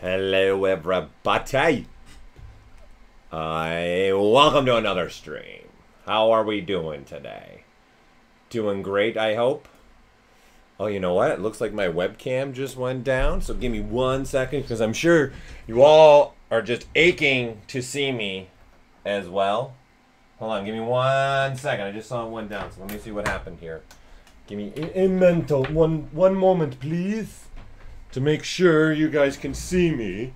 Hello everybody, welcome to another stream. How are we doing today? Doing great, I hope. Oh, you know what? It looks like my webcam just went down, so give me 1 second because I'm sure you all are just aching to see me as well. Hold on, give me 1 second. I just saw it went down, so let me see what happened here. Give me a mental one moment, please. To make sure you guys can see me.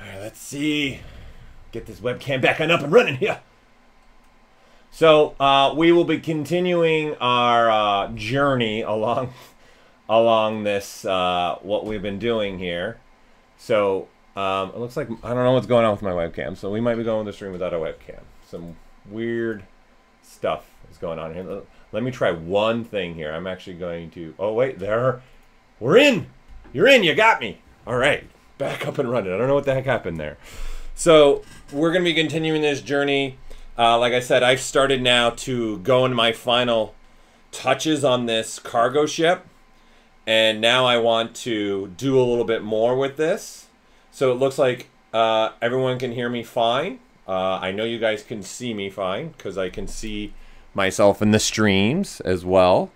All right, let's see. Get this webcam back on up and running here. So we will be continuing our journey along this what we've been doing here. So it looks like I don't know what's going on with my webcam, so we might be going with the stream without a webcam. Some weird stuff is going on here. Let me try one thing here. I'm actually going to. Oh wait, there. We're in. You're in. You got me. All right, back up and running. I don't know what the heck happened there. So we're going to be continuing this journey. Like I said, I've started now to go in my final touches on this cargo ship. And now I want to do a little bit more with this. So it looks like everyone can hear me fine. I know you guys can see me fine because I can see myself in the streams as well.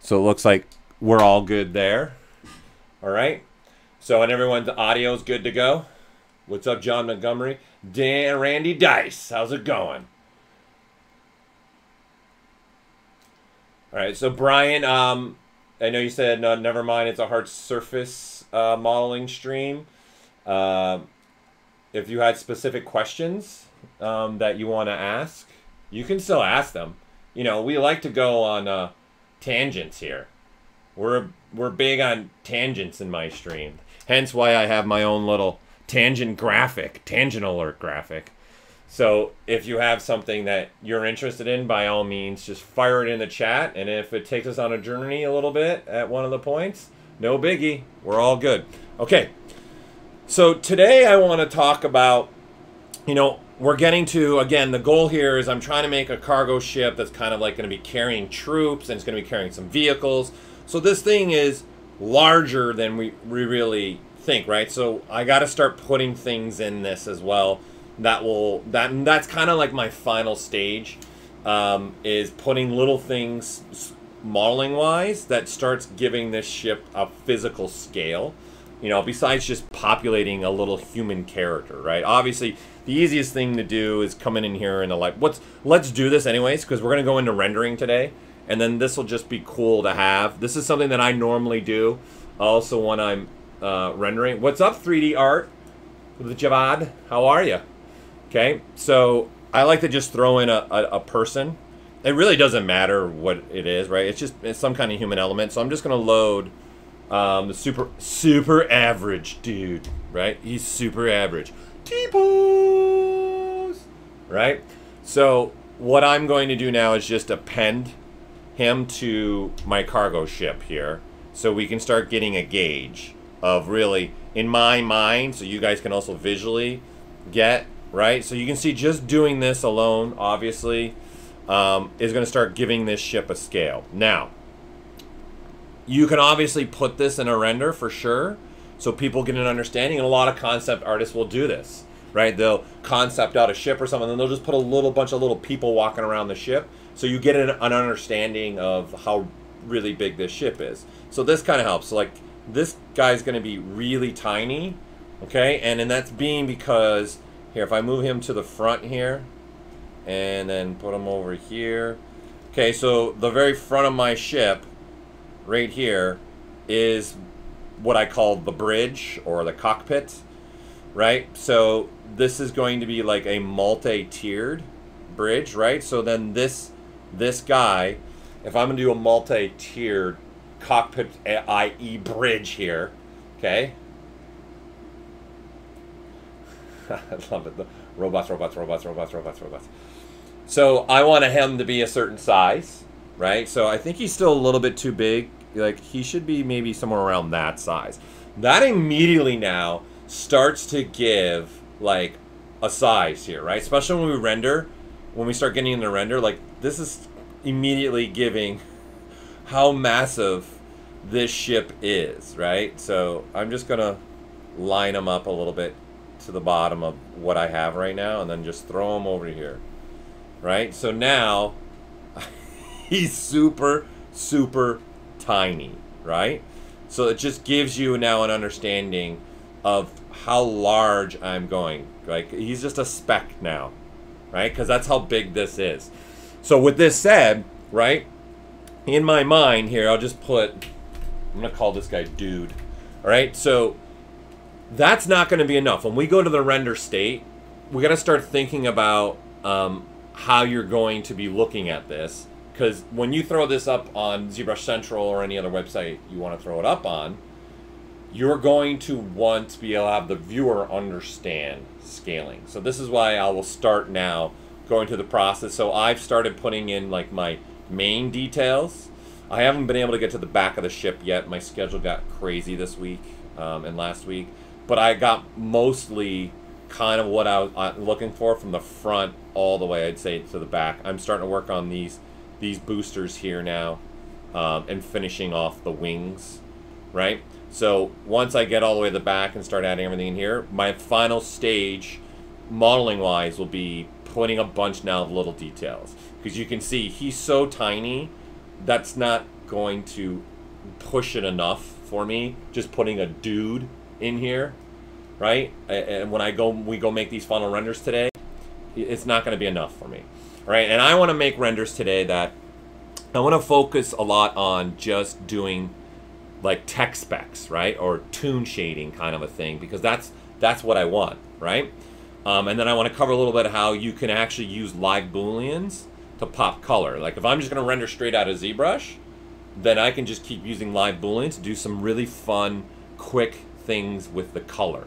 So it looks like we're all good there. All right. So and everyone's audio is good to go. What's up, John Montgomery? Dan Randy Dice, how's it going? All right, so Brian, I know you said, no, never mind, it's a hard surface modeling stream. If you had specific questions that you want to ask, you can still ask them. You know, we like to go on tangents here. We're big on tangents in my stream, hence why I have my own little tangent alert graphic. So if you have something that you're interested in, by all means, just fire it in the chat. And if it takes us on a journey a little bit at one of the points, no biggie, we're all good. Okay, so today I want to talk about, you know, we're getting to, again, the goal here is I'm trying to make a cargo ship that's kind of like going to be carrying troops and it's going to be carrying some vehicles. So this thing is larger than we really think, right? So I got to start putting things in this as well. That's kind of like my final stage, is putting little things modeling wise that starts giving this ship a physical scale. You know, besides just populating a little human character, right? Obviously, the easiest thing to do is coming in here and like, let's do this anyways because we're gonna go into rendering today, and then this will just be cool to have. This is something that I normally do, also when I'm rendering. What's up, 3D Art with Javad? How are you? Okay, so I like to just throw in a person. It really doesn't matter what it is, right? It's some kind of human element. So I'm just gonna load the super average dude, right? He's super average. T-pose, right? So what I'm going to do now is just append him to my cargo ship here, so we can start getting a gauge of really, in my mind, so you guys can also visually get, right? So you can see just doing this alone, obviously, is going to start giving this ship a scale. Now, you can obviously put this in a render for sure, so people get an understanding, and a lot of concept artists will do this, right? They'll concept out a ship or something, and they'll just put a little bunch of little people walking around the ship, so you get an understanding of how really big this ship is. So this kind of helps. So like, this guy's going to be really tiny, okay? And that's being because, here, if I move him to the front here, and then put him over here. Okay, so the very front of my ship, right here, is what I call the bridge or the cockpit, right? So this is going to be like a multi-tiered bridge, right? So then this guy, if I'm gonna do a multi-tiered cockpit, i.e. bridge here, okay? I love it. The robots. So I want him to be a certain size, right? So I think he's still a little bit too big. Like, he should be maybe somewhere around that size. That immediately now starts to give, like, a size here, right? Especially when we render, when we start getting into render, like, this is immediately giving how massive this ship is, right? So I'm just going to line them up a little bit to the bottom of what I have right now and then just throw them over here, right? So now he's super, super tiny, right? So it just gives you now an understanding of how large I'm going. Like, he's just a speck now, right? Because that's how big this is. So with this said, right, in my mind here, I'll just put, I'm gonna call this guy dude, all right? So that's not gonna be enough. When we go to the render state, we gotta start thinking about how you're going to be looking at this, because when you throw this up on ZBrush Central or any other website you wanna throw it up on, you're going to want to be able to have the viewer understand scaling. So this is why I will start now going through the process. So I've started putting in like my main details. I haven't been able to get to the back of the ship yet. My schedule got crazy this week and last week, but I got mostly kind of what I was looking for from the front all the way, I'd say, to the back. I'm starting to work on these boosters here now and finishing off the wings, right? So once I get all the way to the back and start adding everything in here, my final stage, modeling-wise, will be putting a bunch now of little details. Because you can see he's so tiny, that's not going to push it enough for me. Just putting a dude in here, right? And when we go make these final renders today, it's not going to be enough for me, right? And I want to make renders today that I want to focus a lot on just doing like tech specs, right? Or tune shading kind of a thing, because that's what I want, right? And then I want to cover a little bit of how you can actually use live Booleans to pop color. Like if I'm just going to render straight out of ZBrush, then I can just keep using live Booleans to do some really fun, quick things with the color,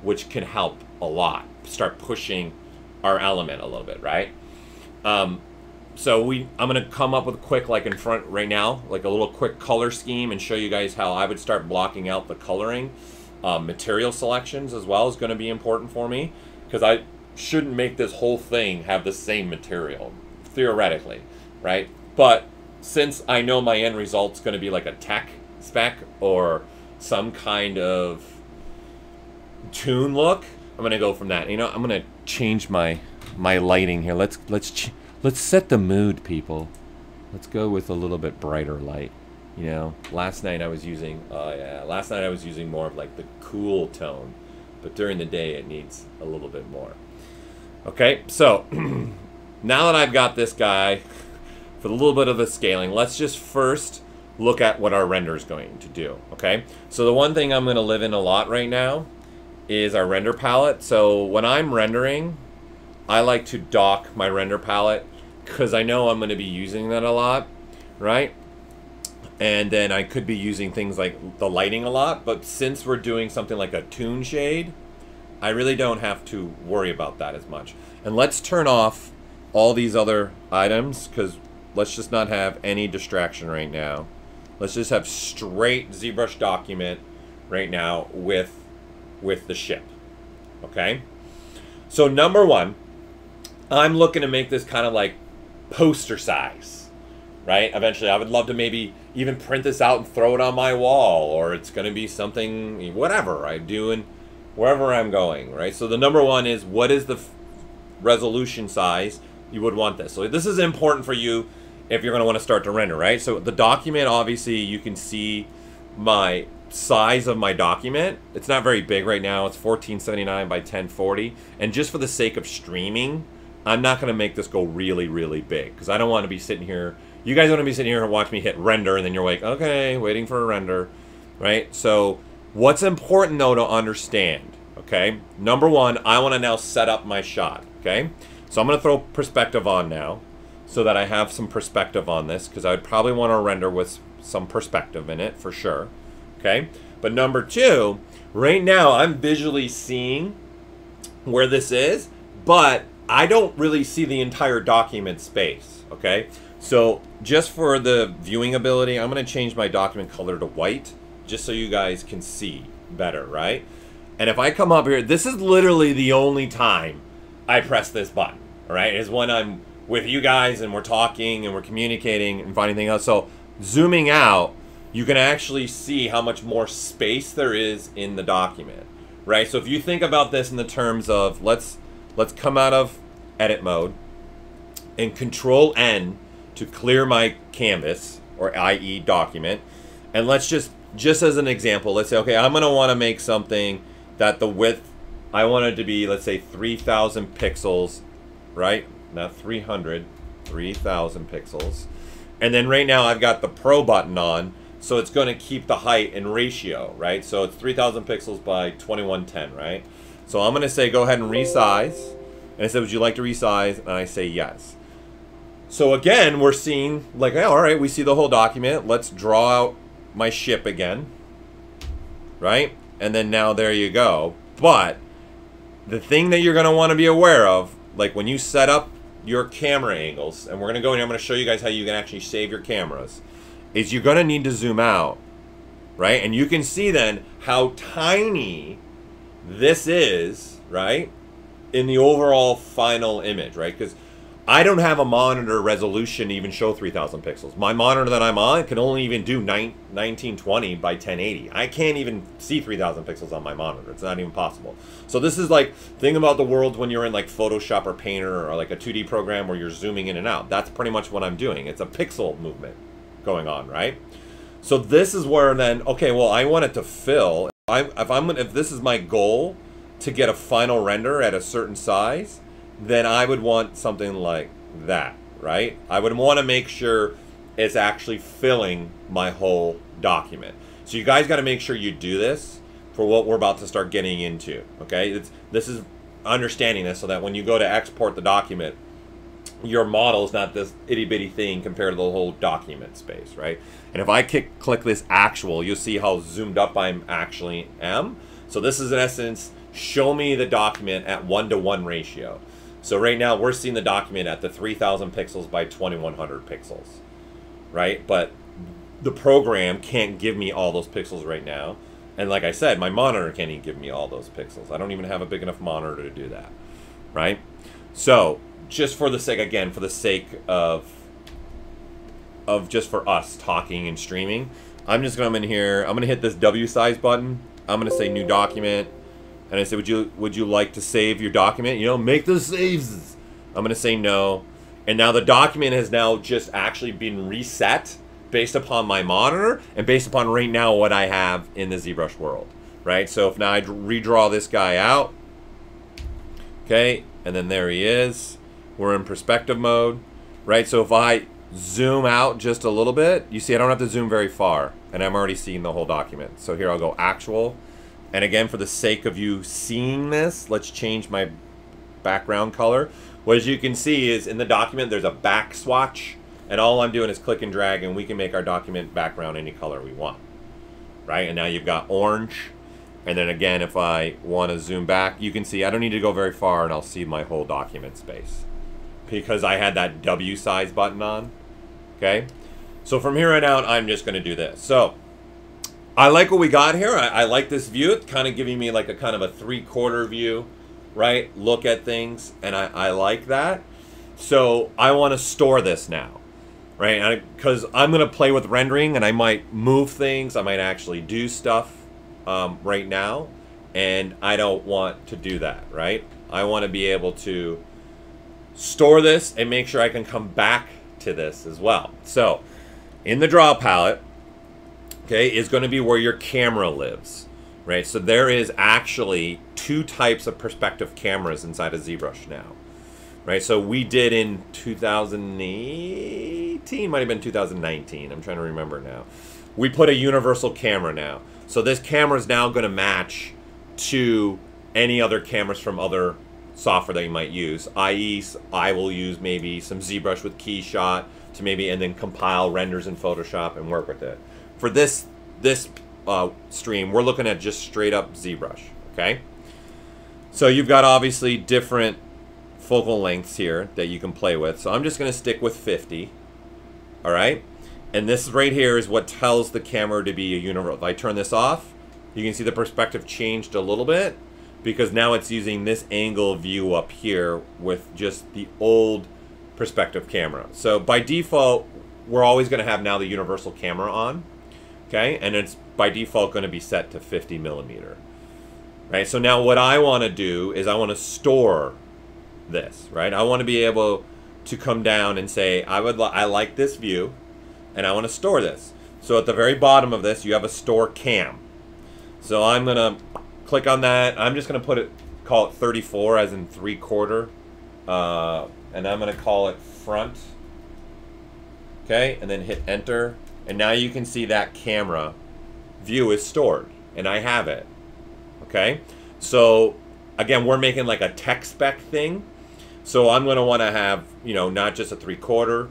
which can help a lot. Start pushing our element a little bit, right? So I'm gonna come up with a quick, like in front right now, like a little quick color scheme and show you guys how I would start blocking out the coloring. Material selections as well is gonna be important for me, because I shouldn't make this whole thing have the same material, theoretically, right? But since I know my end result's gonna be like a tech spec or some kind of tune look, I'm gonna go from that. You know, I'm gonna change my lighting here. Let's set the mood, people. Let's go with a little bit brighter light. You know, last night I was using, more of like the cool tone, but during the day it needs a little bit more. Okay, so now that I've got this guy for a little bit of the scaling, let's just first look at what our render is going to do, okay? So the one thing I'm gonna live in a lot right now is our render palette. So when I'm rendering, I like to dock my render palette, because I know I'm going to be using that a lot, right? And then I could be using things like the lighting a lot, but since we're doing something like a tune shade, I really don't have to worry about that as much. And let's turn off all these other items, because let's just not have any distraction right now. Let's just have straight ZBrush document right now with the ship, okay? So number one, I'm looking to make this kind of like poster size, right? Eventually, I would love to maybe even print this out and throw it on my wall, or it's going to be something, whatever I do and wherever I'm going, right? So the number one is, what is the resolution size you would want this? So this is important for you if you're going to want to start to render, right? So the document, obviously, you can see my size of my document. It's not very big right now. It's 1479 by 1040. And just for the sake of streaming, I'm not going to make this go really, really big, because I don't want to be sitting here. You guys want to be sitting here and watch me hit render, and then you're like, okay, waiting for a render. right? So what's important though to understand, okay? Number one, I wanna now set up my shot, okay? So I'm gonna throw perspective on now so that I have some perspective on this, because I would probably wanna render with some perspective in it for sure, okay? But number two, right now I'm visually seeing where this is, but I don't really see the entire document space, okay? So just for the viewing ability, I'm gonna change my document color to white, just so you guys can see better, right? And if I come up here, this is literally the only time I press this button, all right? Is when I'm with you guys and we're talking and we're communicating and finding things out. So zooming out, you can actually see how much more space there is in the document, right? So if you think about this in the terms of, let's come out of edit mode and control N to clear my canvas, or i.e. document. And let's just as an example, let's say, okay, I'm gonna wanna make something that the width, I want it to be, let's say 3,000 pixels, right? Not 300, 3,000 pixels. And then right now I've got the Pro button on, so it's gonna keep the height and ratio, right? So it's 3,000 pixels by 2110, right? So I'm gonna say, go ahead and resize. And I said, would you like to resize? And I say yes. So again, we're seeing like, hey, all right, we see the whole document. Let's draw out my ship again, right? And then now there you go. But the thing that you're gonna wanna be aware of, like when you set up your camera angles, and we're gonna go in here, I'm gonna show you guys how you can actually save your cameras, is you're gonna need to zoom out, right? And you can see then how tiny this is, right? In the overall final image, right? Because I don't have a monitor resolution to even show 3,000 pixels. My monitor that I'm on can only even do 1920 by 1080. I can't even see 3,000 pixels on my monitor. It's not even possible. So this is like, think about the world when you're in like Photoshop or Painter or like a 2D program where you're zooming in and out. That's pretty much what I'm doing. It's a pixel movement going on, right? So this is where then, okay, well, I want it to fill. If this is my goal to get a final render at a certain size, then I would want something like that, right? I would want to make sure it's actually filling my whole document. So you guys got to make sure you do this for what we're about to start getting into, okay? This is understanding this so that when you go to export the document, your model is not this itty-bitty thing compared to the whole document space, right? And if I click this actual, you'll see how zoomed up I actually am. So this is in essence, show me the document at 1:1 ratio. So right now we're seeing the document at the 3,000 pixels by 2,100 pixels, right? But the program can't give me all those pixels right now. And like I said, my monitor can't even give me all those pixels. I don't even have a big enough monitor to do that, right? So just for the sake, again, for the sake of just for us talking and streaming, I'm just gonna come in here, I'm gonna hit this W size button. I'm gonna say new document. And I said, would you like to save your document? You know, make the saves. I'm gonna say no. And now the document has now just actually been reset based upon my monitor and based upon right now what I have in the ZBrush world, right? So if now I redraw this guy out, okay, and then there he is. We're in perspective mode, right? So if I zoom out just a little bit, you see I don't have to zoom very far and I'm already seeing the whole document. So here I'll go actual. And again, for the sake of you seeing this, let's change my background color. What as you can see is in the document, there's a back swatch, and all I'm doing is click and drag, and we can make our document background any color we want, right? And now you've got orange. And then again, if I want to zoom back, you can see I don't need to go very far, and I'll see my whole document space because I had that W size button on, okay? So from here on out, I'm just going to do this. So I like what we got here. I like this view. It's kind of giving me like a kind of a 3/4 view, right? Look at things, and I like that. So I want to store this now, right? Because I'm going to play with rendering, and I might move things. I might actually do stuff right now, and I don't want to do that, right? I want to be able to store this and make sure I can come back to this as well. So in the draw palette, okay, is going to be where your camera lives, right? So there is actually two types of perspective cameras inside of ZBrush now, right? So we did in 2018, might have been 2019, I'm trying to remember now. we put a universal camera now. So this camera is now going to match to any other cameras from other software that you might use, i.e. I will use maybe some ZBrush with Keyshot to maybe, and then compile renders in Photoshop and work with it. For this stream, we're looking at just straight up ZBrush, okay? So you've got obviously different focal lengths here that you can play with. So I'm just gonna stick with 50, all right? And this right here is what tells the camera to be a universal. If I turn this off, you can see the perspective changed a little bit because now it's using this angle view up here with just the old perspective camera. So by default, we're always gonna have now the universal camera on, okay? And it's by default gonna be set to 50 millimeter, right? So now what I wanna do is I wanna store this, right? I wanna be able to come down and say, I like this view and I wanna store this. So at the very bottom of this, you have a store cam. So I'm gonna click on that. I'm just gonna put it, call it 34 as in 3/4. And I'm gonna call it front. Okay, and then hit enter. And now you can see that camera view is stored and I have it, okay? So again, we're making like a tech spec thing. So I'm gonna wanna have, you know, not just a 3/4.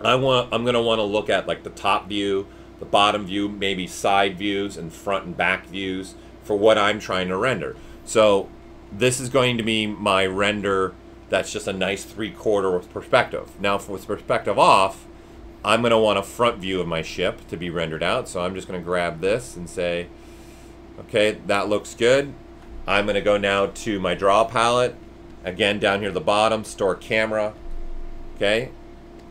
I'm gonna wanna look at like the top view, the bottom view, maybe side views and front and back views for what I'm trying to render. So this is going to be my render that's just a nice 3/4 with perspective. Now with perspective off, I'm gonna want a front view of my ship to be rendered out. So I'm just gonna grab this and say, okay, that looks good. I'm gonna go now to my draw palette. Again, down here at the bottom, store camera, okay?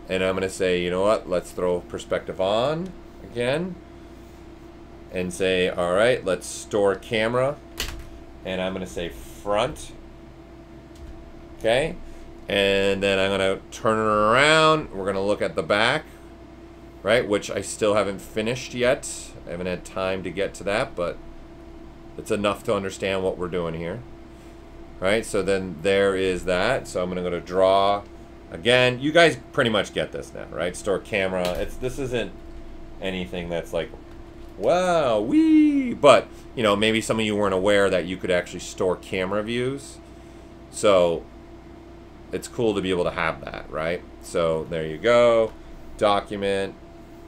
And I'm gonna say, you know what, let's throw perspective on again and say, all right, let's store camera. And I'm gonna say front, okay? And then I'm gonna turn it around. We're gonna look at the back, right? Which I still haven't finished yet. I haven't had time to get to that, but it's enough to understand what we're doing here, right? So then there is that. So I'm gonna go to draw. Again, you guys pretty much get this now, right? Store camera. This isn't anything that's like, wow, wee. But, you know, maybe some of you weren't aware that you could actually store camera views. So it's cool to be able to have that, right? So there you go. Document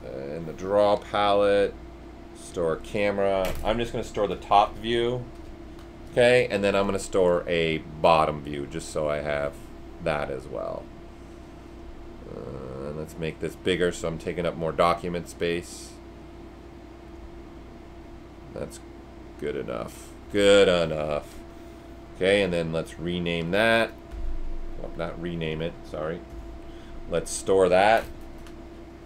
and the draw palette, store camera. I'm just gonna store the top view, okay? And then I'm gonna store a bottom view just so I have that as well. Let's make this bigger so I'm taking up more document space. That's good enough, good enough. Okay, and then let's rename that. Well, not rename it, sorry. Let's store that,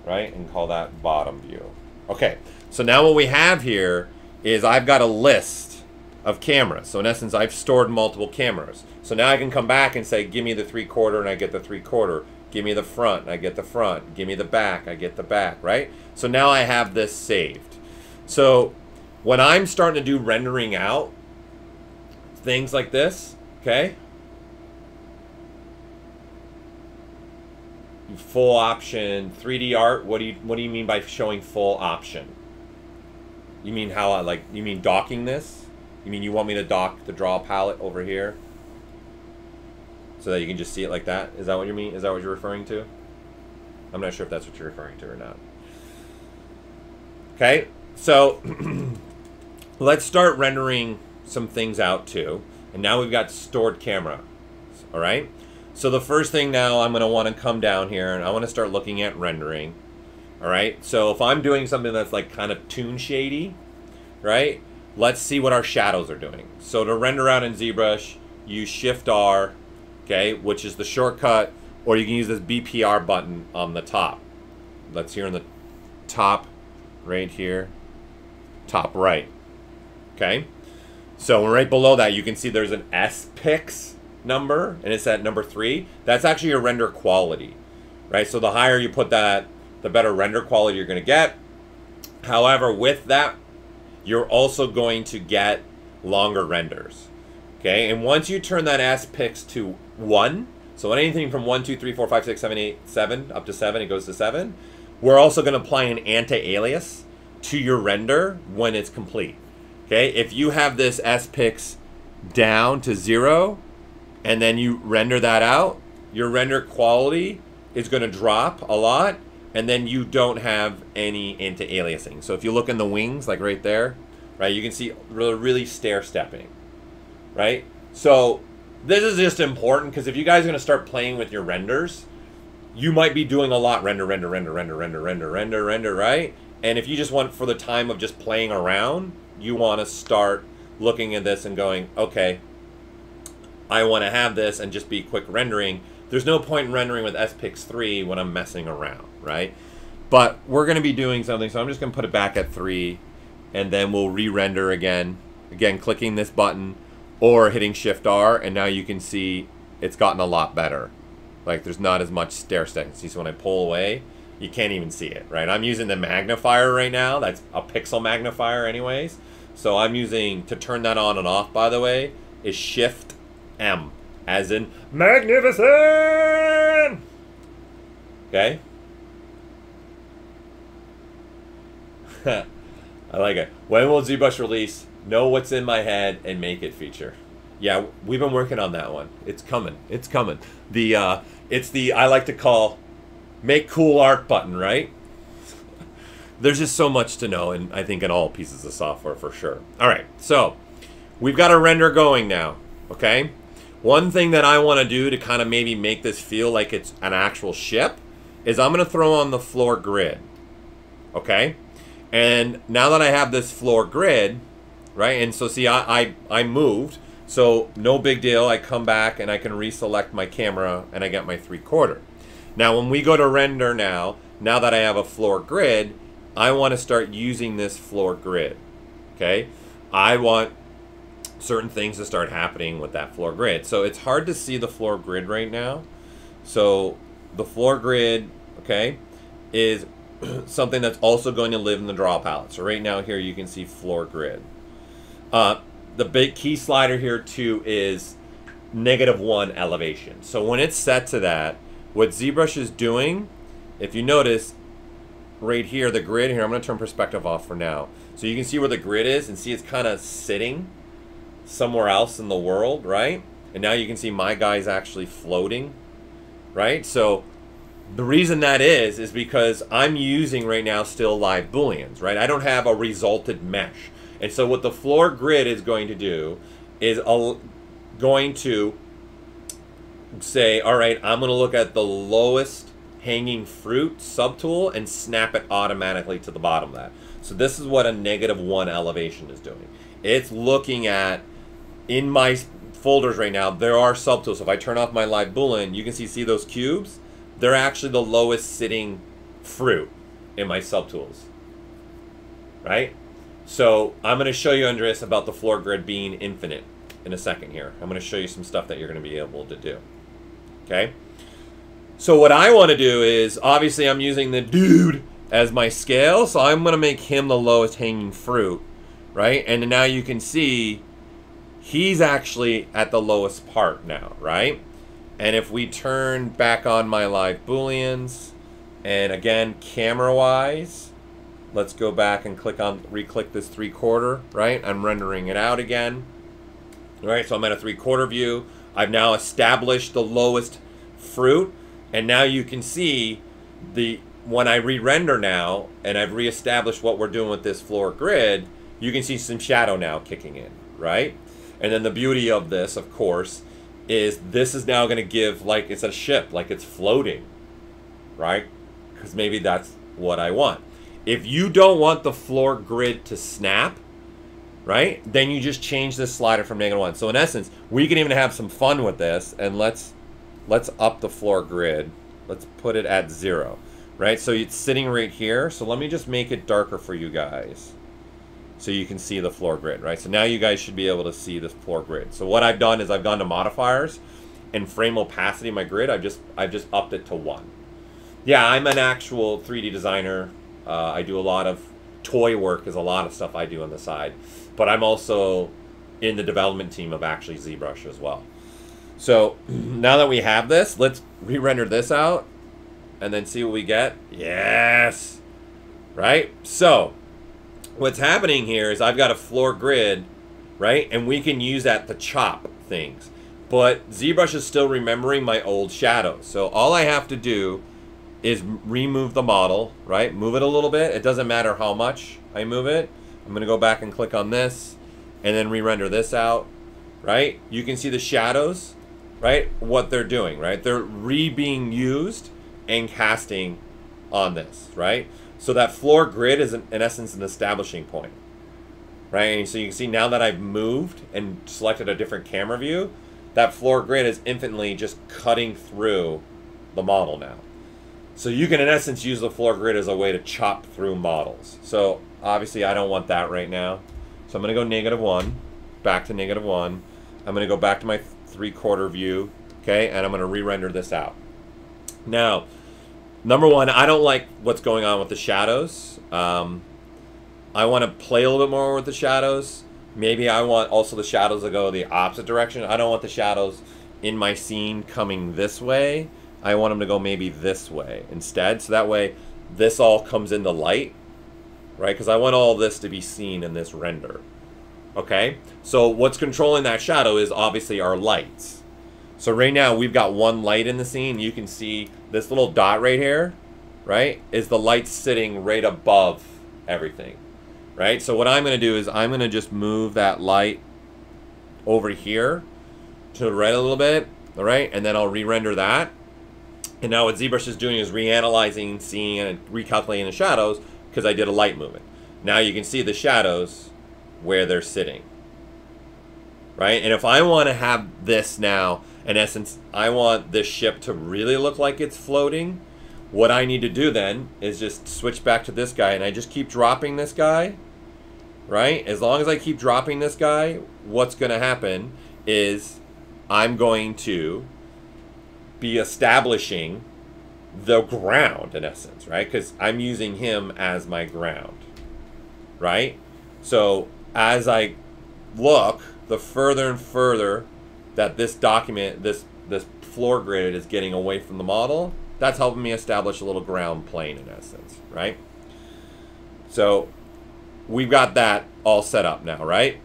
right? And call that bottom view. Okay, so now what we have here is I've got a list of cameras. So in essence, I've stored multiple cameras. So now I can come back and say, give me the 3/4 and I get the 3/4. Give me the front and I get the front. Give me the back, I get the back, right? So now I have this saved. So when I'm starting to do rendering out, things like this, okay? Full option 3D art. What do you mean by showing full option? You mean how I like? You mean docking this? You mean you want me to dock the draw palette over here so that you can just see it like that? Is that what you mean? Is that what you're referring to? I'm not sure if that's what you're referring to or not. Okay, so let's start rendering some things out too. And now we've got stored camera. All right. So the first thing now, I'm gonna wanna come down here and I wanna start looking at rendering, all right? So if I'm doing something that's like kind of toon shady, right? Let's see what our shadows are doing. So to render out in ZBrush, you Shift R, okay, which is the shortcut, or you can use this BPR button on the top. Let's here on the top, right here, top right, okay? So right below that, you can see there's an S-Pix number, and it's at number 3. That's actually your render quality, right? So the higher you put that, the better render quality you're gonna get. However, with that, you're also going to get longer renders, okay? And once you turn that S-Pix to 1, so anything from 1, 2, 3, 4, 5, 6, 7, 8, 7, up to 7, it goes to 7. We're also gonna apply an anti-alias. to your render when it's complete. Okay, if you have this S-Pix down to 0 and then you render that out, your render quality is going to drop a lot, and then you don't have any anti-aliasing. So if you look in the wings, like right there, right, you can see really stair-stepping, right? So this is just important because if you guys are going to start playing with your renders, you might be doing a lot render, right? And if you just want for the time of just playing around, you want to start looking at this and going, okay, I want to have this and just be quick rendering. There's no point in rendering with S-Pix 3 when I'm messing around, right? But we're going to be doing something, so I'm just going to put it back at 3, and then we'll re-render again. Again, clicking this button or hitting Shift-R, and now you can see it's gotten a lot better. Like, there's not as much stair-stepping. See, so when I pull away, you can't even see it, right? I'm using the magnifier right now. That's a pixel magnifier anyways. So I'm using, to turn that on and off, by the way, is Shift-M, as in magnificent! Okay? I like it. When will ZBrush release Know What's In My Head and Make It feature? Yeah, we've been working on that one. It's coming. It's coming. The it's the, I like to call, make cool art button, right? There's just so much to know, and I think in all pieces of software for sure. All right, so we've got a render going now, okay? One thing that I want to do to kind of maybe make this feel like it's an actual ship is I'm going to throw on the floor grid, okay? And now that I have this floor grid, right, and so see, I moved. So no big deal, I come back and I can reselect my camera and I get my 3/4. Now when we go to render now that I have a floor grid, I wanna start using this floor grid, okay? I want certain things to start happening with that floor grid. So it's hard to see the floor grid right now. So the floor grid, okay, is something that's also going to live in the draw palette. So right now here you can see floor grid. The big key slider here too is -1 elevation. So when it's set to that, what ZBrush is doing, if you notice right here, the grid here, I'm gonna turn perspective off for now. So you can see where the grid is and see it's kind of sitting somewhere else in the world, right? And now you can see my guy's actually floating, right? So the reason that is because I'm using right now still live Booleans, right? I don't have a resulted mesh. And so what the floor grid is going to do is going to say, all right, I'm going to look at the lowest hanging fruit subtool and snap it automatically to the bottom of that. So this is what a -1 elevation is doing. It's looking at, in my folders right now, there are subtools. So if I turn off my live Boolean, you can see those cubes? They're actually the lowest sitting fruit in my subtools, right? So I'm going to show you, Andreas, about the floor grid being infinite in a second here. I'm going to show you some stuff that you're going to be able to do. Okay? So what I want to do is, obviously, I'm using the dude as my scale. So I'm going to make him the lowest hanging fruit, right? And now you can see he's actually at the lowest part now, right? And if we turn back on my live Booleans, and again, camera-wise, let's go back and click on, re-click this 3/4, right? I'm rendering it out again. All right, so I'm at a 3/4 view. I've now established the lowest fruit, and now you can see the, when I re-render now, and I've re-established what we're doing with this floor grid, you can see some shadow now kicking in, right? And then the beauty of this, of course, is this is now gonna give, like it's a ship, like it's floating, right? Because maybe that's what I want. If you don't want the floor grid to snap, right, then you just change this slider from -1. So in essence, we can even have some fun with this, and let's up the floor grid. Let's put it at 0, right? So it's sitting right here. So let me just make it darker for you guys so you can see the floor grid, right? So now you guys should be able to see the floor grid. So what I've done is I've gone to modifiers and frame opacity of my grid. I've just upped it to 1. Yeah, I'm an actual 3D designer. I do a lot of toy work, is a lot of stuff I do on the side, but I'm also in the development team of actually ZBrush as well. So now that we have this, let's re-render this out and then see what we get. Yes, right? So What's happening here is I've got a floor grid, right? And we can use that to chop things. But ZBrush is still remembering my old shadows. So all I have to do is remove the model, right? Move it a little bit. It doesn't matter how much I move it. I'm gonna go back and click on this and then re-render this out, right? You can see the shadows, right? What they're doing, right? They're re-being used and casting on this, right? So that floor grid is in essence an establishing point, right? And so you can see now that I've moved and selected a different camera view, that floor grid is infinitely just cutting through the model now. So you can in essence use the floor grid as a way to chop through models. So obviously I don't want that right now. So I'm gonna go -1, back to -1. I'm gonna go back to my 3/4 view, okay? And I'm gonna re-render this out. Now, number one, I don't like what's going on with the shadows. I want to play a little bit more with the shadows. Maybe I want also the shadows to go the opposite direction. I don't want the shadows in my scene coming this way. I want them to go maybe this way instead. So that way this all comes into light, right? Because I want all this to be seen in this render, okay? So what's controlling that shadow is obviously our lights. So right now we've got one light in the scene. You can see this little dot right here, right, is the light sitting right above everything, right? So what I'm gonna do is I'm gonna just move that light over here to the right a little bit, all right? And then I'll re-render that. And now what ZBrush is doing is reanalyzing, seeing, and recalculating the shadows because I did a light movement. Now you can see the shadows where they're sitting, right? And if I wanna have this now, in essence, I want this ship to really look like it's floating. What I need to do then is just switch back to this guy, and I just keep dropping this guy, right? As long as I keep dropping this guy, what's gonna happen is I'm going to be establishing the ground in essence, right? Because I'm using him as my ground, right? So as I look, the further and further that this document, this floor grid is getting away from the model, that's helping me establish a little ground plane in essence, right? So we've got that all set up now, right?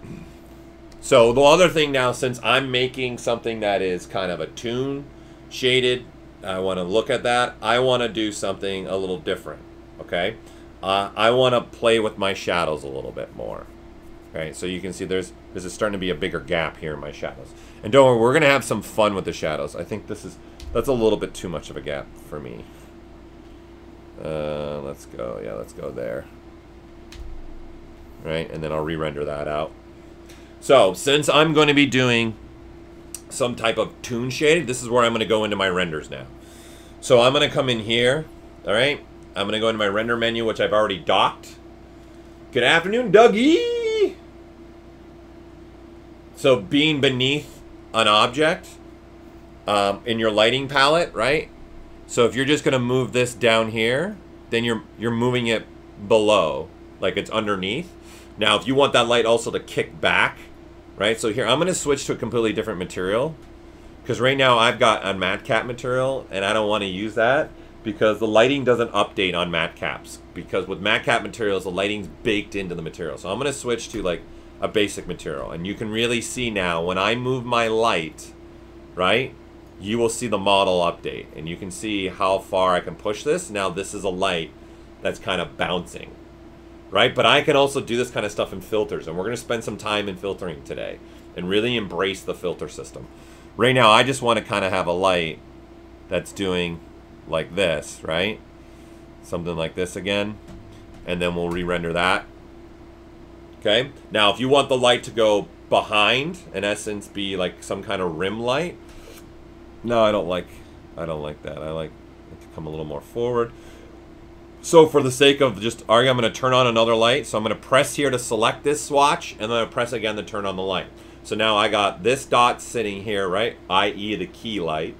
So the other thing now, since I'm making something that is kind of a toon, shaded, I wanna look at that, I wanna do something a little different, okay? I wanna play with my shadows a little bit more. Right, so you can see this is starting to be a bigger gap here in my shadows. And don't worry, we're gonna have some fun with the shadows. I think that's a little bit too much of a gap for me. Let's go, yeah, let's go there. Right, and then I'll re-render that out. So since I'm gonna be doing some type of toon shading, this is where I'm gonna go into my renders now. So I'm gonna come in here, all right? I'm gonna go into my render menu, which I've already docked. Good afternoon, Dougie! So being beneath an object in your lighting palette, right? So if you're just gonna move this down here, then you're moving it below, like it's underneath. Now, if you want that light also to kick back, right? So here, I'm gonna switch to a completely different material because right now I've got a matte cap material and I don't wanna use that because the lighting doesn't update on matte caps because with matte cap materials, the lighting's baked into the material. So I'm gonna switch to like a basic material, and you can really see now when I move my light, right, you will see the model update and you can see how far I can push this. Now this is a light that's kind of bouncing, right? But I can also do this kind of stuff in filters, and we're going to spend some time in filtering today and really embrace the filter system. Right now I just want to kind of have a light that's doing like this, right, something like this again, and then we'll re-render that. Okay, now if you want the light to go behind, in essence be like some kind of rim light. No, I don't like that. I like it to come a little more forward. So for the sake of just arguing, I'm gonna turn on another light. So I'm gonna press here to select this swatch, and then I'm gonna press again to turn on the light. So now I got this dot sitting here, right? i.e. the key light.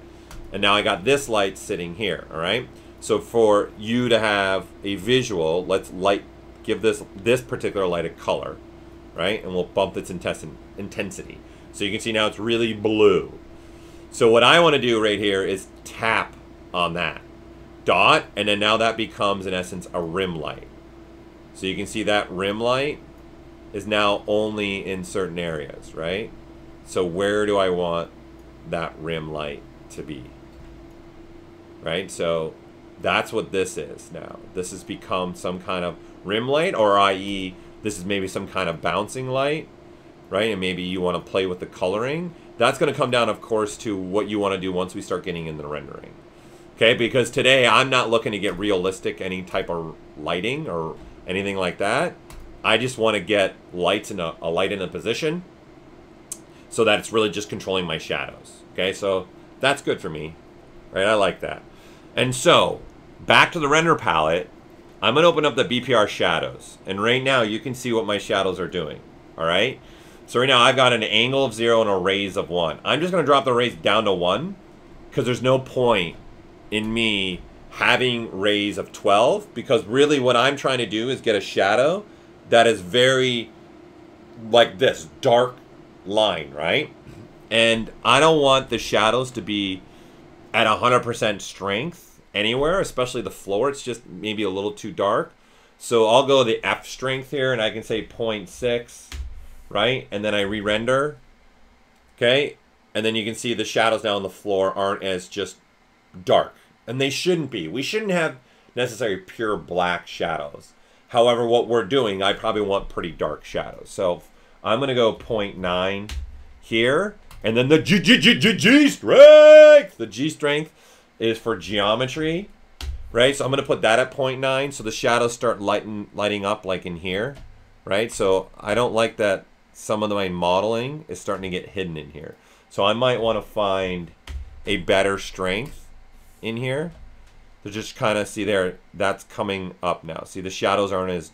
And now I got this light sitting here, all right? So for you to have a visual, let's give this particular light a color, right? And we'll bump its intensity. So you can see now it's really blue. So what I want to do right here is tap on that dot, and then now that becomes, in essence, a rim light. So you can see that rim light is now only in certain areas, right? So where do I want that rim light to be, right? So that's what this is now. This has become some kind of rim light, or i.e. this is maybe some kind of bouncing light, right? And maybe you want to play with the coloring. That's going to come down, of course, to what you want to do once we start getting in the rendering. Okay, because today I'm not looking to get realistic any type of lighting or anything like that. I just want to get lights in a light in a position so that it's really just controlling my shadows. Okay, so that's good for me, right? I like that. And so back to the render palette, I'm going to open up the BPR shadows. And right now you can see what my shadows are doing. All right. So right now I've got an angle of 0 and a raise of 1. I'm just going to drop the raise down to 1 because there's no point in me having rays of 12, because really what I'm trying to do is get a shadow that is very like this dark line, right? And I don't want the shadows to be at 100% strength anywhere, especially the floor. It's just maybe a little too dark. So I'll go the F strength here and I can say 0.6, right? And then I re-render, okay? And then you can see the shadows down on the floor aren't as just dark. And they shouldn't be. We shouldn't have necessarily pure black shadows. However, what we're doing, I probably want pretty dark shadows. So I'm going to go 0.9 here. And then the G strength. The G strength is for geometry, right? So I'm going to put that at 0.9 so the shadows start lighting up like in here, right? So I don't like that some of my modeling is starting to get hidden in here. So I might want to find a better strength in here. So just kind of see there, that's coming up now. See, the shadows aren't as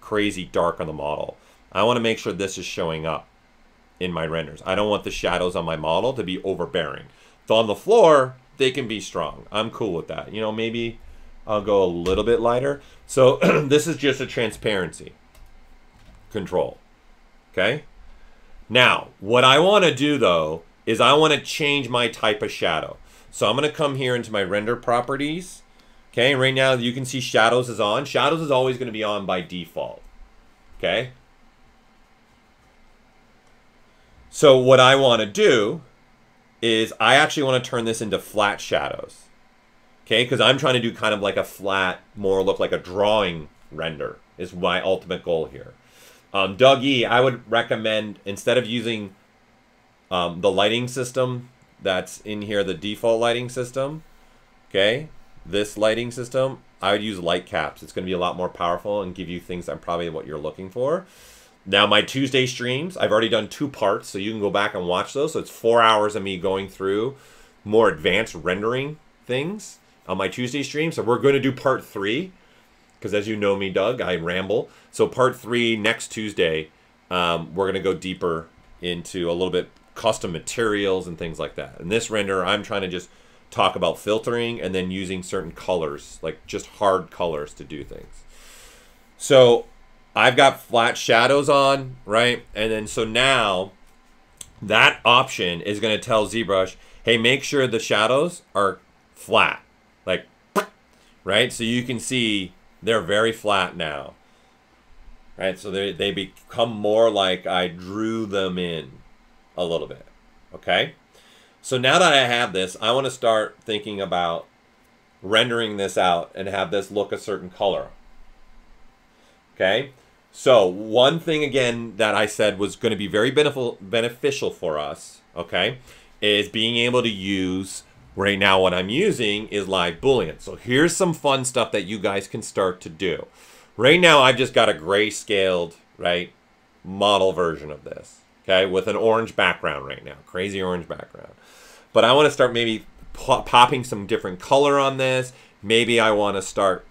crazy dark on the model. I want to make sure this is showing up in my renders. I don't want the shadows on my model to be overbearing. So on the floor, they can be strong. I'm cool with that. You know, maybe I'll go a little bit lighter. So this is just a transparency control, okay? Now, what I want to do though, is I want to change my type of shadow. So I'm going to come here into my render properties. Okay, right now you can see shadows is on. Shadows is always going to be on by default. Okay. So what I want to do is I actually want to turn this into flat shadows. Okay, because I'm trying to do kind of like a flat, more look like a drawing render is my ultimate goal here. Doug E, I would recommend instead of using the lighting system that's in here, the default lighting system, okay, this lighting system, I would use light caps. It's going to be a lot more powerful and give you things that probably what you're looking for. Now my Tuesday streams, I've already done 2 parts, so you can go back and watch those. So it's 4 hours of me going through more advanced rendering things on my Tuesday stream. So we're going to do part 3 because as you know me, Doug, I ramble. So part 3 next Tuesday, we're going to go deeper into a little bit custom materials and things like that. In this render, I'm trying to just talk about filtering and then using certain colors, like just hard colors to do things. So I've got flat shadows on, right? And then so now that option is going to tell ZBrush, hey, make sure the shadows are flat, like, right? So you can see they're very flat now, right? So they become more like I drew them in a little bit. Okay, so now that I have this, I want to start thinking about rendering this out and have this look a certain color. Okay, so one thing again that I said was going to be very beneficial for us, okay, is being able to use, right now what I'm using is live Boolean. So here's some fun stuff that you guys can start to do. Right now I've just got a grayscaled, right, model version of this. Okay, with an orange background right now, crazy orange background. But I want to start maybe popping some different color on this. Maybe I want to start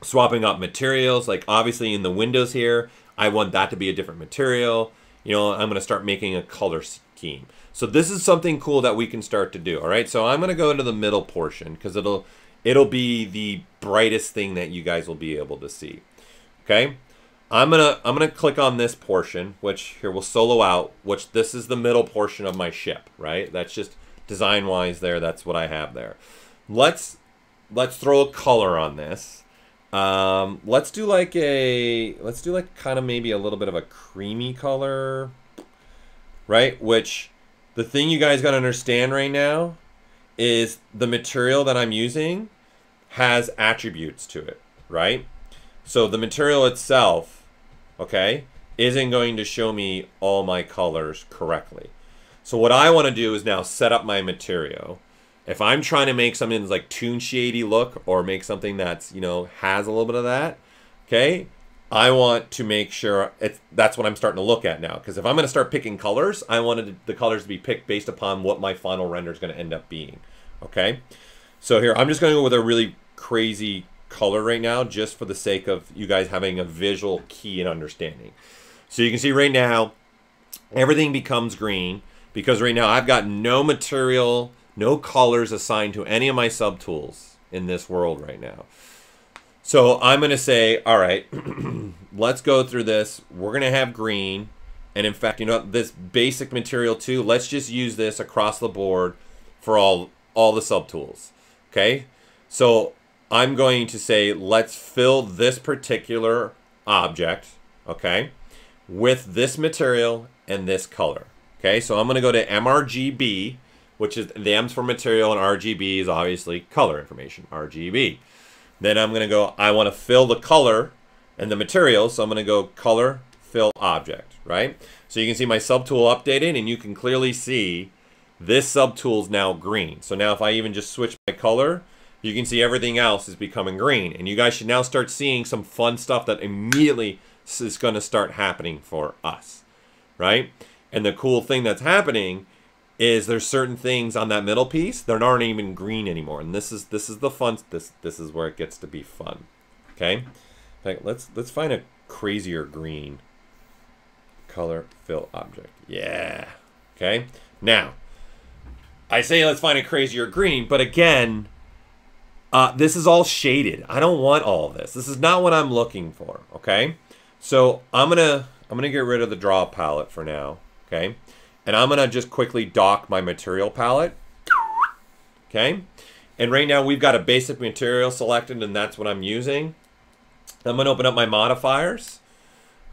swapping up materials. Like obviously in the windows here, I want that to be a different material. You know, I'm going to start making a color scheme. So this is something cool that we can start to do. All right, so I'm going to go into the middle portion because it'll be the brightest thing that you guys will be able to see. Okay. I'm gonna click on this portion, which here we'll solo out, which this is the middle portion of my ship, right? That's just design-wise there, that's what I have there. Let's throw a color on this. Let's do like a, let's do like kind of maybe a little bit of a creamy color, right? Which the thing you guys got to understand right now is the material that I'm using has attributes to it, right? So the material itself, okay, isn't going to show me all my colors correctly. So what I want to do is now set up my material. If I'm trying to make something that's like toon shady look or make something that's, you know, has a little bit of that, okay, I want to make sure it's, that's what I'm starting to look at now. Because if I'm going to start picking colors, I wanted the colors to be picked based upon what my final render is going to end up being, okay? So here, I'm just going to go with a really crazy color right now just for the sake of you guys having a visual key and understanding. So you can see right now, everything becomes green because right now I've got no material, no colors assigned to any of my subtools in this world right now. So I'm going to say, all right, let's go through this. We're going to have green. And in fact, you know, this basic material too, let's just use this across the board for all the subtools. Okay, so I'm going to say, let's fill this particular object, okay, with this material and this color. Okay, so I'm going to go to MRGB, which is the M's for material and RGB is obviously color information, RGB. Then I'm going to go, I want to fill the color and the material, so I'm going to go color, fill object, right? So you can see my subtool updated and you can clearly see this subtool is now green. So now if I even just switch my color, you can see everything else is becoming green. And you guys should now start seeing some fun stuff that immediately is going to start happening for us, right? And the cool thing that's happening is there's certain things on that middle piece that aren't even green anymore. And this is the fun, this is where it gets to be fun, okay? In fact, let's find a crazier green color fill object. Yeah, okay? Now, I say let's find a crazier green, but again, this is all shaded. I don't want all of this. This is not what I'm looking for, okay? So I'm gonna get rid of the draw palette for now, okay? And I'm gonna just quickly dock my material palette, okay? And right now we've got a basic material selected and that's what I'm using. I'm gonna open up my modifiers,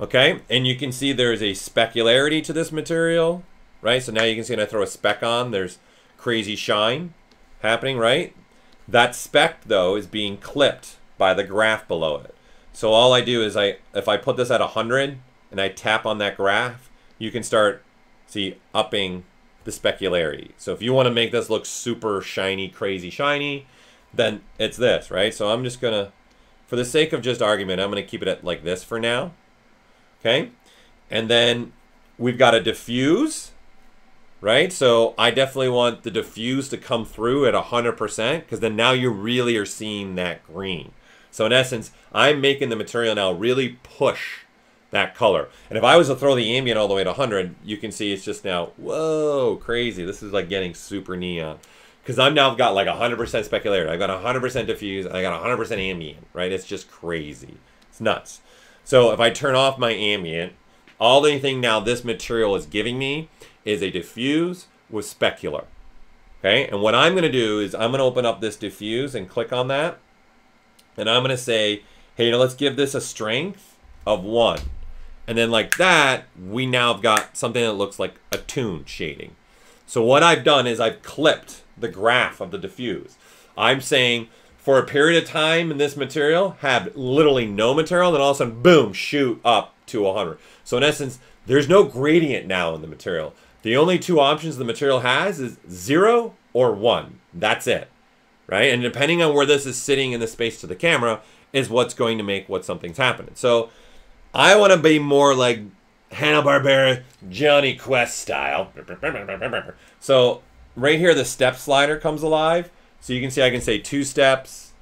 okay? And you can see there's a specularity to this material, right? So now you can see when I throw a speck on, there's crazy shine happening, right? That speck though is being clipped by the graph below it. So all I do is if I put this at 100 and I tap on that graph, you can start see upping the specularity. So if you want to make this look super shiny, crazy shiny, then it's this, right? So I'm just gonna, for the sake of just argument, I'm gonna keep it at like this for now, okay? And then we've got a diffuse, right? So I definitely want the diffuse to come through at 100% because then now you really are seeing that green. So in essence, I'm making the material now really push that color. And if I was to throw the ambient all the way to 100, you can see it's just now, whoa, crazy. This is like getting super neon because I've now got like 100% specularity. I've got 100% diffuse. I got 100% ambient, right? It's just crazy. It's nuts. So if I turn off my ambient, all the thing now this material is giving me is a diffuse with specular, okay? And what I'm gonna do is I'm gonna open up this diffuse and click on that. And I'm gonna say, hey, you know, let's give this a strength of 1. And then like that, we now have got something that looks like a toon shading. So what I've done is I've clipped the graph of the diffuse. I'm saying for a period of time in this material, have literally no material, then all of a sudden, boom, shoot up to 100. So in essence, there's no gradient now in the material. The only two options the material has is 0 or 1. That's it, right? And depending on where this is sitting in the space to the camera is what's going to make what something's happening. So I want to be more like Hanna-Barbera, Johnny Quest style. So right here, the step slider comes alive. So you can see I can say 2 steps,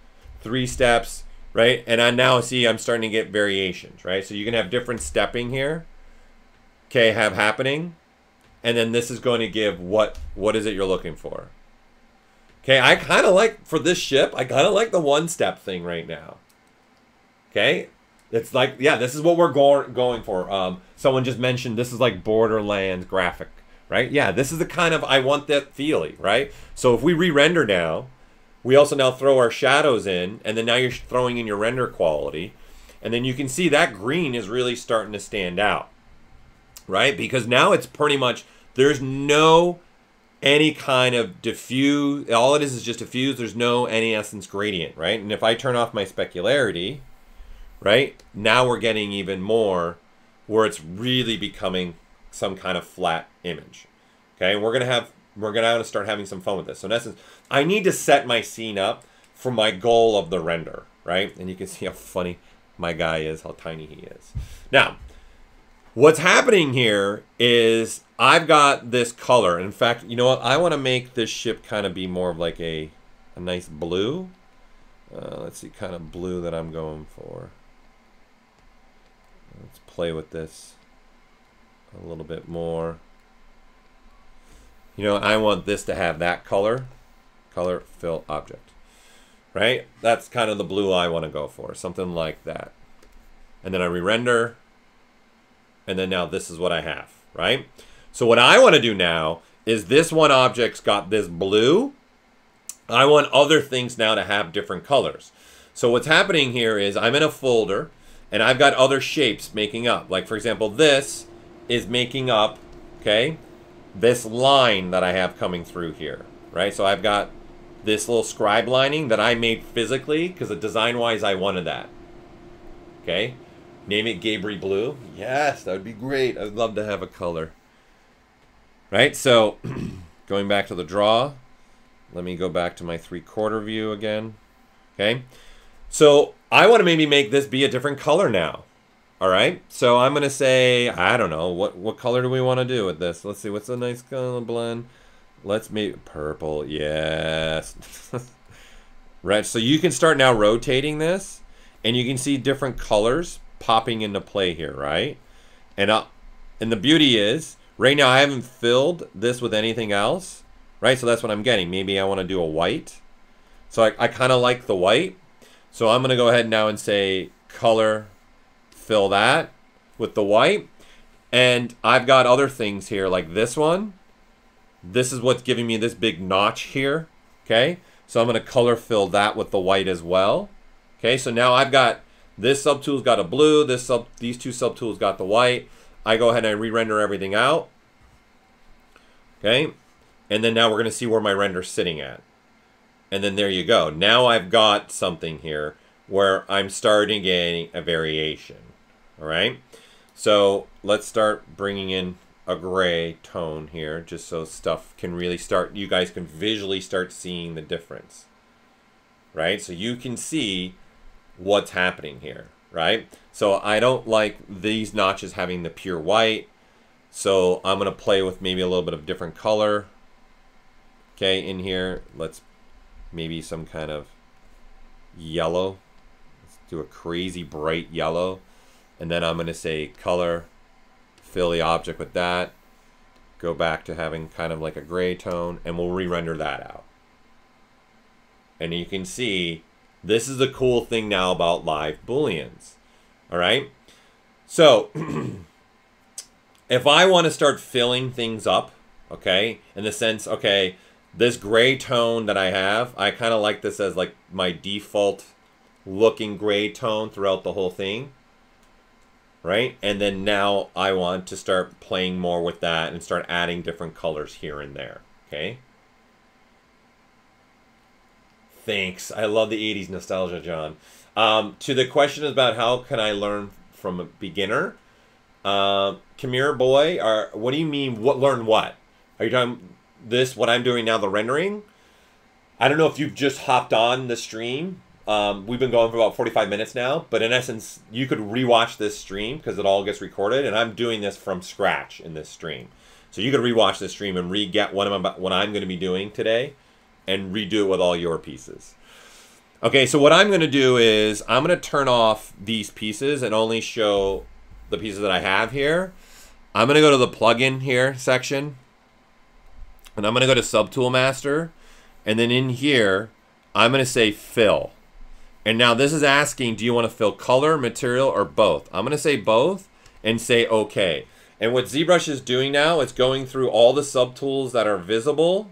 3 steps, right? And I now see I'm starting to get variations, right? So you can have different stepping here, okay, have happening. And then this is going to give what is it you're looking for. Okay, I kind of like, for this ship, I kind of like the 1-step thing right now. Okay, it's like, yeah, this is what we're going for. Someone just mentioned this is like Borderlands graphic, right? Yeah, this is the kind of, I want that feeling, right? So if we re-render now, We also now throw our shadows in, and then now you're throwing in your render quality. And then you can see that green is really starting to stand out, right? Because now it's pretty much, there's no any kind of diffuse, all it is just diffuse, there's no any essence gradient, right? And if I turn off my specularity, right, now we're getting even more where it's really becoming some kind of flat image. Okay, and we're gonna start having some fun with this. So in essence, I need to set my scene up for my goal of the render, right? And you can see how funny my guy is, how tiny he is. Now, what's happening here is I've got this color. In fact, you know what? I want to make this ship kind of be more of like a nice blue. Let's see, kind of blue that I'm going for. Let's play with this a little bit more. You know, I want this to have that color, color fill object, right? That's kind of the blue I want to go for, something like that. And then I re-render, and then now this is what I have, right? So what I want to do now is this one object's got this blue. I want other things now to have different colors. So what's happening here is I'm in a folder, and I've got other shapes making up. Like, for example, this is making up, okay, this line that I have coming through here, right? So I've got this little scribe lining that I made physically because design-wise I wanted that, okay? Name it Gabri Blue. Yes, that would be great. I'd love to have a color, right? So going back to the draw, let me go back to my three-quarter view again, okay? So I want to maybe make this be a different color now. All right, so I'm gonna say, I don't know, what color do we want to do with this? Let's see, what's a nice color blend? Let's make purple, yes. Right, so you can start now rotating this, and you can see different colors popping into play here, right? And the beauty is, right now I haven't filled this with anything else, right? So that's what I'm getting. Maybe I want to do a white. So I kind of like the white. So I'm gonna go ahead now and say color, fill that with the white, and I've got other things here like this one. This is what's giving me this big notch here, okay? So I'm gonna color fill that with the white as well, okay? So now I've got this subtool's got a blue, these two subtools got the white. I go ahead and I re-render everything out, okay? And then now we're gonna see where my render's sitting at. And then there you go. Now I've got something here where I'm starting getting a variation. All right, so let's start bringing in a gray tone here just so stuff can really start, you guys can visually start seeing the difference, right? So you can see what's happening here, right? So I don't like these notches having the pure white, so I'm gonna play with maybe a little bit of different color, okay, in here. Let's maybe some kind of yellow, let's do a crazy bright yellow. And then I'm going to say color, fill the object with that, go back to having kind of like a gray tone, and we'll re-render that out. And you can see this is the cool thing now about live Booleans. All right, so if I want to start filling things up, okay, in the sense, okay, this gray tone that I have, I kind of like this as like my default looking gray tone throughout the whole thing. Right, and then now I want to start playing more with that and start adding different colors here and there, okay? Thanks, I love the 80s nostalgia, John. To the question about how can I learn from a beginner, Khmer Boy, or what do you mean, what learn what? Are you talking this, what I'm doing now, the rendering? I don't know if you've just hopped on the stream. We've been going for about 45 minutes now, but in essence, you could rewatch this stream because it all gets recorded, and I'm doing this from scratch in this stream. So you could rewatch this stream and re-get what I'm going to be doing today and redo it with all your pieces. Okay, so what I'm going to do is I'm going to turn off these pieces and only show the pieces that I have here. I'm going to go to the plugin here section, and I'm going to go to Subtool Master, and then in here, I'm going to say Fill. And now this is asking, do you want to fill color, material, or both? I'm gonna say both and say okay. And what ZBrush is doing now, it's going through all the subtools that are visible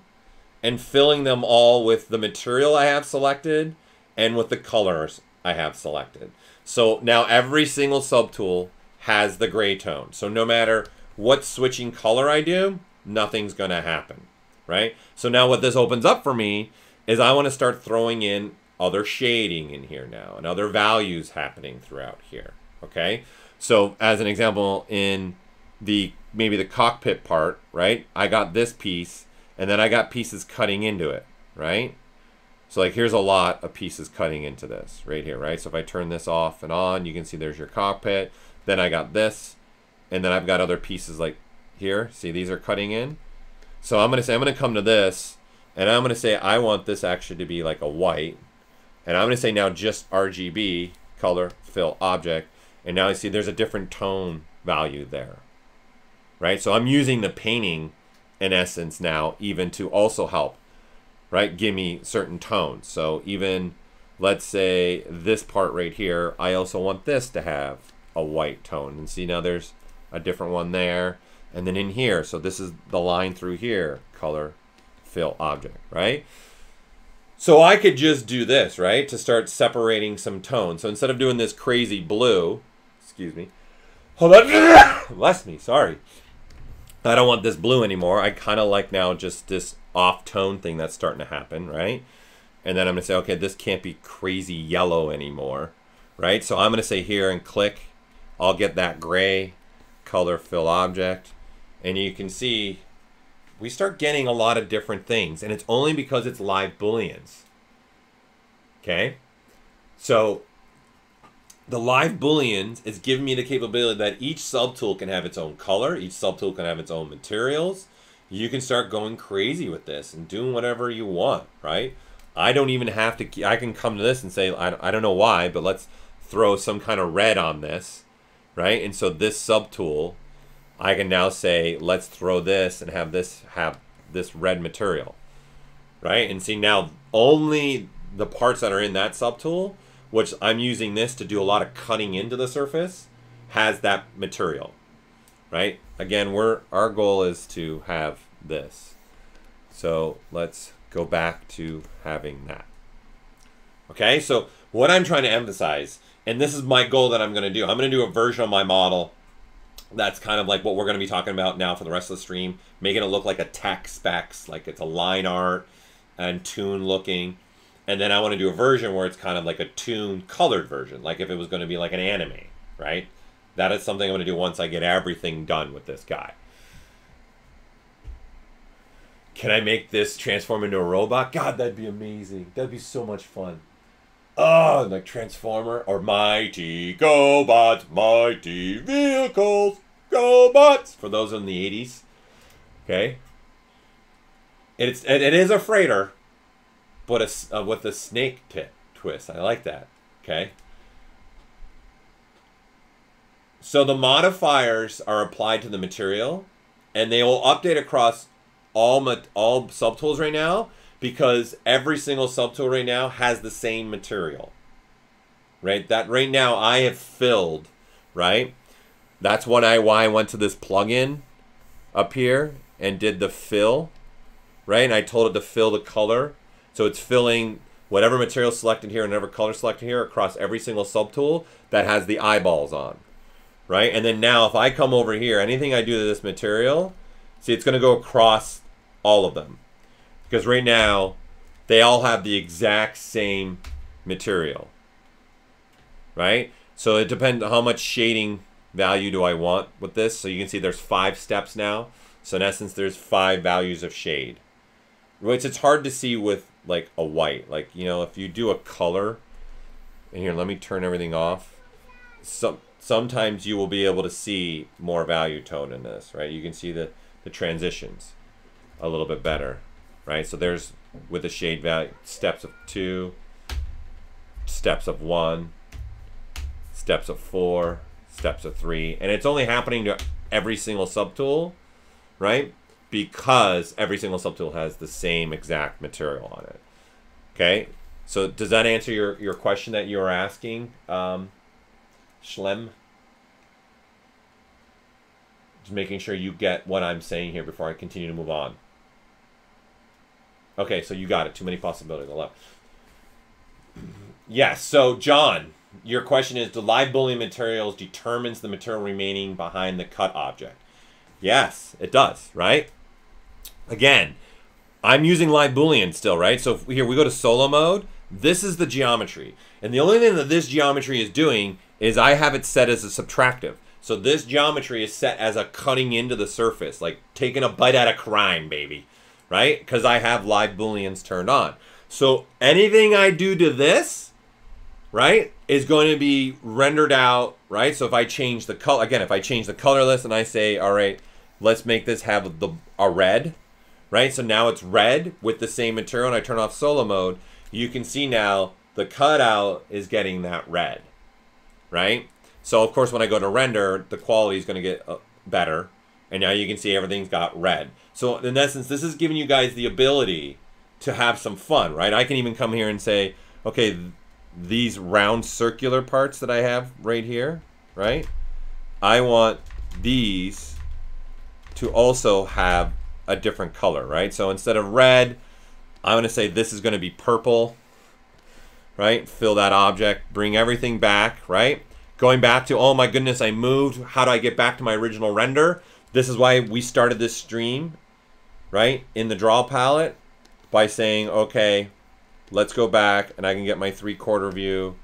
and filling them all with the material I have selected and with the colors I have selected. So now every single subtool has the gray tone. So no matter what switching color I do, nothing's gonna happen, right? So now what this opens up for me is I wanna start throwing in other shading in here now and other values happening throughout here, okay? So as an example, in the maybe the cockpit part, right? I got this piece and then I got pieces cutting into it, right? So like here's a lot of pieces cutting into this right here, right? So if I turn this off and on, you can see there's your cockpit. Then I got this, and then I've got other pieces like here. See, these are cutting in. So I'm gonna say, I'm gonna come to this, and I'm gonna say I want this actually to be like a white. And I'm gonna say now just RGB, color, fill, object. And now you see there's a different tone value there, right? So I'm using the painting in essence now even to also help, right? Give me certain tones. So even let's say this part right here, I also want this to have a white tone. And see now there's a different one there. And then in here, so this is the line through here, color, fill, object, right? So I could just do this, right? To start separating some tones. So instead of doing this crazy blue, excuse me, hold on, bless me, sorry. I don't want this blue anymore. I kind of like now just this off tone thing that's starting to happen, right? And then I'm gonna say, okay, this can't be crazy yellow anymore, right? So I'm gonna say here and click, I'll get that gray, color, fill, object. And you can see we start getting a lot of different things, and it's only because it's live Booleans, okay? So the live Booleans is giving me the capability that each subtool can have its own color, each subtool can have its own materials. You can start going crazy with this and doing whatever you want, right? I don't even have to, I can come to this and say, I don't know why, but let's throw some kind of red on this, right? And so this subtool, I can now say, let's throw this and have this red material, right? And see now only the parts that are in that subtool, which I'm using this to do a lot of cutting into the surface, has that material, right? Again, our goal is to have this. So let's go back to having that. Okay, so what I'm trying to emphasize, and this is my goal that I'm gonna do a version of my model that's kind of like what we're going to be talking about now for the rest of the stream, making it look like a tech specs, like it's a line art and tune looking. And then I want to do a version where it's kind of like a tune colored version, like if it was going to be like an anime, right? That is something I'm going to do once I get everything done with this guy. Can I make this transform into a robot? God, that'd be amazing. That'd be so much fun. Oh, like Transformer or Mighty GoBots, Mighty Vehicles, GoBots. For those in the 80s, okay? It is a freighter, but with a snake twist. I like that, okay? So the modifiers are applied to the material, and they will update across all subtools right now, because every single subtool right now has the same material, right? That right now I have filled, right? That's why I went to this plugin up here and did the fill, right? And I told it to fill the color. So it's filling whatever material selected here and whatever color selected here across every single subtool that has the eyeballs on, right? And then now if I come over here, anything I do to this material, see, it's gonna go across all of them. Because right now, they all have the exact same material, right? So it depends on how much shading value do I want with this. So you can see there's 5 steps now. So in essence, there's 5 values of shade, which it's hard to see with like a white. Like, you know, if you do a color, and here, let me turn everything off. Sometimes you will be able to see more value tone in this, right? You can see the transitions a little bit better. Right, so there's with the shade value steps of 2, steps of 1, steps of 4, steps of 3, and it's only happening to every single subtool, right? Because every single subtool has the same exact material on it. Okay, so does that answer your question that you were asking, Schlem? Just making sure you get what I'm saying here before I continue to move on. Okay, so you got it. Too many possibilities allowed. Yes, so John, your question is, do live Boolean materials determines the material remaining behind the cut object? Yes, it does, right? Again, I'm using live Boolean still, right? So if, here we go to solo mode. This is the geometry. And the only thing that this geometry is doing is I have it set as a subtractive. So this geometry is set as a cutting into the surface, like taking a bite out of crime, baby, right? Because I have live Booleans turned on. So anything I do to this, right, is going to be rendered out, right? So if I change the color, again, if I change the colorless and I say, all right, let's make this have a red, right? So now it's red with the same material, and I turn off solo mode. You can see now the cutout is getting that red, right? So of course, when I go to render, the quality is going to get better. And now you can see everything's got red. So in essence, this is giving you guys the ability to have some fun, right? I can even come here and say, okay, these round circular parts that I have right here, right? I want these to also have a different color, right? So instead of red, I'm going to say this is going to be purple, right? Fill that object, bring everything back, right? Going back to, oh my goodness, I moved. How do I get back to my original render? This is why we started this stream, right? In the draw palette by saying, okay, let's go back and I can get my 3/4 view.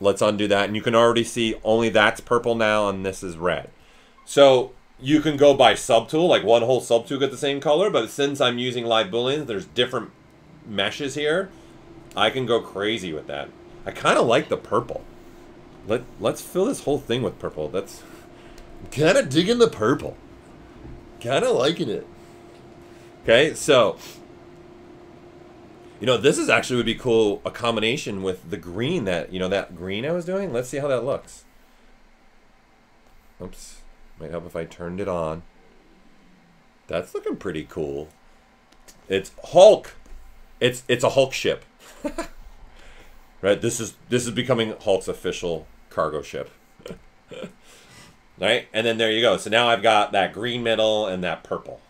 Let's undo that. And you can already see only that's purple now and this is red. So you can go by subtool, like one whole subtool got the same color, but since I'm using live Booleans, there's different meshes here. I can go crazy with that. I kind of like the purple. Let's fill this whole thing with purple. That's kind of digging the purple. Kind of liking it. Okay, so, you know, this is actually would be cool, a combination with the green that, you know, that green I was doing. Let's see how that looks. Oops. Might help if I turned it on. That's looking pretty cool. It's Hulk. It's a Hulk ship. Right, this is becoming Hulk's official cargo ship. Right? And then there you go. So now I've got that green middle and that purple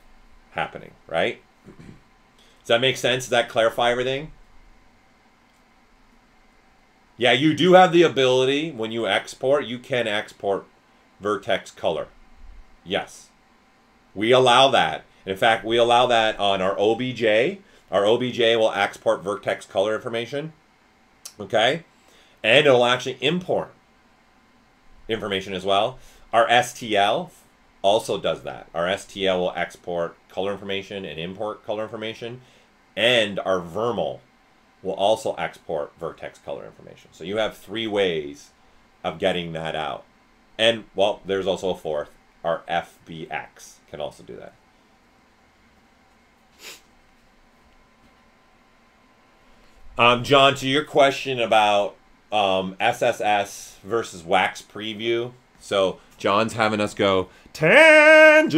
happening, right? Does that make sense? Does that clarify everything? Yeah, you do have the ability when you export, you can export vertex color. Yes. We allow that. In fact, we allow that on our OBJ. Our OBJ will export vertex color information. Okay, and it'll actually import information as well. Our STL also does that. Our STL will export color information and import color information, and our Vermal will also export vertex color information. So you have three ways of getting that out. And, well, there's also a fourth. Our FBX can also do that. John, to your question about SSS versus Wax Preview. So John's having us go tangent.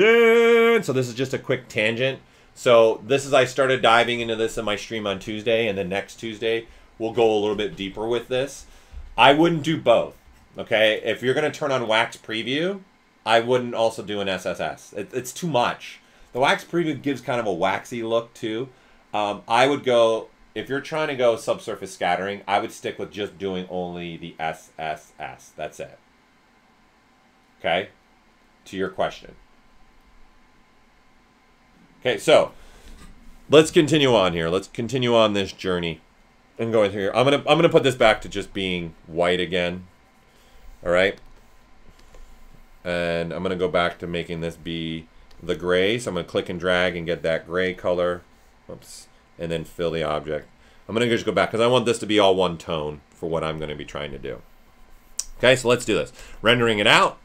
So this is just a quick tangent. So this is, I started diving into this in my stream on Tuesday, and then next Tuesday we'll go a little bit deeper with this. I wouldn't do both, okay? If you're going to turn on Wax Preview, I wouldn't also do an SSS. It's too much. The Wax Preview gives kind of a waxy look too. I would go... If you're trying to go subsurface scattering, I would stick with just doing only the SSS. That's it. Okay? To your question. Okay, so let's continue on here. Let's continue on this journey and go through here. I'm gonna put this back to just being white again. All right? And I'm gonna go back to making this be the gray. So I'm gonna click and drag and get that gray color. Oops. And then fill the object. I'm going to just go back because I want this to be all one tone for what I'm going to be trying to do. Okay, so let's do this. Rendering it out.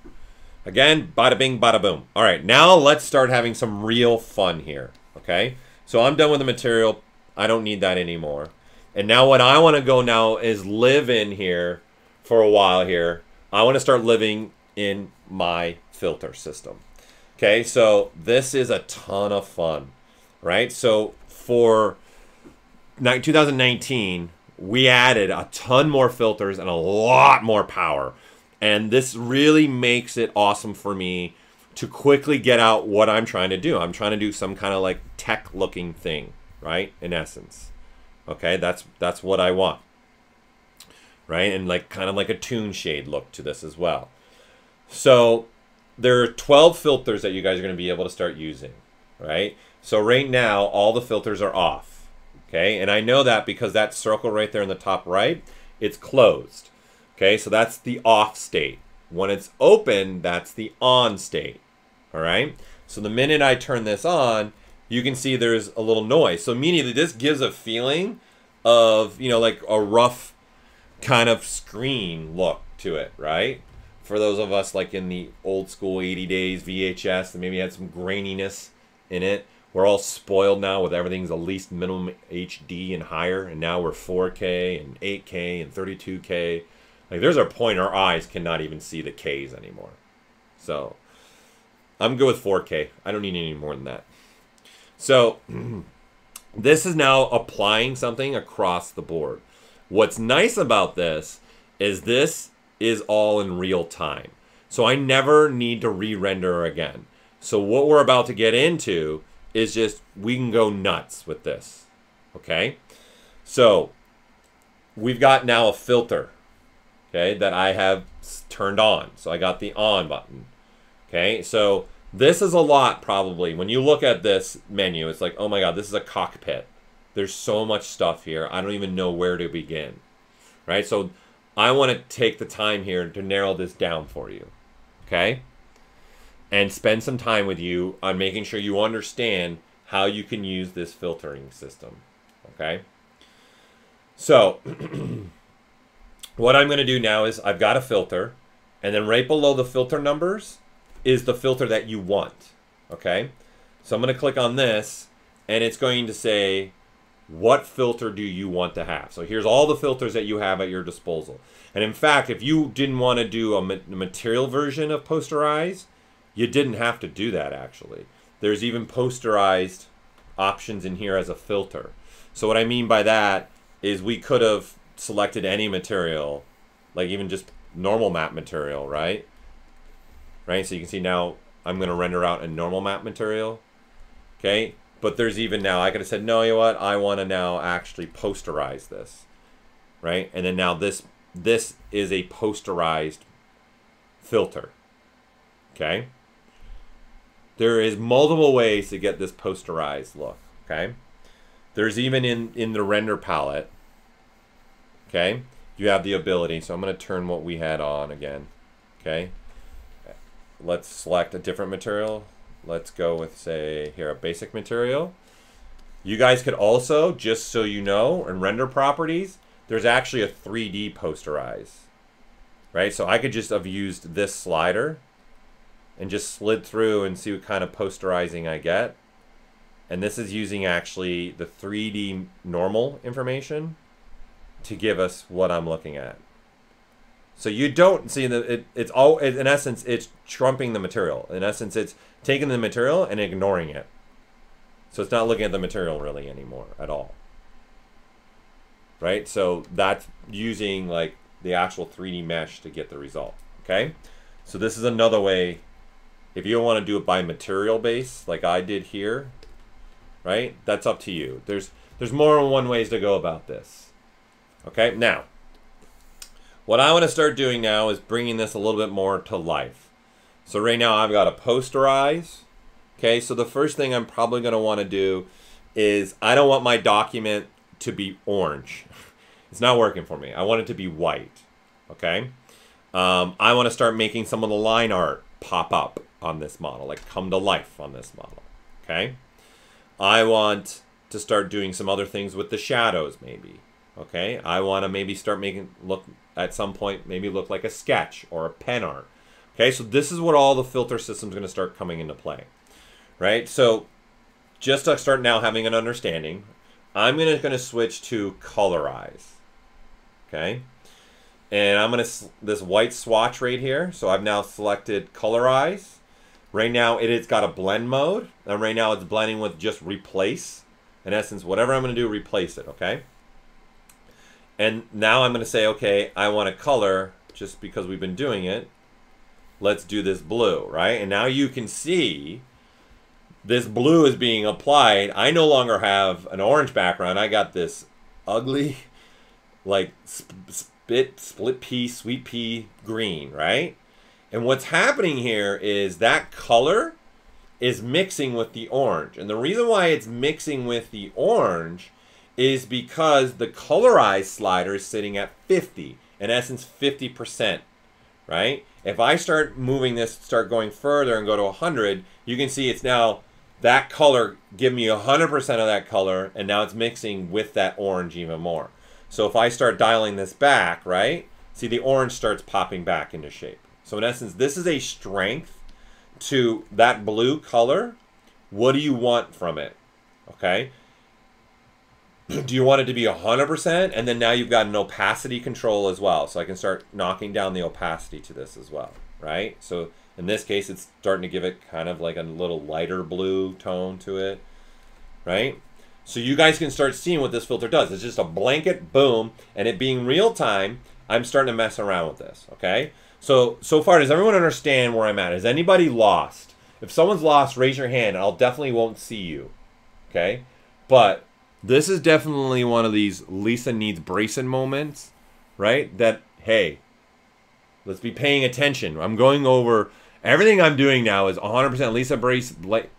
Again, bada bing, bada boom. All right, now let's start having some real fun here. Okay, so I'm done with the material. I don't need that anymore. And now what I want to go now is live in here for a while here. I want to start living in my filter system. Okay, so this is a ton of fun, right? So for 2019, we added a ton more filters and a lot more power. And this really makes it awesome for me to quickly get out what I'm trying to do. I'm trying to do some kind of like tech looking thing, right? In essence, okay, that's what I want, right? And like kind of like a toon shade look to this as well. So there are 12 filters that you guys are going to be able to start using, right? So right now, all the filters are off, okay? And I know that because that circle right there in the top right, it's closed, okay? So that's the off state. When it's open, that's the on state, all right? So the minute I turn this on, you can see there's a little noise. So immediately this gives a feeling of, you know, like a rough kind of screen look to it, right? For those of us like in the old school 80 days VHS that maybe had some graininess in it. We're all spoiled now with everything's the least minimum HD and higher, and now we're 4K and 8K and 32K. Like there's a point our eyes cannot even see the Ks anymore. So I'm good with 4K. I don't need any more than that. So this is now applying something across the board. What's nice about this is all in real time. So I never need to re-render again. So what we're about to get into is just, we can go nuts with this, okay? So we've got now a filter, okay, that I have turned on. So I got the on button, okay? So this is a lot probably. When you look at this menu, it's like, oh my God, this is a cockpit. There's so much stuff here. I don't even know where to begin, right? So I want to take the time here to narrow this down for you, okay? And spend some time with you on making sure you understand how you can use this filtering system, okay? So what I'm going to do now is I've got a filter, and then right below the filter numbers is the filter that you want, okay? So I'm going to click on this, and it's going to say, what filter do you want to have? So here's all the filters that you have at your disposal. And in fact, if you didn't want to do a material version of Posterize, you didn't have to do that actually. There's even Posterized options in here as a filter. So what I mean by that is we could have selected any material, like even just normal map material, right? Right, so you can see now I'm going to render out a normal map material, okay? But there's even now, I could have said, no, you know what? I want to now actually posterize this, right? And then now this is a posterized filter, okay? There is multiple ways to get this posterized look, okay? There's even in the render palette, okay? You have the ability, so I'm going to turn what we had on again, okay? Let's select a different material. Let's go with, say, here, a basic material. You guys could also, just so you know, in render properties, there's actually a 3D posterize, right? So I could just have used this slider and just slid through and see what kind of posterizing I get. And this is using actually the 3D normal information to give us what I'm looking at. So you don't see that it's all, in essence, it's trumping the material. In essence, it's taking the material and ignoring it. So it's not looking at the material really anymore at all. Right? So that's using like the actual 3D mesh to get the result. Okay? So this is another way. If you don't want to do it by material base like I did here, right? That's up to you. There's more than one ways to go about this. Okay? Now, what I want to start doing now is bringing this a little bit more to life. So right now I've got a posterize. Okay, so the first thing I'm probably going to want to do is I don't want my document to be orange. It's not working for me. I want it to be white. Okay, I want to start making some of the line art pop up on this model, like come to life on this model. Okay, I want to start doing some other things with the shadows maybe. Okay, I want to maybe start making look at some point maybe look like a sketch or a pen art. Okay, so this is what all the filter system's going to start coming into play, right? So just to start now having an understanding, I'm going to switch to colorize, okay? And I'm going to this white swatch right here. So I've now selected colorize. Right now it's got a blend mode, and right now it's blending with just replace. In essence, whatever I'm going to do, replace it, okay? And now I'm going to say, okay, I want to color just because we've been doing it. Let's do this blue, right? And now you can see this blue is being applied. I no longer have an orange background. I got this ugly, like, split pea, sweet pea green, right? And what's happening here is that color is mixing with the orange. And the reason why it's mixing with the orange is because the colorize slider is sitting at 50, in essence 50%, right? If I start moving this, start going further and go to 100, you can see it's now that color, give me 100% of that color, and now it's mixing with that orange even more. So if I start dialing this back, right, see the orange starts popping back into shape. So in essence, this is a strength to that blue color. What do you want from it, okay? Do you want it to be 100%? And then now you've got an opacity control as well. So I can start knocking down the opacity to this as well, right? So in this case, it's starting to give it kind of like a little lighter blue tone to it, right? So you guys can start seeing what this filter does. It's just a blanket, boom, and it being real time, I'm starting to mess around with this, okay? So far, does everyone understand where I'm at? Is anybody lost? If someone's lost, raise your hand. I'll definitely won't see you, okay? But this is definitely one of these Lisa needs bracing moments, right? That, hey, let's be paying attention. I'm going over, everything I'm doing now is 100%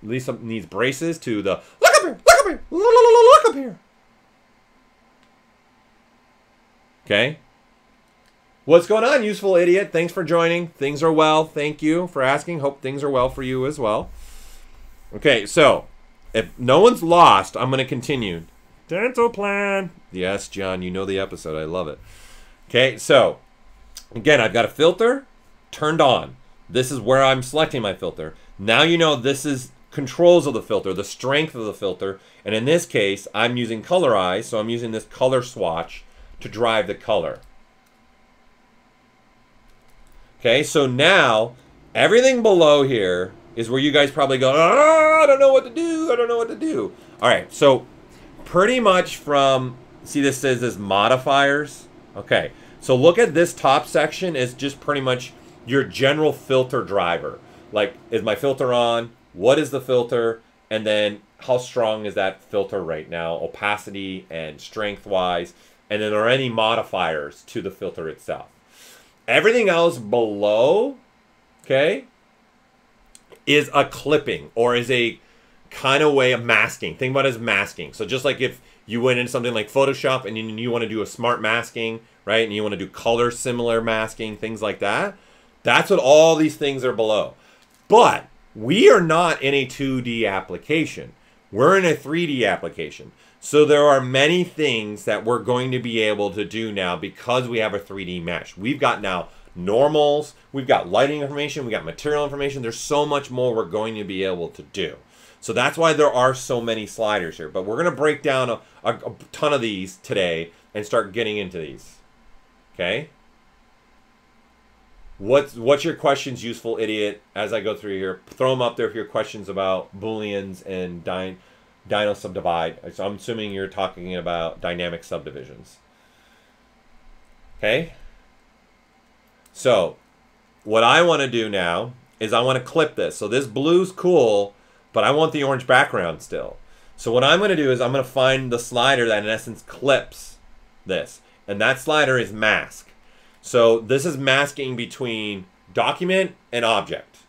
Lisa needs braces to the, look up here, look up here, look up here. Okay? What's going on, useful idiot? Thanks for joining. Things are well. Thank you for asking. Hope things are well for you as well. Okay, so if no one's lost, I'm going to continue. Dental plan. Yes, John, you know the episode. I love it. Okay, so again, I've got a filter turned on. This is where I'm selecting my filter. Now you know this is controls of the filter, the strength of the filter. And in this case, I'm using colorize, so I'm using this color swatch to drive the color. Okay, so now everything below here is where you guys probably go, ah, I don't know what to do, I don't know what to do. All right, so pretty much from, see this says this modifiers. Okay, so look at this top section is just pretty much your general filter driver. Like, is my filter on? What is the filter? And then how strong is that filter right now? Opacity and strength-wise. And then are any modifiers to the filter itself? Everything else below, okay, is a clipping or is a kind of way of masking. Think about it as masking. So just like if you went into something like Photoshop and you want to do a smart masking, right, and you want to do color similar masking, things like that, that's what all these things are below. But we are not in a 2D application. We're in a 3D application. So there are many things that we're going to be able to do now because we have a 3D mesh. We've got now normals, we've got lighting information, we've got material information. There's so much more we're going to be able to do. So that's why there are so many sliders here. But we're going to break down a ton of these today and start getting into these. Okay? What's your questions, useful idiot, as I go through here? Throw them up there if you have questions about Booleans and Dino subdivide. So I'm assuming you're talking about dynamic subdivisions. Okay? So what I want to do now is I want to clip this. So this blue's cool, but I want the orange background still. So what I'm going to do is I'm going to find the slider that in essence clips this. And that slider is mask. So this is masking between document and object,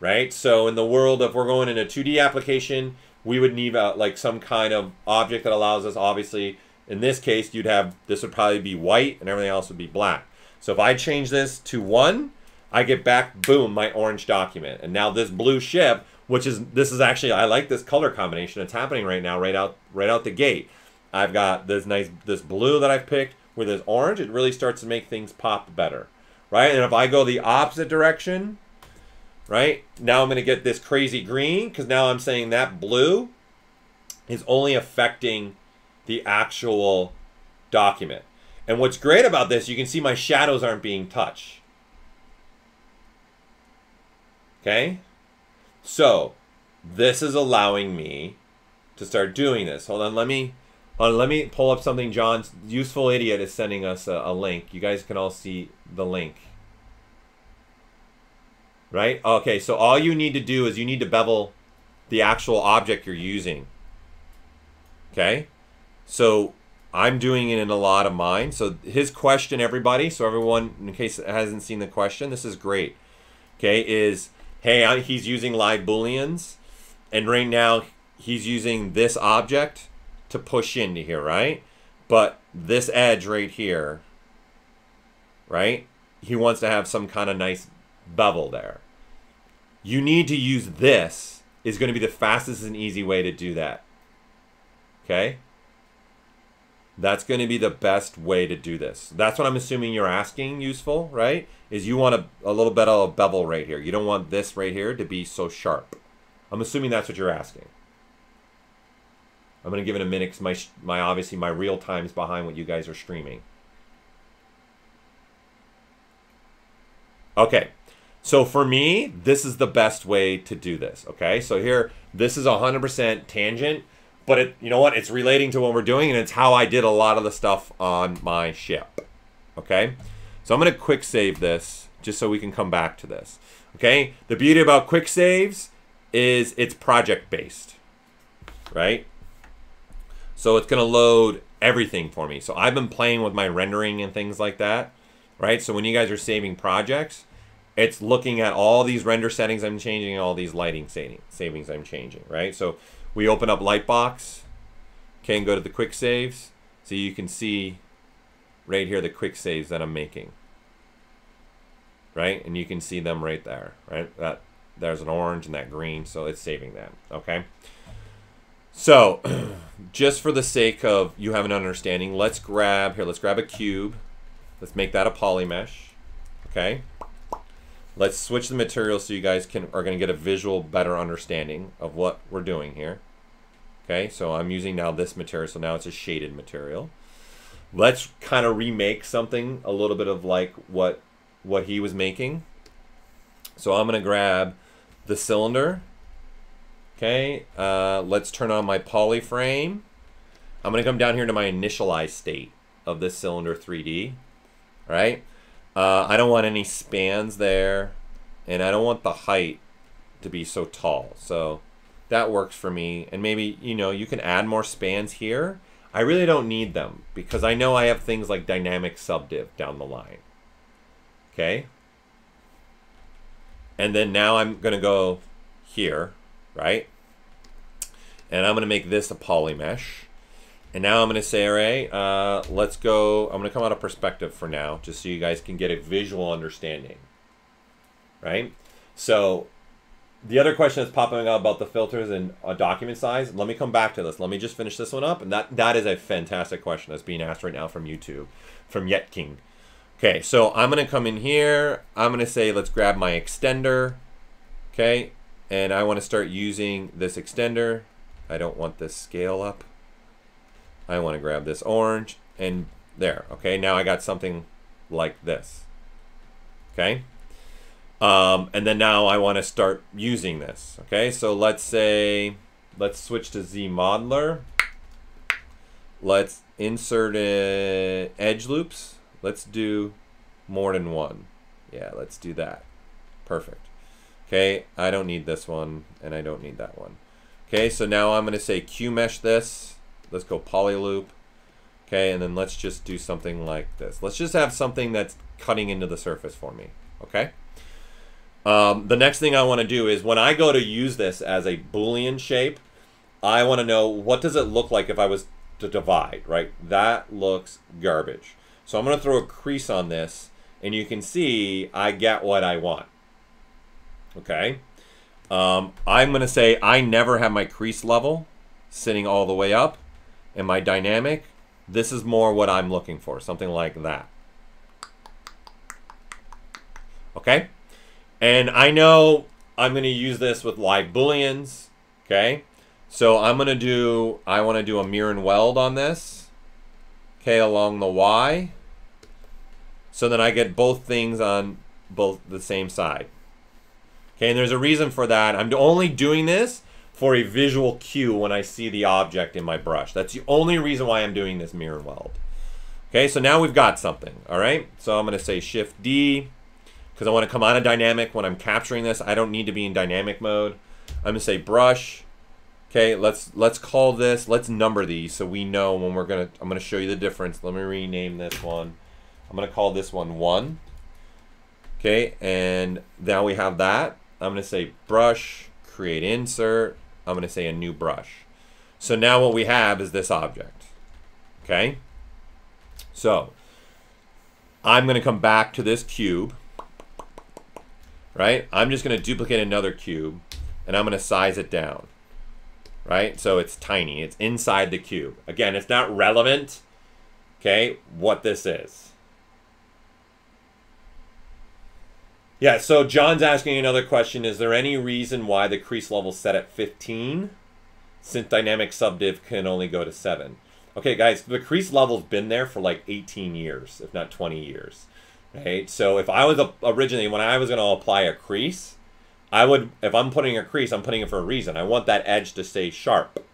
right? So in the world of we're going in a 2D application, we would need like some kind of object that allows us, obviously, in this case, you'd have, this would probably be white and everything else would be black. So if I change this to 1, I get back, boom, my orange document. And now this blue ship, which is, this is actually, I like this color combination. It's happening right now, right out the gate. I've got this nice, this blue that I've picked with this orange. It really starts to make things pop better, right? And if I go the opposite direction, right? Now I'm going to get this crazy green because now I'm saying that blue is only affecting the actual document. And what's great about this, you can see my shadows aren't being touched. Okay? So this is allowing me to start doing this. Hold on, let me pull up something. John's useful idiot is sending us a link. You guys can all see the link. Right? Okay, so all you need to do is you need to bevel the actual object you're using. Okay, so I'm doing it in a lot of mine. So his question, everybody, so everyone, in case it hasn't seen the question, this is great. Okay, is, hey, he's using live booleans, and right now he's using this object to push into here, right? But this edge right here, right? He wants to have some kind of nice bevel there. You need to use this, is going to be the fastest and easy way to do that. Okay? That's going to be the best way to do this. That's what I'm assuming you're asking, useful, right? Is you want a little bit of a bevel right here. You don't want this right here to be so sharp. I'm assuming that's what you're asking. I'm going to give it a minute because my obviously my real time's behind what you guys are streaming. Okay, so for me, this is the best way to do this, okay? So here, this is 100% tangent, but it, you know what? It's relating to what we're doing, and it's how I did a lot of the stuff on my ship, okay? So I'm going to quick save this just so we can come back to this, okay? The beauty about quick saves is it's project-based, right? So it's going to load everything for me. So I've been playing with my rendering and things like that. Right, so when you guys are saving projects, it's looking at all these render settings I'm changing, all these lighting savings I'm changing, right? So we open up Lightbox, okay, and go to the quick saves. So you can see right here the quick saves that I'm making, right? And you can see them right there, right? That there's an orange and that green, so it's saving that, okay? So just for the sake of you having an understanding, let's grab here, let's grab a cube. Let's make that a poly mesh, okay? Let's switch the material so you guys are gonna get a visual, better understanding of what we're doing here. Okay, so I'm using now this material, so now it's a shaded material. Let's kind of remake something, a little bit of like what he was making. So I'm gonna grab the cylinder, okay? Let's turn on my poly frame. I'm gonna come down here to my initialized state of this cylinder 3D. Right? I don't want any spans there, and I don't want the height to be so tall. So that works for me. And maybe, you know, you can add more spans here. I really don't need them because I know I have things like dynamic subdiv down the line. Okay? And then now I'm going to go here, right? And I'm going to make this a poly mesh. And now I'm going to say, all right, let's go. I'm going to come out of perspective for now, just so you guys can get a visual understanding, right? So the other question that's popping up about the filters and document size, let me come back to this. Let me just finish this one up. And that is a fantastic question that's being asked right now from YouTube, from Yet King. Okay, so I'm going to come in here. I'm going to say, let's grab my extender, okay? And I want to start using this extender. I don't want this scale up. I want to grab this orange and there. Okay, now I got something like this. Okay, and then now I want to start using this. Okay, so let's say, let's switch to Z Modeler. Let's insert edge loops. Let's do more than one. Yeah, let's do that. Perfect. Okay, I don't need this one and I don't need that one. Okay, so now I'm going to say Q mesh this. Let's go poly loop, okay, and then let's just do something like this. Let's just have something that's cutting into the surface for me, okay? The next thing I want to do is when I go to use this as a Boolean shape, I want to know what does it look like if I was to divide, right? That looks garbage. So I'm going to throw a crease on this, and you can see I get what I want, okay? I'm going to say I never have my crease level sitting all the way up. And my dynamic, this is more what I'm looking for, something like that. Okay? And I know I'm going to use this with live booleans, okay? So I'm going to do, I want to do a mirror and weld on this, okay, along the Y. So then I get both things on both the same side. Okay, and there's a reason for that. I'm only doing this for a visual cue when I see the object in my brush. That's the only reason why I'm doing this mirror weld. Okay, so now we've got something, all right? So I'm gonna say Shift D, because I wanna come out of dynamic when I'm capturing this. I don't need to be in dynamic mode. I'm gonna say brush. Okay, let's call this, let's number these so we know when we're gonna, I'm gonna show you the difference. Let me rename this one. I'm gonna call this one 1. Okay, and now we have that. I'm gonna say brush, create insert. I'm gonna say a new brush. So now what we have is this object, okay? So I'm gonna come back to this cube, right? I'm just gonna duplicate another cube and I'm gonna size it down, right? So it's tiny, it's inside the cube. Again, it's not relevant, okay, what this is. Yeah, so John's asking another question. Is there any reason why the crease level set at 15 since dynamic subdiv can only go to 7? Okay, guys, the crease level's been there for like 18 years, if not 20 years, right? So if I was originally, when I was gonna apply a crease, I would, if I'm putting a crease, I'm putting it for a reason. I want that edge to stay sharp.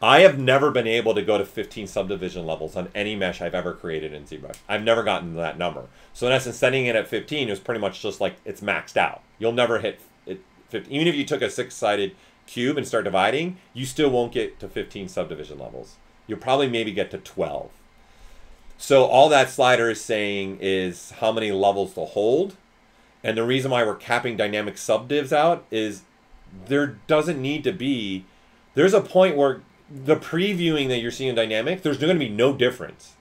I have never been able to go to 15 subdivision levels on any mesh I've ever created in ZBrush. I've never gotten to that number. So in essence, setting it at 15 is pretty much just like it's maxed out. You'll never hit it 15. Even if you took a 6-sided cube and start dividing, you still won't get to 15 subdivision levels. You'll probably maybe get to 12. So all that slider is saying is how many levels to hold. And the reason why we're capping dynamic subdivs out is there doesn't need to be, there's a point where the previewing that you're seeing in dynamic, there's going to be no difference.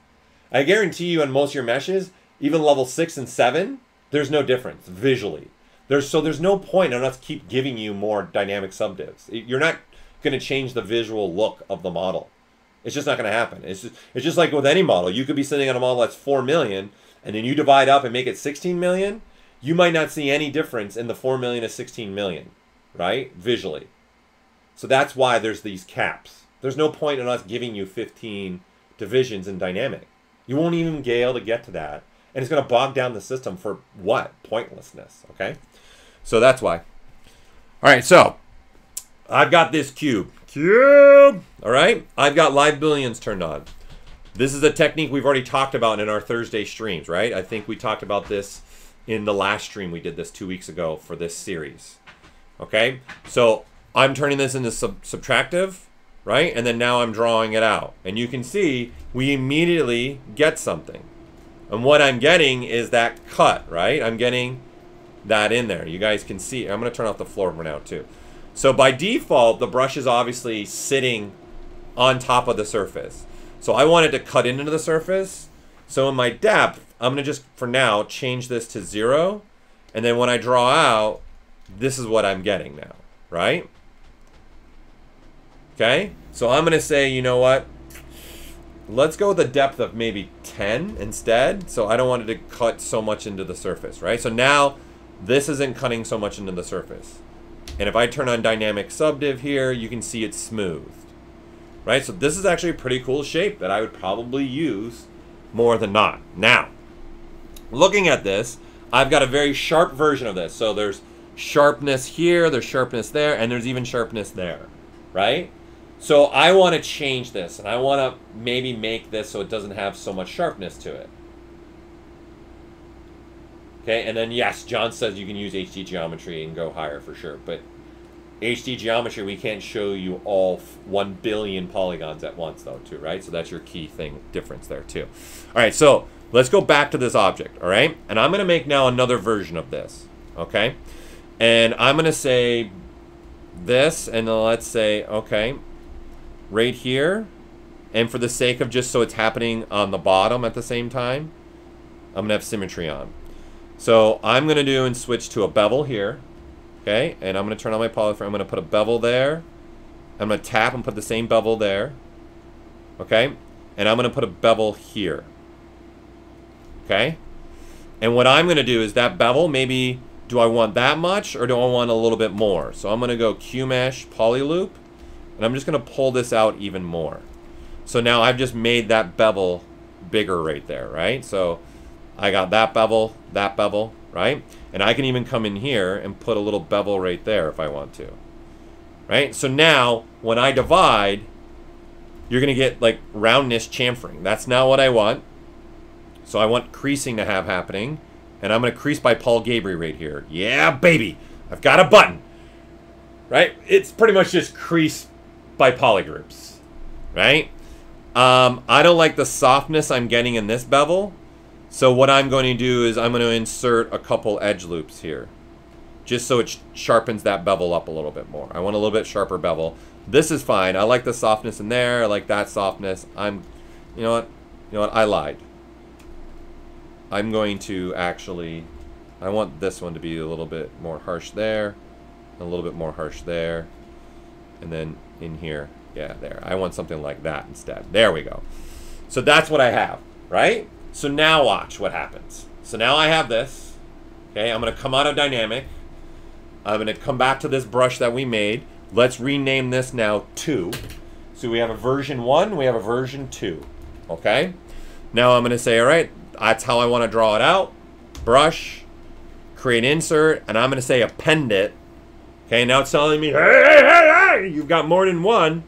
I guarantee you on most of your meshes, even level 6 and 7, there's no difference visually. There's no point on us keep giving you more dynamic subdivs. You're not going to change the visual look of the model. It's just not going to happen. It's just like with any model. You could be sitting on a model that's 4 million, and then you divide up and make it 16 million. You might not see any difference in the 4 million to 16 million, right? Visually. So that's why there's these caps. There's no point in us giving you 15 divisions in dynamic. You won't even be able to get to that. And it's going to bog down the system for what? Pointlessness, okay? So that's why. All right, so I've got this cube. All right? I've got live billions turned on. This is a technique we've already talked about in our Thursday streams, right? I think we talked about this in the last stream we did this 2 weeks ago for this series, okay? So I'm turning this into subtractive. Right? And then now I'm drawing it out. And you can see we immediately get something. And what I'm getting is that cut, right? I'm getting that in there. You guys can see. I'm going to turn off the floor for now too. So by default, the brush is obviously sitting on top of the surface. So I wanted to cut into the surface. So in my depth, I'm going to just, for now, change this to 0. And then when I draw out, this is what I'm getting now, right? Okay, so I'm gonna say, you know what? Let's go with a depth of maybe 10 instead. So I don't want it to cut so much into the surface, right? So now this isn't cutting so much into the surface. And if I turn on dynamic subdiv here, you can see it's smoothed, right? So this is actually a pretty cool shape that I would probably use more than not. Now, looking at this, I've got a very sharp version of this. So there's sharpness here, there's sharpness there, and there's even sharpness there, right? So I want to change this, and I want to maybe make this so it doesn't have so much sharpness to it. Okay, and then yes, John says you can use HD geometry and go higher for sure, but HD geometry, we can't show you all 1 billion polygons at once though too, right? So that's your key thing, difference there too. All right, so let's go back to this object, all right? And I'm going to make now another version of this, okay? And I'm going to say this, and let's say, okay, right here, and for the sake of just so it's happening on the bottom at the same time, I'm gonna have symmetry on. So I'm gonna do and switch to a bevel here, okay, and I'm gonna turn on my polyframe. I'm gonna put a bevel there. I'm gonna tap and put the same bevel there, okay, and I'm gonna put a bevel here, okay, and what I'm gonna do is that bevel, maybe do I want that much or do I want a little bit more? So I'm gonna go Q-mesh poly loop. And I'm just gonna pull this out even more. So now I've just made that bevel bigger right there, right? So I got that bevel, right? And I can even come in here and put a little bevel right there if I want to, right? So now when I divide, you're gonna get like roundness chamfering. That's not what I want. So I want creasing to have happening. And I'm gonna crease by Paul Gabry right here. Yeah, baby, I've got a button. right? It's pretty much just crease by polygroups, right? I don't like the softness I'm getting in this bevel. So what I'm going to do is I'm going to insert a couple edge loops here, just so it sharpens that bevel up a little bit more. I want a little bit sharper bevel. This is fine. I like the softness in there. I like that softness. You know what? I lied. I'm going to actually, I want this one to be a little bit more harsh there, a little bit more harsh there, and then in here, yeah, there. I want something like that instead. There we go. So that's what I have, right? So now watch what happens. So now I have this. Okay, I'm going to come out of dynamic. I'm going to come back to this brush that we made. Let's rename this now 2. So we have a version 1, we have a version 2. Okay? Now I'm going to say, all right, that's how I want to draw it out. Brush, create insert, and I'm going to say append it. Okay, now it's telling me, hey, you've got more than one.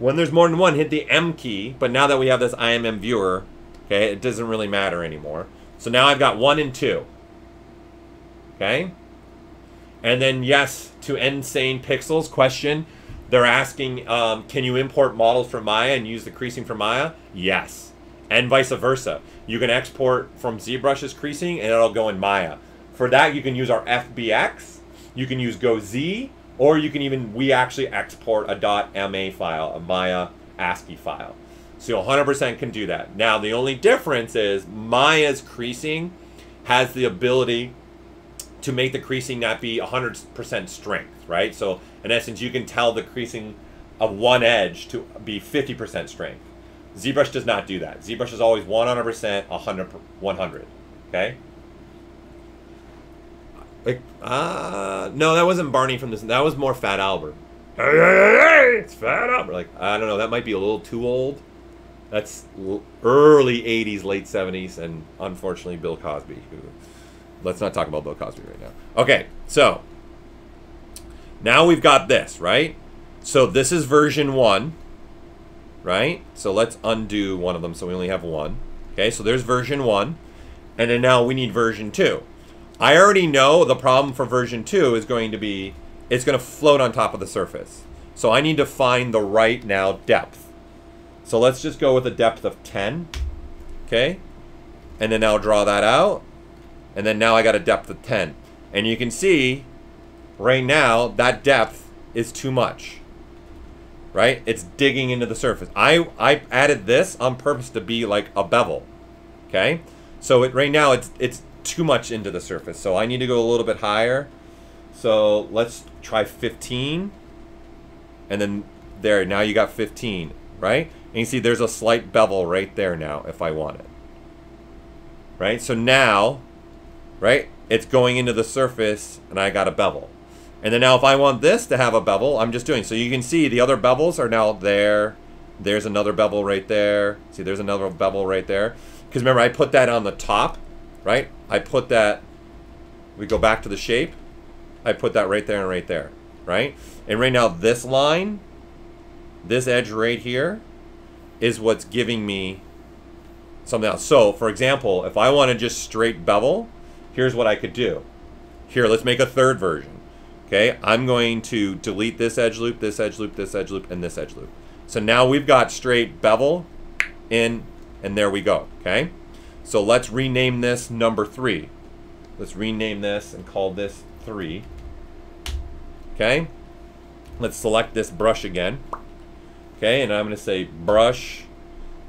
When there's more than one, hit the M key. But now that we have this IMM viewer, okay, it doesn't really matter anymore. So now I've got 1 and 2. Okay? And then yes, to Insane Pixels question, they're asking, can you import models from Maya and use the creasing from Maya? Yes, and vice versa. You can export from ZBrush's creasing and it'll go in Maya. For that, you can use our FBX, you can use GoZ, or you can even, we actually export a .ma file, a Maya ASCII file. So 100% can do that. Now, the only difference is Maya's creasing has the ability to make the creasing not be 100% strength, right? So in essence, you can tell the creasing of one edge to be 50% strength. ZBrush does not do that. ZBrush is always 100%, 100, okay? Like, no, that wasn't Barney from this. That was more Fat Albert. Hey, hey, hey, hey, it's Fat Albert. Like, I don't know, that might be a little too old. That's early 80s, late 70s, and unfortunately, Bill Cosby, who... Let's not talk about Bill Cosby right now. Okay, so now we've got this, right? So this is version 1, right? So let's undo one of them so we only have 1. Okay, so there's version 1, and then now we need version 2. I already know the problem for version 2 is going to be, it's going to float on top of the surface. So I need to find the right now depth. So let's just go with a depth of 10, okay? And then I'll draw that out. And then now I got a depth of 10. And you can see right now that depth is too much, right? It's digging into the surface. I added this on purpose to be like a bevel, okay? So right now it's too much into the surface. So I need to go a little bit higher. So let's try 15. And then there, now you got 15, right? And you see there's a slight bevel right there now if I want it, right? So now... right? It's going into the surface and I got a bevel. And then now if I want this to have a bevel, I'm just doing. So you can see the other bevels are now there. There's another bevel right there. See, there's another bevel right there. Because remember, I put that on the top, right? I put that, we go back to the shape. I put that right there and right there, right? And right now this line, this edge right here is what's giving me something else. So for example, if I want to just straight bevel, here's what I could do. Here, let's make a third version. Okay, I'm going to delete this edge loop, this edge loop, this edge loop, and this edge loop. So now we've got straight bevel in, and there we go, okay? So let's rename this number 3. Let's rename this and call this 3, okay? Let's select this brush again, okay? And I'm gonna say brush,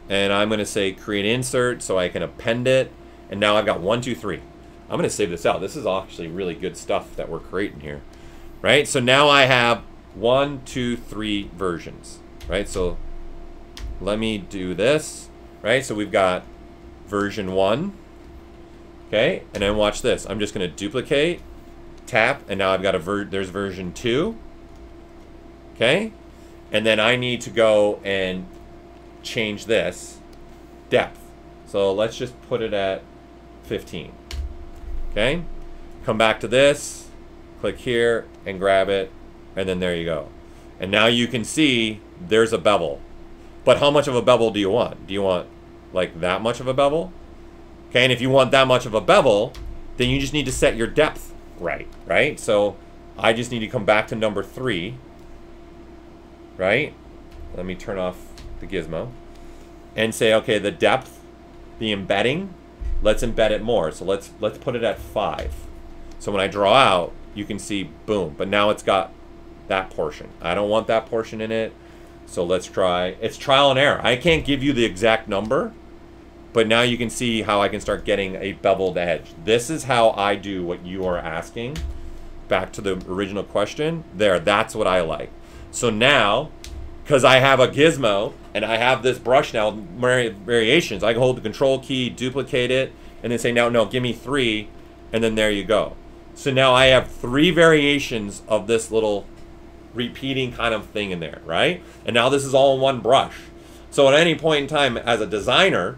and I'm gonna say create insert so I can append it, and now I've got 1, 2, 3. I'm going to save this out. This is actually really good stuff that we're creating here, right? So now I have 1, 2, 3 versions, right? So let me do this, right? So we've got version 1, okay? And then watch this. I'm just going to duplicate, tap, and now I've got a there's version 2, okay? And then I need to go and change this depth. So let's just put it at 15. Okay, come back to this, click here and grab it, and then there you go. And now you can see there's a bevel. But how much of a bevel do you want? Do you want like that much of a bevel? Okay, and if you want that much of a bevel, then you just need to set your depth right, right? So I just need to come back to number 3, right? Let me turn off the gizmo and say, okay, the depth, the embedding, let's embed it more. So let's put it at 5. So when I draw out, you can see, boom. But now it's got that portion. I don't want that portion in it. So let's try. It's trial and error. I can't give you the exact number, but now you can see how I can start getting a beveled edge. This is how I do what you are asking. Back to the original question. There, that's what I like. So now, because I have a gizmo and I have this brush now, variations, I can hold the control key, duplicate it, and then say, now, no, give me 3, and then there you go. So now I have 3 variations of this little repeating kind of thing in there, right? And now this is all in one brush. So at any point in time as a designer,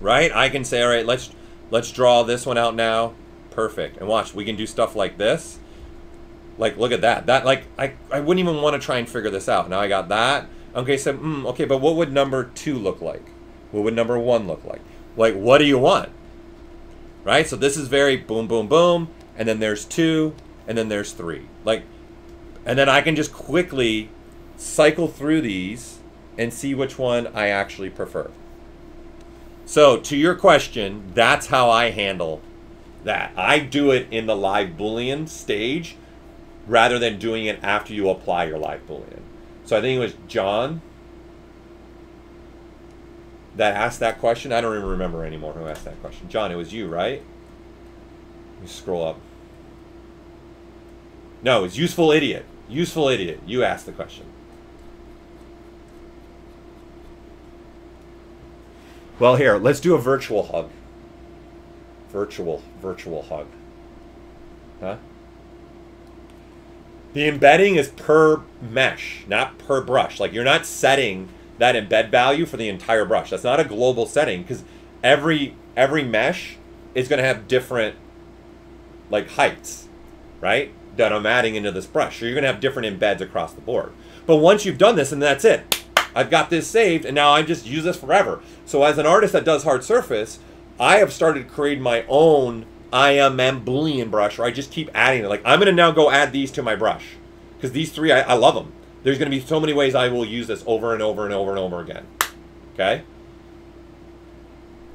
right, I can say, all right, let's draw this one out now. Perfect. And watch, we can do stuff like this. Like, look at that. That, like, I wouldn't even want to try and figure this out. Now I got that. Okay, so, okay, but what would number 2 look like? What would number 1 look like? Like, what do you want? Right? So this is very boom, boom, boom. And then there's 2. And then there's 3. Like, and then I can just quickly cycle through these and see which one I actually prefer. So to your question, that's how I handle that. I do it in the live Boolean stage rather than doing it after you apply your live Boolean. So I think it was John that asked that question. I don't even remember anymore who asked that question. John, it was you, right? Let me scroll up. No, it's Useful Idiot. Useful Idiot, you asked the question. Well, here, let's do a virtual hug. Virtual hug. Huh? The embedding is per mesh, not per brush. Like, you're not setting that embed value for the entire brush. That's not a global setting, because every mesh is going to have different, like, heights, right, that I'm adding into this brush. So you're going to have different embeds across the board. But once you've done this, and that's it. I've got this saved, and now I just use this forever. So as an artist that does hard surface, I have started creating my own IMM Boolean brush where I just keep adding it. Like, I'm going to now go add these to my brush because these 3, I love them. There's going to be so many ways I will use this over and over and over and over again. Okay?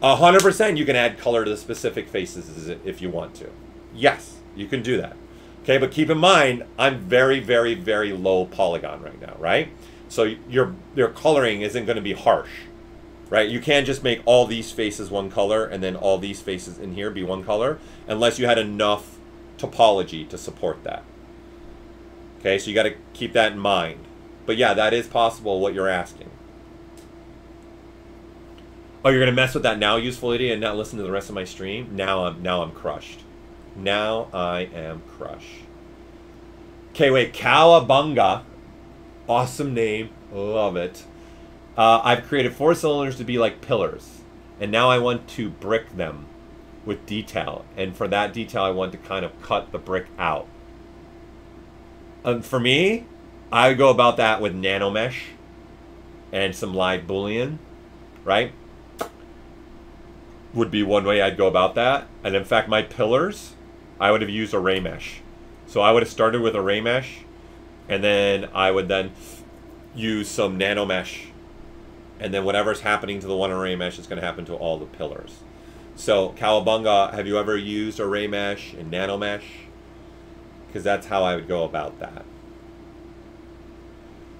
100% you can add color to the specific faces if you want to. Yes, you can do that. Okay, but keep in mind, I'm very, very, very low polygon right now, right? So your coloring isn't going to be harsh, right? You can't just make all these faces one color and then all these faces in here be one color unless you had enough topology to support that. Okay, so you got to keep that in mind. But yeah, that is possible what you're asking. Oh, you're going to mess with that now, Useful Idiot, and not listen to the rest of my stream? Now I'm crushed. Now I am crushed. Okay, wait, Cowabunga. Awesome name. Love it. I've created 4 cylinders to be like pillars, and now I want to brick them with detail. And for that detail, I want to kind of cut the brick out. For me, I would go about that with nanomesh and some live Boolean, right? Would be one way I'd go about that. And in fact, my pillars, I would have used array mesh. So I would have started with array mesh, and then I would then use some nano mesh, and then whatever's happening to the one array mesh is going to happen to all the pillars. So Cowabunga, have you ever used array mesh and nano mesh? Because that's how I would go about that.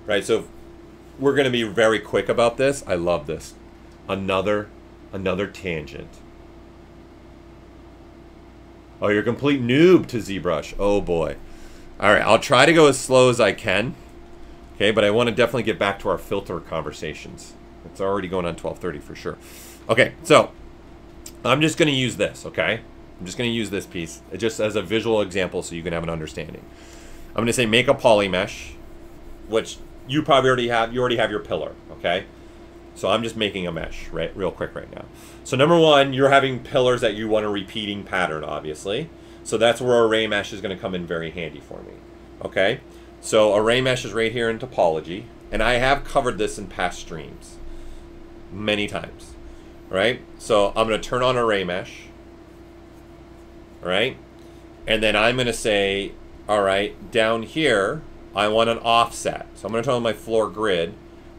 Right, so we're going to be very quick about this. I love this. Another tangent. Oh, you're a complete noob to ZBrush. Oh boy. All right, I'll try to go as slow as I can. Okay, but I want to definitely get back to our filter conversations. It's already going on 12:30 for sure. Okay, so I'm just going to use this, okay? I'm just going to use this piece just as a visual example so you can have an understanding. I'm going to say make a poly mesh, which you probably already have. You already have your pillar, okay? So I'm just making a mesh, right, real quick right now. So number one, you're having pillars that you want a repeating pattern, obviously. So that's where array mesh is going to come in very handy for me, okay? So array mesh is right here in topology, and I have covered this in past streams many times, right? So I'm going to turn on array mesh, right? And then I'm going to say All right, down here, I want an offset. So I'm going to tell my floor grid,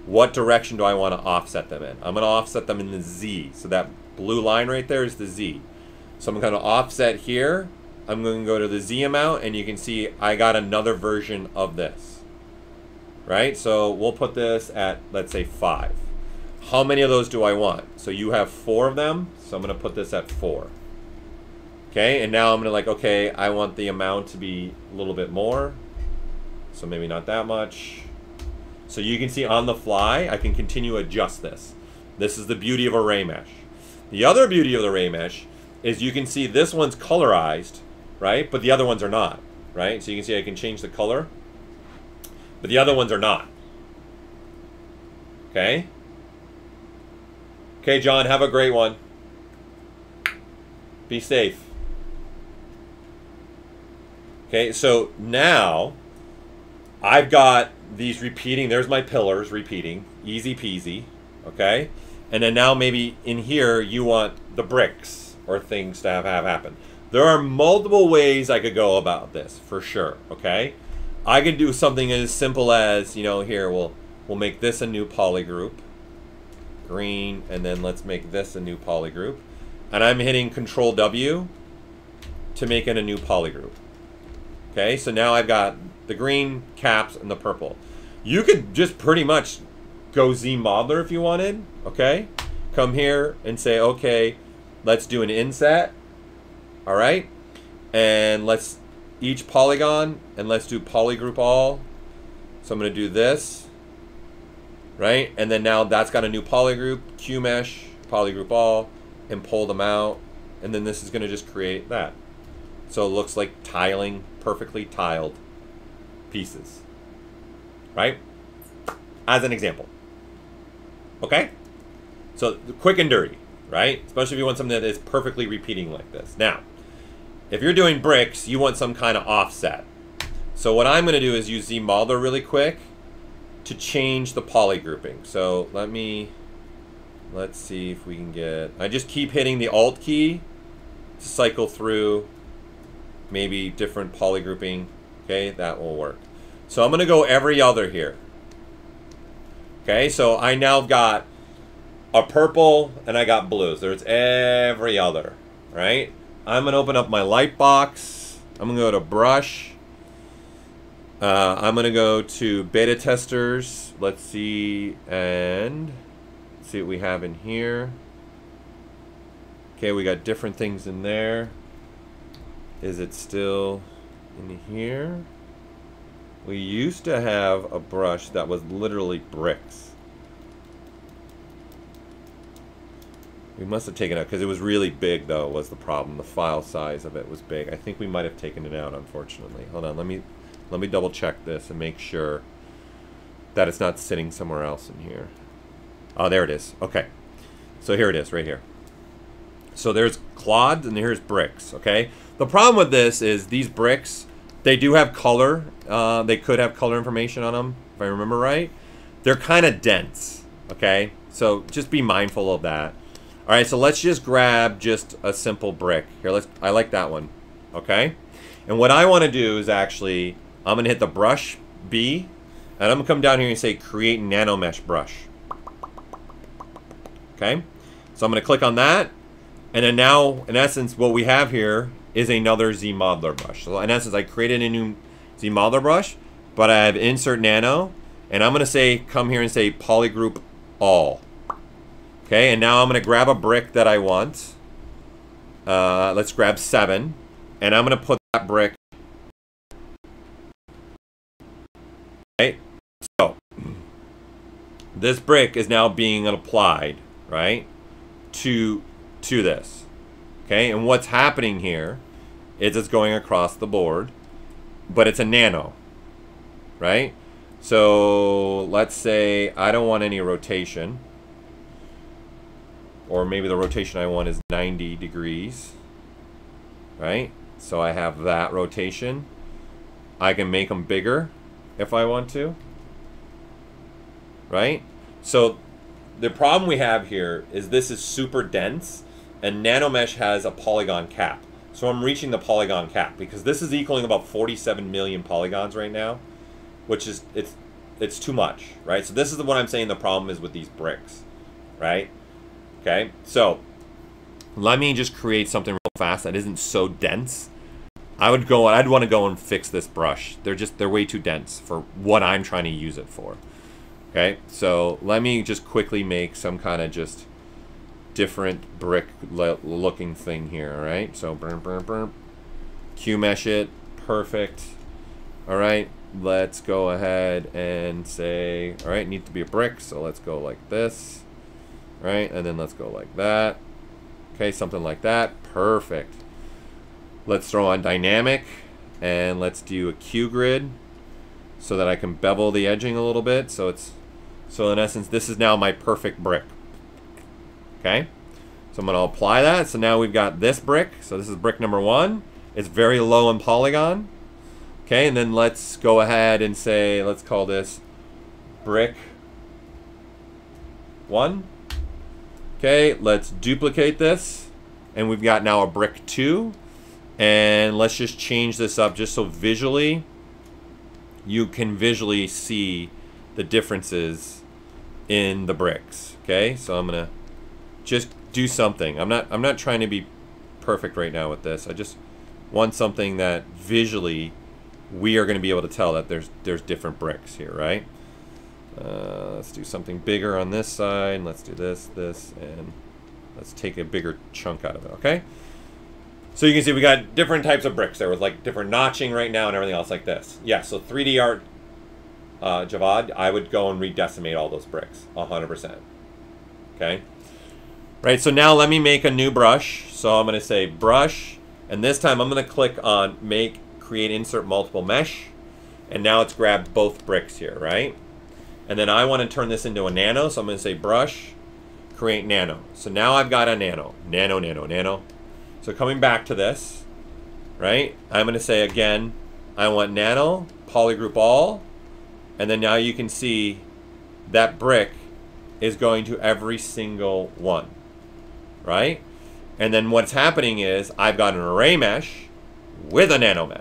what direction do I want to offset them in? I'm going to offset them in the Z. So that blue line right there is the Z. So I'm going to offset here. I'm going to go to the Z amount, and you can see I got another version of this. Right? So we'll put this at, let's say, 5. How many of those do I want? So you have 4 of them. So I'm going to put this at 4. Okay, and now I'm going to like, okay, I want the amount to be a little bit more. So maybe not that much. So you can see on the fly, I can continue to adjust this. This is the beauty of a ray mesh. The other beauty of the ray mesh is you can see this one's colorized, right? But the other ones are not, right? So you can see I can change the color, but the other ones are not. Okay? Okay, John, have a great one. Be safe. Okay, so now I've got these repeating. There's my pillars repeating. Easy peasy. Okay? And then now maybe in here you want the bricks or things to have happen. There are multiple ways I could go about this for sure. Okay? I could do something as simple as, you know, here we'll make this a new poly group. Green, and then let's make this a new poly group. And I'm hitting Control W to make it a new polygroup. Okay, so now I've got the green caps and the purple. You could just pretty much go Z modeler if you wanted. Okay, come here and say, okay, let's do an inset. All right, and let's each polygon and let's do polygroup all. So I'm going to do this, right? And then now that's got a new polygroup, Q mesh, polygroup all, and pull them out, and then this is going to just create that. So it looks like tiling, perfectly tiled pieces, right? As an example. Okay? So quick and dirty, right? Especially if you want something that is perfectly repeating like this. Now, if you're doing bricks, you want some kind of offset. So what I'm going to do is use ZModeler really quick to change the poly grouping. So let me... Let's see if we can get... I just keep hitting the Alt key to cycle through maybe different poly grouping. Okay, that will work. So I'm going to go every other here. Okay, so I now got a purple and I got blues. There's every other, right? I'm going to open up my light box. I'm going to go to brush. I'm going to go to beta testers. Let's see and... see what we have in here. Okay, we got different things in there. Is it still in here? We used to have a brush that was literally bricks. We must have taken it out because it was really big though, was the problem. The file size of it was big. I think we might have taken it out, unfortunately. Hold on, let me double check this and make sure that it's not sitting somewhere else in here. Oh, there it is. Okay. So here it is right here. So there's clods and here's bricks. Okay. The problem with this is these bricks, they do have color. They could have color information on them, if I remember right. They're kind of dense. Okay. So just be mindful of that. All right. So let's just grab just a simple brick here. I like that one. Okay. And what I want to do is actually, I'm going to hit the brush B and I'm going to come down here and say, create nano mesh brush. Okay, so I'm going to click on that, and then now, in essence, what we have here is another ZModeler brush. So in essence, I created a new ZModeler brush, but I have Insert Nano, and I'm going to say, come here and say Polygroup All. Okay, and now I'm going to grab a brick that I want. Let's grab 7, and I'm going to put that brick. Okay, so this brick is now being applied. Right to this. Okay, and what's happening here is it's going across the board, but it's a nano, right? So let's say I don't want any rotation, or maybe the rotation I want is 90 degrees, right? So I have that rotation. I can make them bigger if I want to, right? So the problem we have here is this is super dense, and nanomesh has a polygon cap. So I'm reaching the polygon cap, because this is equaling about 47 million polygons right now, which is, it's too much, right? So this is what I'm saying the problem is with these bricks, right? Okay, so let me just create something real fast that isn't so dense. I would go, I'd want to go and fix this brush. They're just, they're way too dense for what I'm trying to use it for. Okay, so let me just quickly make some kind of just different brick looking thing here, all right? So Q mesh it, perfect. All right, let's go ahead and say, all right, needs to be a brick, so let's go like this, all right? And then let's go like that. Okay, something like that, perfect. Let's throw on dynamic, and let's do a Q grid so that I can bevel the edging a little bit. So it's, so in essence, this is now my perfect brick. Okay, so I'm gonna apply that. So now we've got this brick. So this is brick number one. It's very low in polygon. Okay, and then let's go ahead and say, let's call this brick one. Okay, let's duplicate this. And we've got now a brick two. And let's just change this up just so visually you can visually see the differences in the bricks. Okay, so I'm gonna just do something. I'm not trying to be perfect right now with this. I just want something that visually we are going to be able to tell that there's different bricks here, right? Let's do something bigger on this side. Let's do this, this, and let's take a bigger chunk out of it. Okay. So you can see we got different types of bricks there with like different notching right now and everything else like this. Yeah, so 3D art, Javad, I would go and redecimate all those bricks, 100%. Okay? Right, so now let me make a new brush. So I'm gonna say brush, and this time I'm gonna click on make, create, insert multiple mesh, and now it's grabbed both bricks here, right? And then I wanna turn this into a nano, so I'm gonna say brush, create nano. So now I've got a nano, nano, nano, nano. So coming back to this, right? I'm gonna say again, I want nano, polygroup all, and then now you can see that brick is going to every single one, right? And then what's happening is I've got an array mesh with a nano mesh,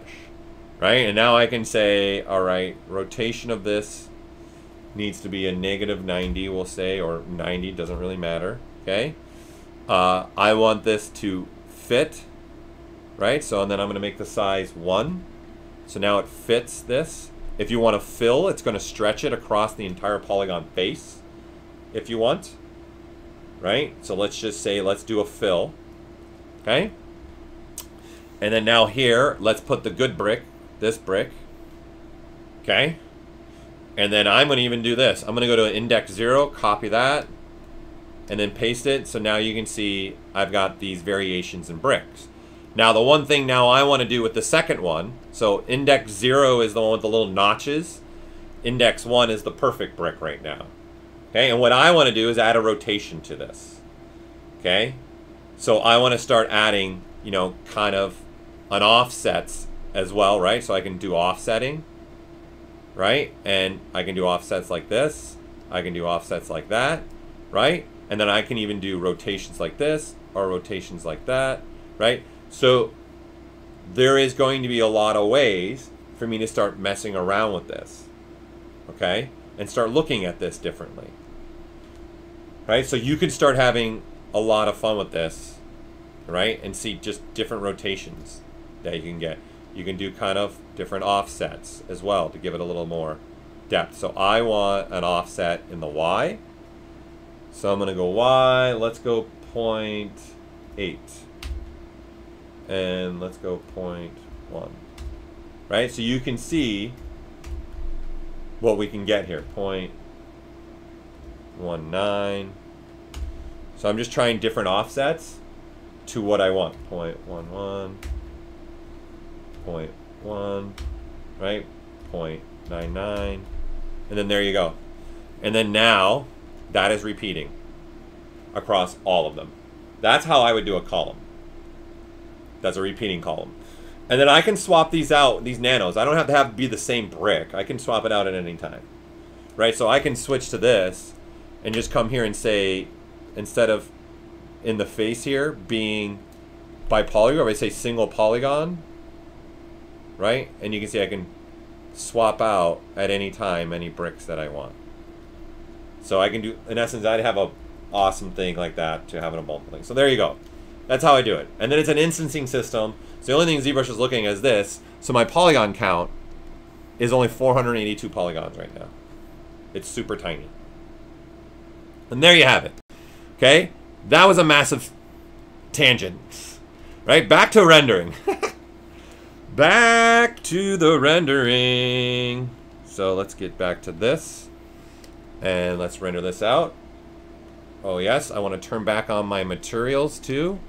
right? And now I can say, all right, rotation of this needs to be a negative 90, we'll say, or 90, doesn't really matter, okay? I want this to fit, right? So, and then I'm gonna make the size 1. So now it fits this. If you wanna fill, it's gonna stretch it across the entire polygon face if you want, right? So let's just say, let's do a fill, okay? And then now here, let's put the good brick, this brick, okay? And then I'm gonna even do this. I'm gonna go to index 0, copy that, and then paste it. So now you can see I've got these variations in bricks. Now the one thing now I want to do with the second one, so index 0 is the one with the little notches. Index 1 is the perfect brick right now. Okay, and what I want to do is add a rotation to this. Okay, so I want to start adding, you know, kind of an offsets as well, right? So I can do offsetting, right? And I can do offsets like this. I can do offsets like that, right? And then I can even do rotations like this or rotations like that, right? So there is going to be a lot of ways for me to start messing around with this, okay? And start looking at this differently, right? So you can start having a lot of fun with this, right? And see just different rotations that you can get. You can do kind of different offsets as well to give it a little more depth. So I want an offset in the Y. So I'm going to go Y, let's go 0.8, and let's go 0.1, right? So you can see what we can get here, 0.19. So I'm just trying different offsets to what I want, 0.11, 0.1, right, 0.99, and then there you go. And then now, that is repeating across all of them. That's how I would do a column. That's a repeating column. And then I can swap these out, these nanos. I don't have to be the same brick. I can swap it out at any time, right? So I can switch to this and just come here and say, instead of in the face here being by polygon, I say single polygon, right? And you can see I can swap out at any time any bricks that I want. So I can do, in essence, I'd have a awesome thing like that to have in a multiple thing. So there you go. That's how I do it. And then it's an instancing system. So the only thing ZBrush is looking at is this. So my polygon count is only 482 polygons right now. It's super tiny. And there you have it. Okay? That was a massive tangent. Right? Back to rendering. Back to the rendering. So let's get back to this. And let's render this out. Oh yes, I want to turn back on my materials too.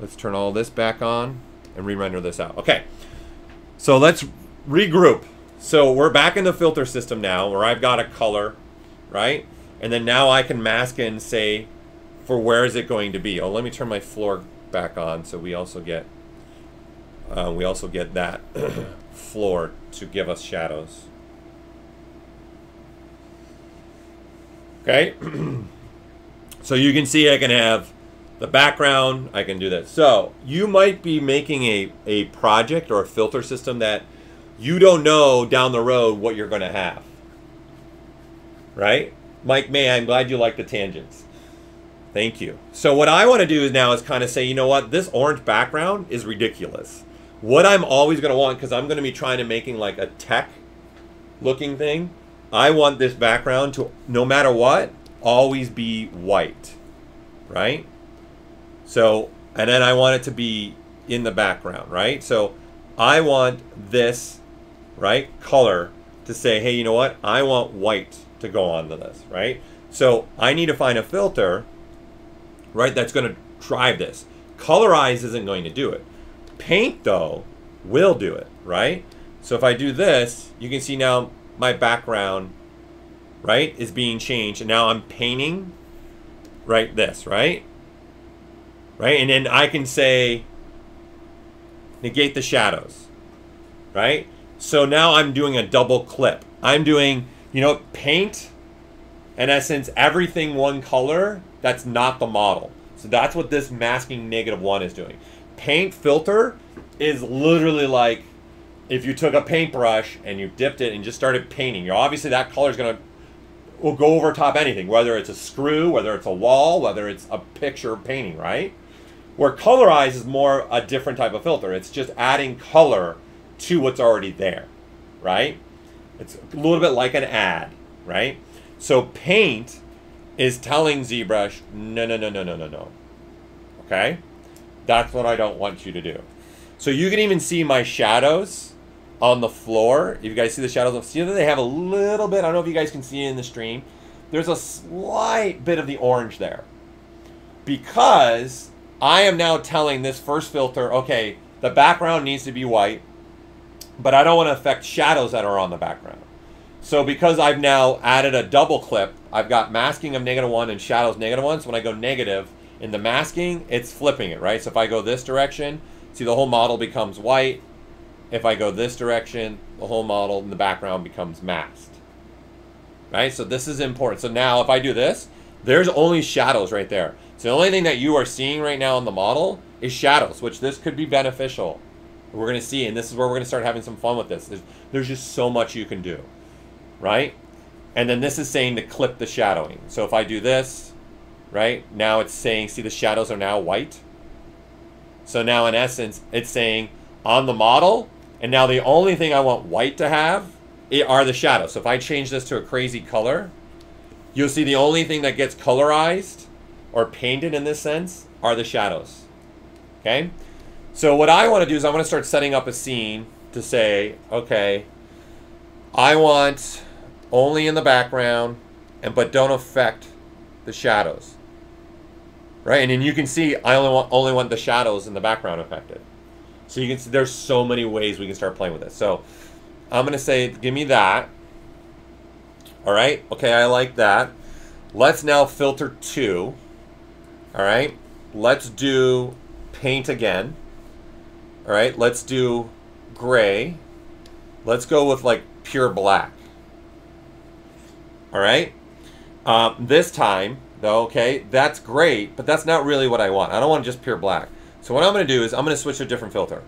Let's turn all this back on and re-render this out. Okay, so let's regroup. So we're back in the filter system now where I've got a color, right? And then now I can mask it and say, for where is it going to be? Oh, let me turn my floor back on so we also get that floor to give us shadows. Okay, so you can see I can have the background, I can do that. So you might be making a project or a filter system that you don't know down the road what you're gonna have, right? Mike May, I'm glad you like the tangents. Thank you. So what I wanna do now is kind of say, you know what, this orange background is ridiculous. What I'm always gonna want, because I'm gonna be trying to making like a tech looking thing, I want this background to, no matter what, always be white, right? So, and then I want it to be in the background, right? So I want this, right, color to say, hey, you know what? I want white to go onto this, right? So I need to find a filter, right, that's gonna drive this. Colorize isn't going to do it. Paint, though, will do it, right? So if I do this, you can see now, my background, right, is being changed, and now I'm painting, right, this, right? Right, and then I can say, negate the shadows, right? So now I'm doing a double clip. I'm doing, you know, paint, in essence, everything one color, that's not the model. So that's what this masking -1 is doing. Paint filter is literally like, if you took a paintbrush and you dipped it and just started painting, you know, obviously that color is gonna will go over top anything, whether it's a screw, whether it's a wall, whether it's a picture painting, right? Where colorize is more a different type of filter. It's just adding color to what's already there, right? It's a little bit like an ad, right? So paint is telling ZBrush, no. Okay? That's what I don't want you to do. So you can even see my shadows on the floor. If you guys see the shadows, see that they have a little bit, I don't know if you guys can see it in the stream, there's a slight bit of the orange there. Because I am now telling this first filter, okay, the background needs to be white, but I don't want to affect shadows that are on the background. So because I've now added a double clip, I've got masking of -1 and shadows -1, so when I go negative in the masking, it's flipping it, right? So if I go this direction, see, the whole model becomes white. If I go this direction, the whole model in the background becomes masked, right? So this is important. So now if I do this, there's only shadows right there. So the only thing that you are seeing right now on the model is shadows, which this could be beneficial. We're gonna see, and this is where we're gonna start having some fun with this. There's just so much you can do, right? And then this is saying to clip the shadowing. So if I do this, right, now it's saying, see, the shadows are now white. So now, in essence, it's saying on the model, and now the only thing I want white to have are the shadows. So if I change this to a crazy color, you'll see the only thing that gets colorized or painted in this sense are the shadows, okay? So what I want to do is I want to start setting up a scene to say, okay, I want only in the background, but don't affect the shadows. Right, and then you can see I only want the shadows in the background affected. So you can see there's so many ways we can start playing with it. So I'm gonna say, give me that. All right, okay, I like that. Let's now filter 2. All right, let's do paint again. All right, let's do gray. Let's go with like pure black. All right, this time, okay, that's great, but that's not really what I want. I don't want just pure black. So So what I'm going to do is I'm going to switch to a different filter.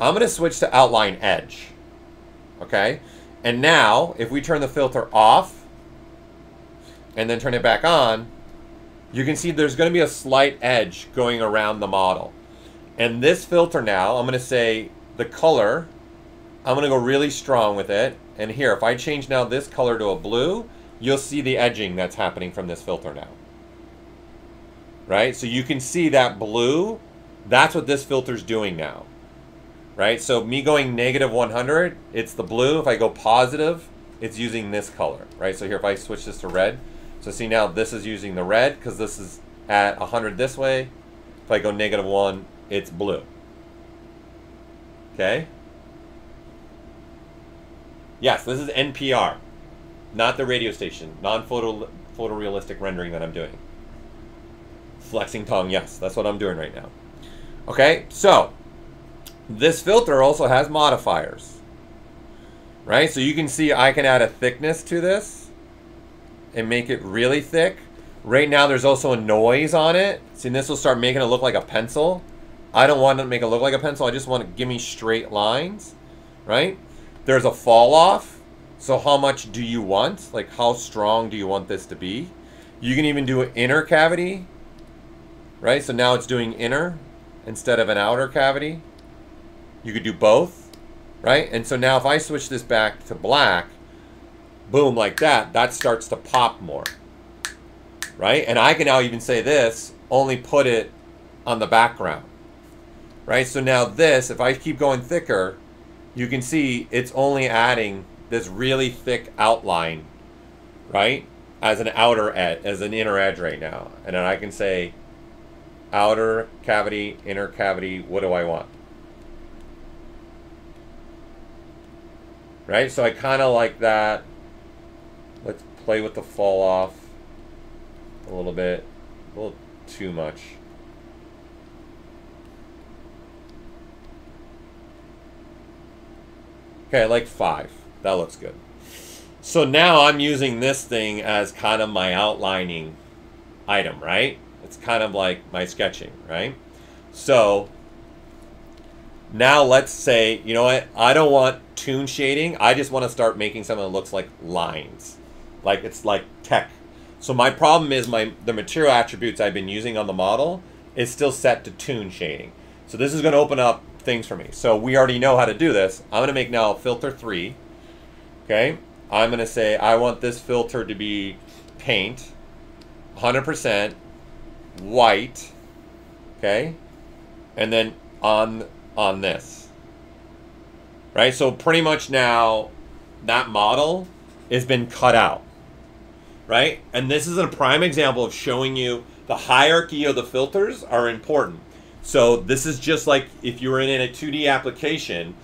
I'm going to switch to outline edge. Okay? And now, if we turn the filter off and then turn it back on, you can see there's going to be a slight edge going around the model. And this filter now, I'm going to say the color, I'm going to go really strong with it. And here, if I change now this color to a blue, you'll see the edging that's happening from this filter now. Right? So you can see that blue, that's what this filter's doing now. Right? So me going negative 100, it's the blue. If I go positive, it's using this color. Right? So here, if I switch this to red, so see now this is using the red because this is at 100 this way. If I go negative 1, it's blue. Okay? Yes, this is NPR, not the radio station, non-photorealistic rendering that I'm doing. Flexing tongue, yes, that's what I'm doing right now. Okay, so this filter also has modifiers, right? So you can see I can add a thickness to this and make it really thick. Right now there's also a noise on it. See, this will start making it look like a pencil. I don't want to make it look like a pencil. I just want to give me straight lines, right? There's a fall off, so how much do you want? Like, how strong do you want this to be? You can even do an inner cavity, right? So now it's doing inner instead of an outer cavity. You could do both, right? And so now if I switch this back to black, boom, like that, that starts to pop more, right? And I can now even say this, only put it on the background, right? So now this, if I keep going thicker, you can see it's only adding this really thick outline, right? As an outer edge, as an inner edge right now. And then I can say outer cavity, inner cavity, what do I want? Right? So I kind of like that. Let's play with the fall off a little bit, a little too much. Okay, like 5. That looks good. So now I'm using this thing as kind of my outlining item, right? It's kind of like my sketching, right? So now let's say, you know what? I don't want toon shading. I just want to start making something that looks like lines. Like it's like tech. So my problem is the material attributes I've been using on the model is still set to toon shading. So this is going to open up things for me. So we already know how to do this. I'm going to make now filter 3. Okay. I'm going to say I want this filter to be paint, 100% white. Okay. And then on this. Right. So pretty much now that model has been cut out. Right. And this is a prime example of showing you the hierarchy of the filters are important. So this is just like if you were in a 2D application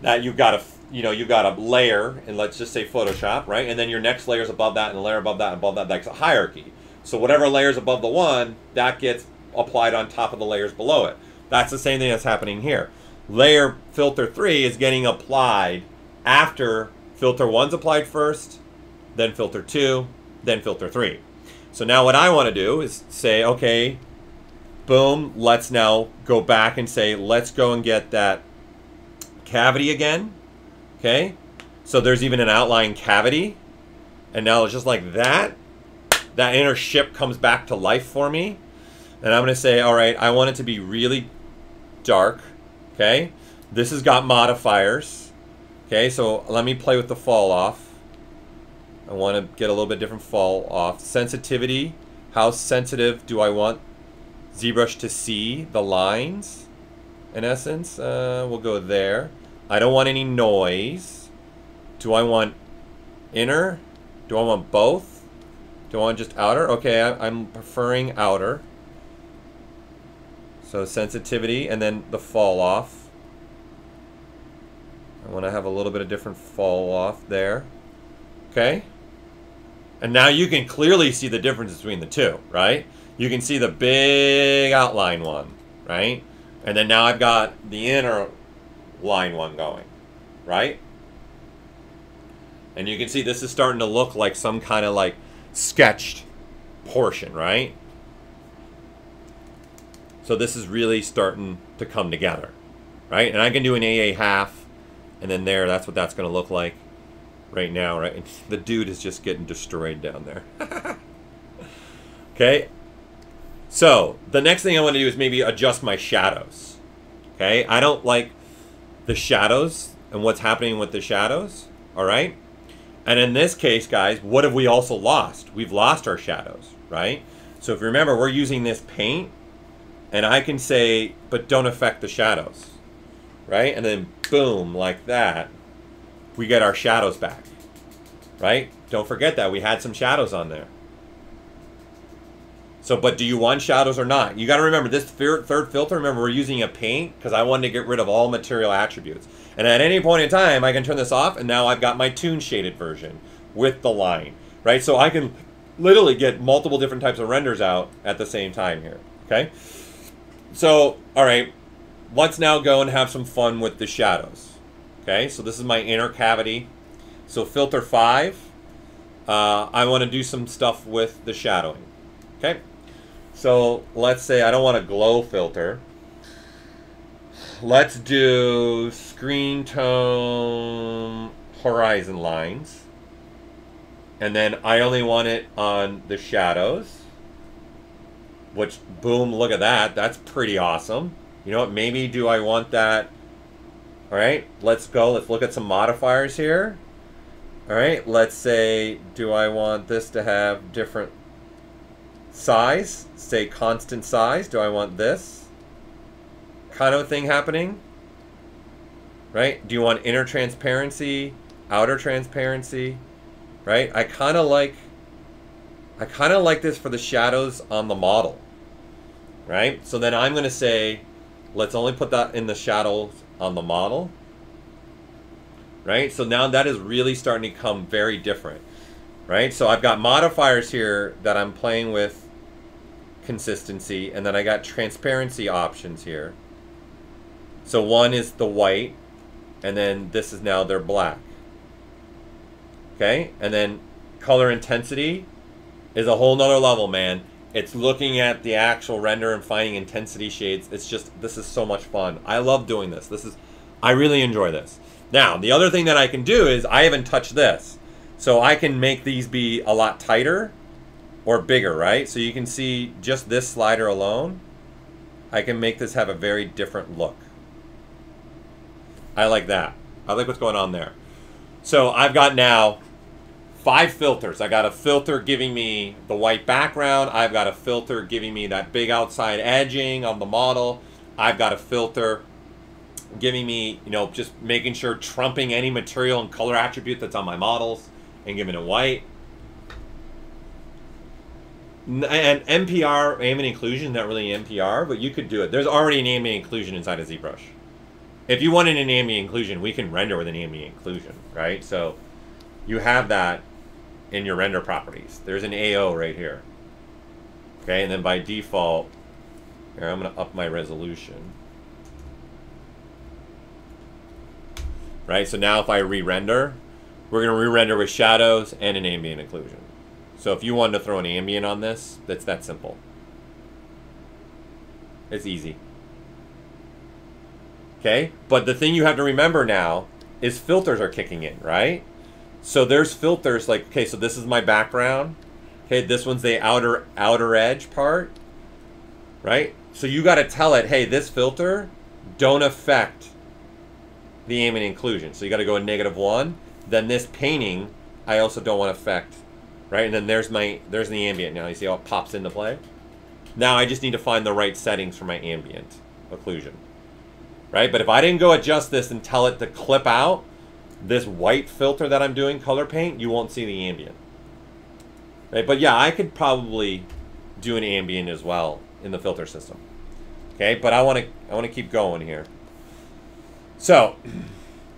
that you've got a, you know, you've got a layer, and let's just say Photoshop, right? And then your next layer is above that, and a layer above that, above that. That's a hierarchy. So whatever layer is above the one, that gets applied on top of the layers below it. That's the same thing that's happening here. Layer filter 3 is getting applied after filter 1's applied first, then filter 2, then filter 3. So now what I want to do is say, okay, boom, let's now go back and say, let's go and get that cavity again, okay? So there's even an outline cavity. And now it's just like that. That inner ship comes back to life for me. And I'm gonna say, all right, I want it to be really dark, okay? This has got modifiers, okay? So let me play with the fall off. I wanna get a little bit different fall off. Sensitivity, how sensitive do I want ZBrush to see the lines, in essence. We'll go there. I don't want any noise. Do I want inner? Do I want both? Do I want just outer? Okay, I'm preferring outer. So sensitivity and then the fall off. I want to have a little bit of different fall off there. Okay. And now you can clearly see the difference between the two, right? You can see the big outline one, right? And then now I've got the inner line one going, right? And you can see this is starting to look like some kind of like sketched portion, right? So this is really starting to come together, right? And I can do an AA half, and then there, that's what that's going to look like right now, right? And the dude is just getting destroyed down there. Okay, so the next thing I want to do is maybe adjust my shadows. Okay, I don't like the shadows and what's happening with the shadows, all right? And in this case, guys, what have we also lost? We've lost our shadows, right? So if you remember, we're using this paint, and I can say, but don't affect the shadows, right? And then boom, like that, we get our shadows back, right? Don't forget that we had some shadows on there. So, but do you want shadows or not? You got to remember this third filter. Remember, we're using a paint because I wanted to get rid of all material attributes. And at any point in time, I can turn this off, and now I've got my tune shaded version with the line, right? So I can literally get multiple different types of renders out at the same time here, okay? So, all right, let's now go and have some fun with the shadows, okay? So this is my inner cavity. So filter 5, I want to do some stuff with the shadowing, okay? So let's say I don't want a glow filter. Let's do screen tone horizon lines. And then I only want it on the shadows. Which, boom, look at that. That's pretty awesome. You know what? Maybe do I want that? All right, let's go. Let's look at some modifiers here. All right, let's say, do I want this to have different size, say constant size? Do I want this kind of thing happening, right? Do you want inner transparency, outer transparency, right? I kind of like this for the shadows on the model, right? So then I'm going to say, let's only put that in the shadows on the model, right? So now that is really starting to come very different, right? So I've got modifiers here that I'm playing with consistency, and then I got transparency options here. So one is the white, and then this is now their black. Okay, and then color intensity is a whole nother level, man. It's looking at the actual render and finding intensity shades. It's just, this is so much fun. I love doing this. I really enjoy this. Now, the other thing that I can do is I haven't touched this. So I can make these be a lot tighter or bigger, right? So you can see just this slider alone, I can make this have a very different look. I like that. I like what's going on there. So I've got now 5 filters. I got a filter giving me the white background. I've got a filter giving me that big outside edging on the model. I've got a filter giving me, you know, just making sure trumping any material and color attribute that's on my models and giving it white. And MPR, ambient inclusion, not really MPR, but you could do it. There's already an ambient inclusion inside of ZBrush. If you wanted an ambient inclusion, we can render with an ambient inclusion, right? So you have that in your render properties. There's an AO right here. Okay, and then by default, here, I'm going to up my resolution. Right, so now if I re-render, we're going to re-render with shadows and an ambient inclusion. So if you wanted to throw an ambient on this, that's that simple. It's easy. Okay? But the thing you have to remember now is filters are kicking in, right? So there's filters like, okay, so this is my background. Okay, this one's the outer edge part, right? So you got to tell it, hey, this filter, don't affect the ambient inclusion. So you got to go in -1. Then this painting, I also don't want to affect. Right, and then there's the ambient now. You see how it pops into play? Now I just need to find the right settings for my ambient occlusion. Right, but if I didn't go adjust this and tell it to clip out this white filter that I'm doing, color paint, you won't see the ambient. Right, but yeah, I could probably do an ambient as well in the filter system. Okay, but I want to keep going here. So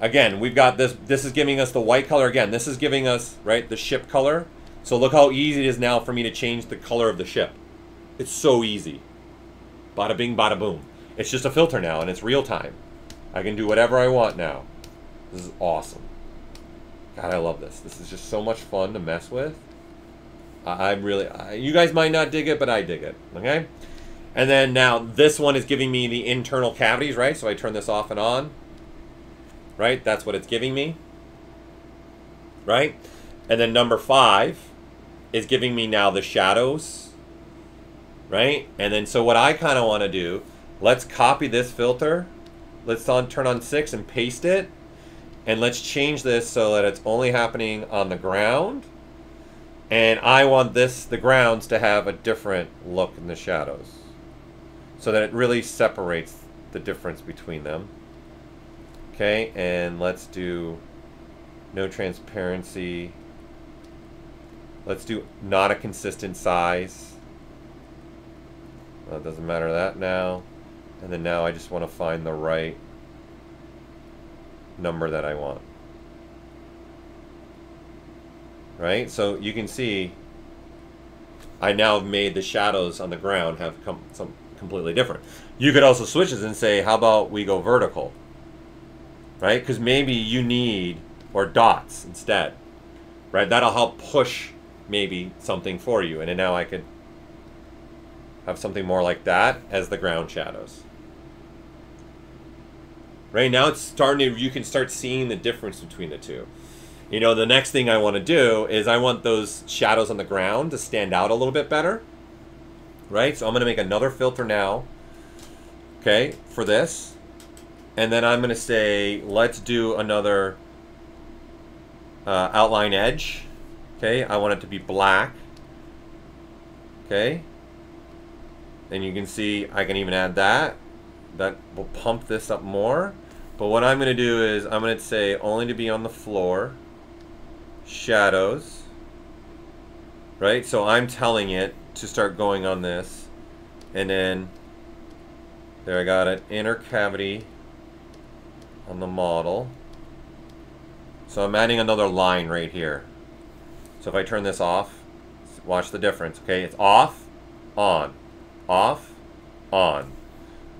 again, we've got this. This is giving us the white color again. This is giving us, right, the ship color. So look how easy it is now for me to change the color of the ship. It's so easy. Bada bing, bada boom. It's just a filter now, and it's real time. I can do whatever I want now. This is awesome. God, I love this. This is just so much fun to mess with. I really, you guys might not dig it, but I dig it. Okay? And then now this one is giving me the internal cavities, right? So I turn this off and on, right? That's what it's giving me, right? And then number 5 is giving me now the shadows, right? And then so what I kind of want to do, let's copy this filter. Let's turn on 6 and paste it. And let's change this so that it's only happening on the ground. And I want this, the grounds, to have a different look in the shadows, so that it really separates the difference between them. Okay, and let's do no transparency. Let's do not a consistent size. Well, it doesn't matter that now. And then now I just want to find the right number that I want. Right? So you can see I now have made the shadows on the ground have come some completely different. You could also switch this and say, how about we go vertical? Right? Because maybe you need, or dots instead. Right? That'll help push maybe something for you. And then now I could have something more like that as the ground shadows. Right now it's starting to, you can start seeing the difference between the two. You know, the next thing I want to do is I want those shadows on the ground to stand out a little bit better, right? So I'm going to make another filter now, okay, for this. And then I'm going to say, let's do another outline edge, okay? I want it to be black, okay? And you can see I can even add that. That will pump this up more. But what I'm going to do is I'm going to say only to be on the floor. Shadows, right? So I'm telling it to start going on this, and then there I got an inner cavity on the model. So I'm adding another line right here. So if I turn this off, watch the difference. Okay, it's off, on, off, on.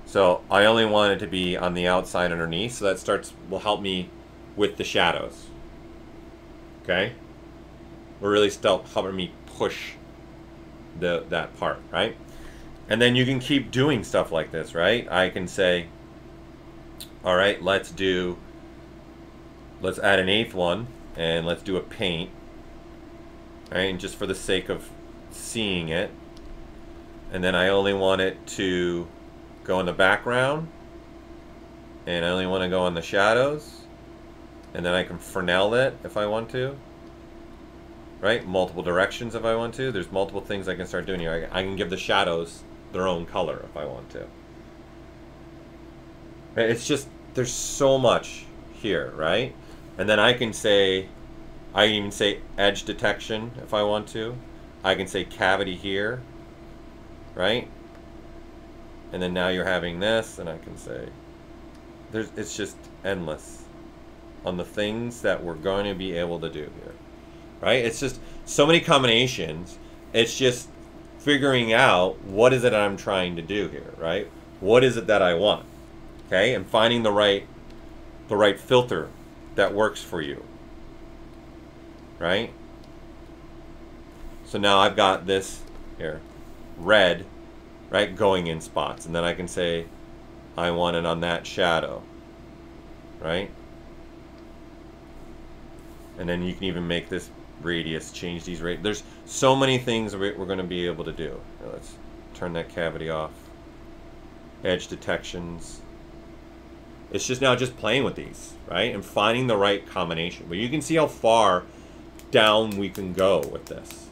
So I only want it to be on the outside underneath, so that starts will help me with the shadows. Okay, we're really still helping me push that part, right? And then you can keep doing stuff like this, right? I can say, all right, let's add an 8th one, and let's do a paint, right? And just for the sake of seeing it, and then I only want it to go in the background, and I only want to go in the shadows. And then I can Fresnel it if I want to, right? Multiple directions if I want to. There's multiple things I can start doing here. I can give the shadows their own color if I want to. It's just, there's so much here, right? And then I can say, I can even say edge detection if I want to. I can say cavity here, right? And then now you're having this, and I can say, there's, it's just endless on the things that we're going to be able to do here, right? It's just so many combinations. It's just figuring out what is it I'm trying to do here, right? What is it that I want, okay? And finding the right filter that works for you, right? So now I've got this here, red, right, going in spots. And then I can say, I want it on that shadow, right? And then you can even make this radius, change these radius. There's so many things we're going to be able to do. Let's turn that cavity off. Edge detections. It's just now just playing with these, right? And finding the right combination. But you can see how far down we can go with this,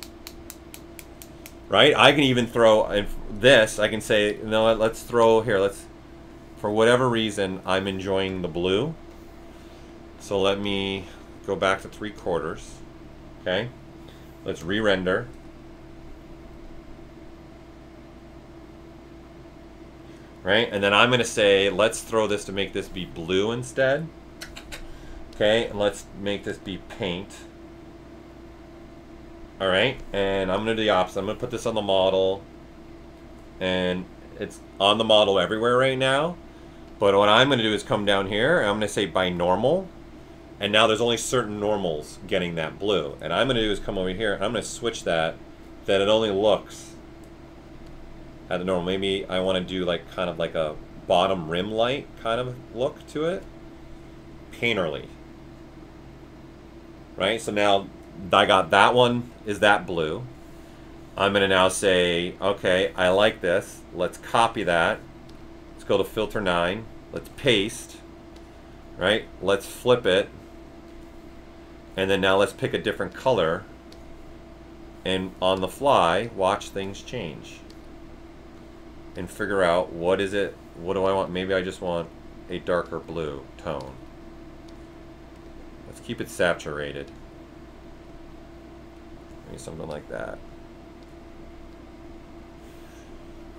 right? I can even throw in this. I can say, no, let's throw here. Let's, for whatever reason, I'm enjoying the blue. So let me go back to 3/4. Okay, let's re-render. Right, and then I'm going to say, let's throw this to make this be blue instead. Okay, and let's make this be paint. All right, and I'm going to do the opposite. I'm going to put this on the model, and it's on the model everywhere right now. But what I'm going to do is come down here, and I'm going to say binormal. And now there's only certain normals getting that blue. And I'm going to do is come over here, and I'm going to switch that it only looks I don't know, maybe I want to do like kind of like a bottom rim light kind of look to it. Painterly. Right? So now I got that one, is that blue. I'm going to now say, okay, I like this. Let's copy that. Let's go to filter 9. Let's paste. Right? Let's flip it. And then now let's pick a different color. And on the fly, watch things change. And figure out what is it, what do I want? Maybe I just want a darker blue tone. Let's keep it saturated. Maybe something like that.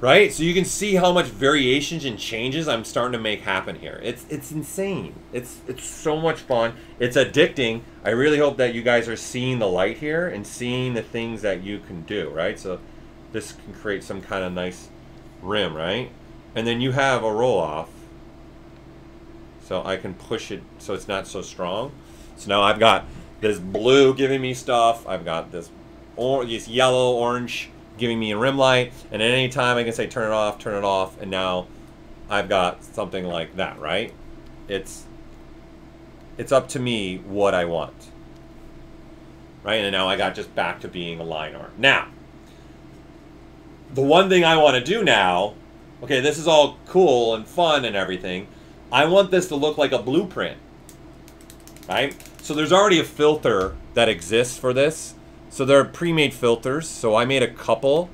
Right? So you can see how much variations and changes I'm starting to make happen here. It's insane. It's so much fun. It's addicting. I really hope that you guys are seeing the light here and seeing the things that you can do, right? So this can create some kind of nice rim, right? And then you have a roll off. So I can push it so it's not so strong. So now I've got this blue giving me stuff. I've got this, or this yellow, orange, giving me a rim light, and at any time I can say turn it off, and now I've got something like that, right? It's up to me what I want, right? And now I got just back to being a line art. Now, the one thing I want to do now, okay, this is all cool and fun and everything. I want this to look like a blueprint, right? So there's already a filter that exists for this. So there are pre-made filters. So I made a couple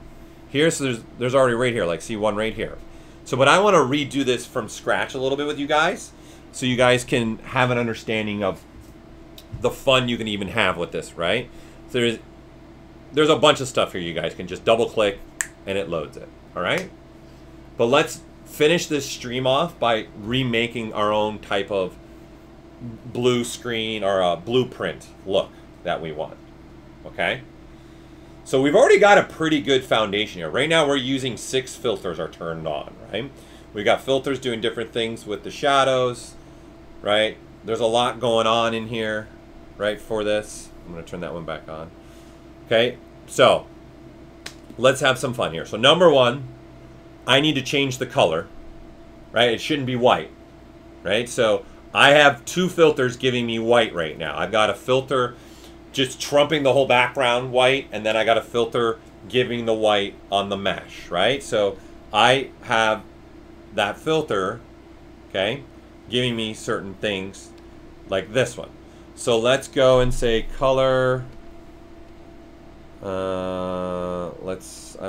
here. So there's already right here, like see one right here. So but I want to redo this from scratch a little bit with you guys, so you guys can have an understanding of the fun you can even have with this, right? So there's a bunch of stuff here. You guys can just double click and it loads it, all right? But let's finish this stream off by remaking our own type of blue screen or a blueprint look that we want. Okay, so we've already got a pretty good foundation here. Right now we're using 6 filters are turned on, right? We've got filters doing different things with the shadows, right? There's a lot going on in here, right, for this. I'm going to turn that one back on. Okay, so let's have some fun here. So number one, I need to change the color, right? It shouldn't be white, right? So I have 2 filters giving me white right now. I've got a filter just trumping the whole background white, and then I got a filter giving the white on the mesh, right? So I have that filter, okay, giving me certain things like this one. So let's go and say color, I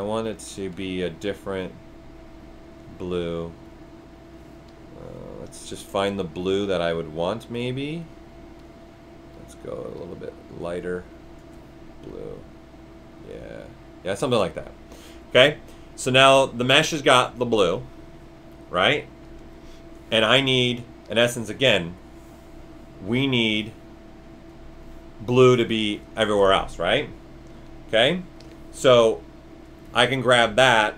want it to be a different blue. Let's just find the blue that I would want maybe. Let's go a little bit lighter blue. Yeah, something like that. Okay, so now the mesh has got the blue, right? And I need, in essence, again, we need blue to be everywhere else, right? Okay, so I can grab that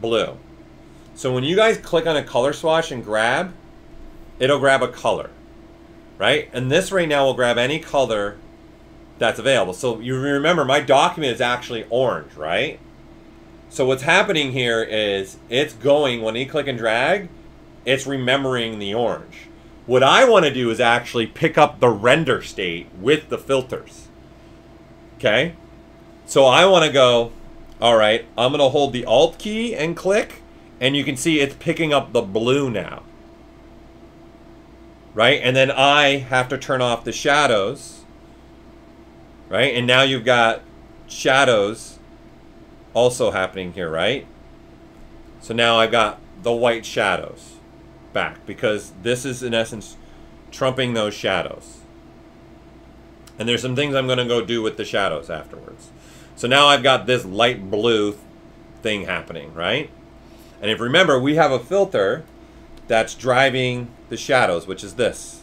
blue. So when you guys click on a color swatch and grab, it'll grab a color. Right? And this right now will grab any color that's available. So you remember my document is actually orange, right? So what's happening here is it's going, when you click and drag, it's remembering the orange. What I want to do is actually pick up the render state with the filters. Okay? So I want to go, all right, I'm going to hold the Alt key and click, and you can see it's picking up the blue now. Right, and then I have to turn off the shadows, right? And now you've got shadows also happening here, right? So now I've got the white shadows back because this is, in essence, trumping those shadows. And there's some things I'm going to go do with the shadows afterwards. So now I've got this light blue thing happening, right? And if you remember, we have a filter that's driving the shadows, which is this,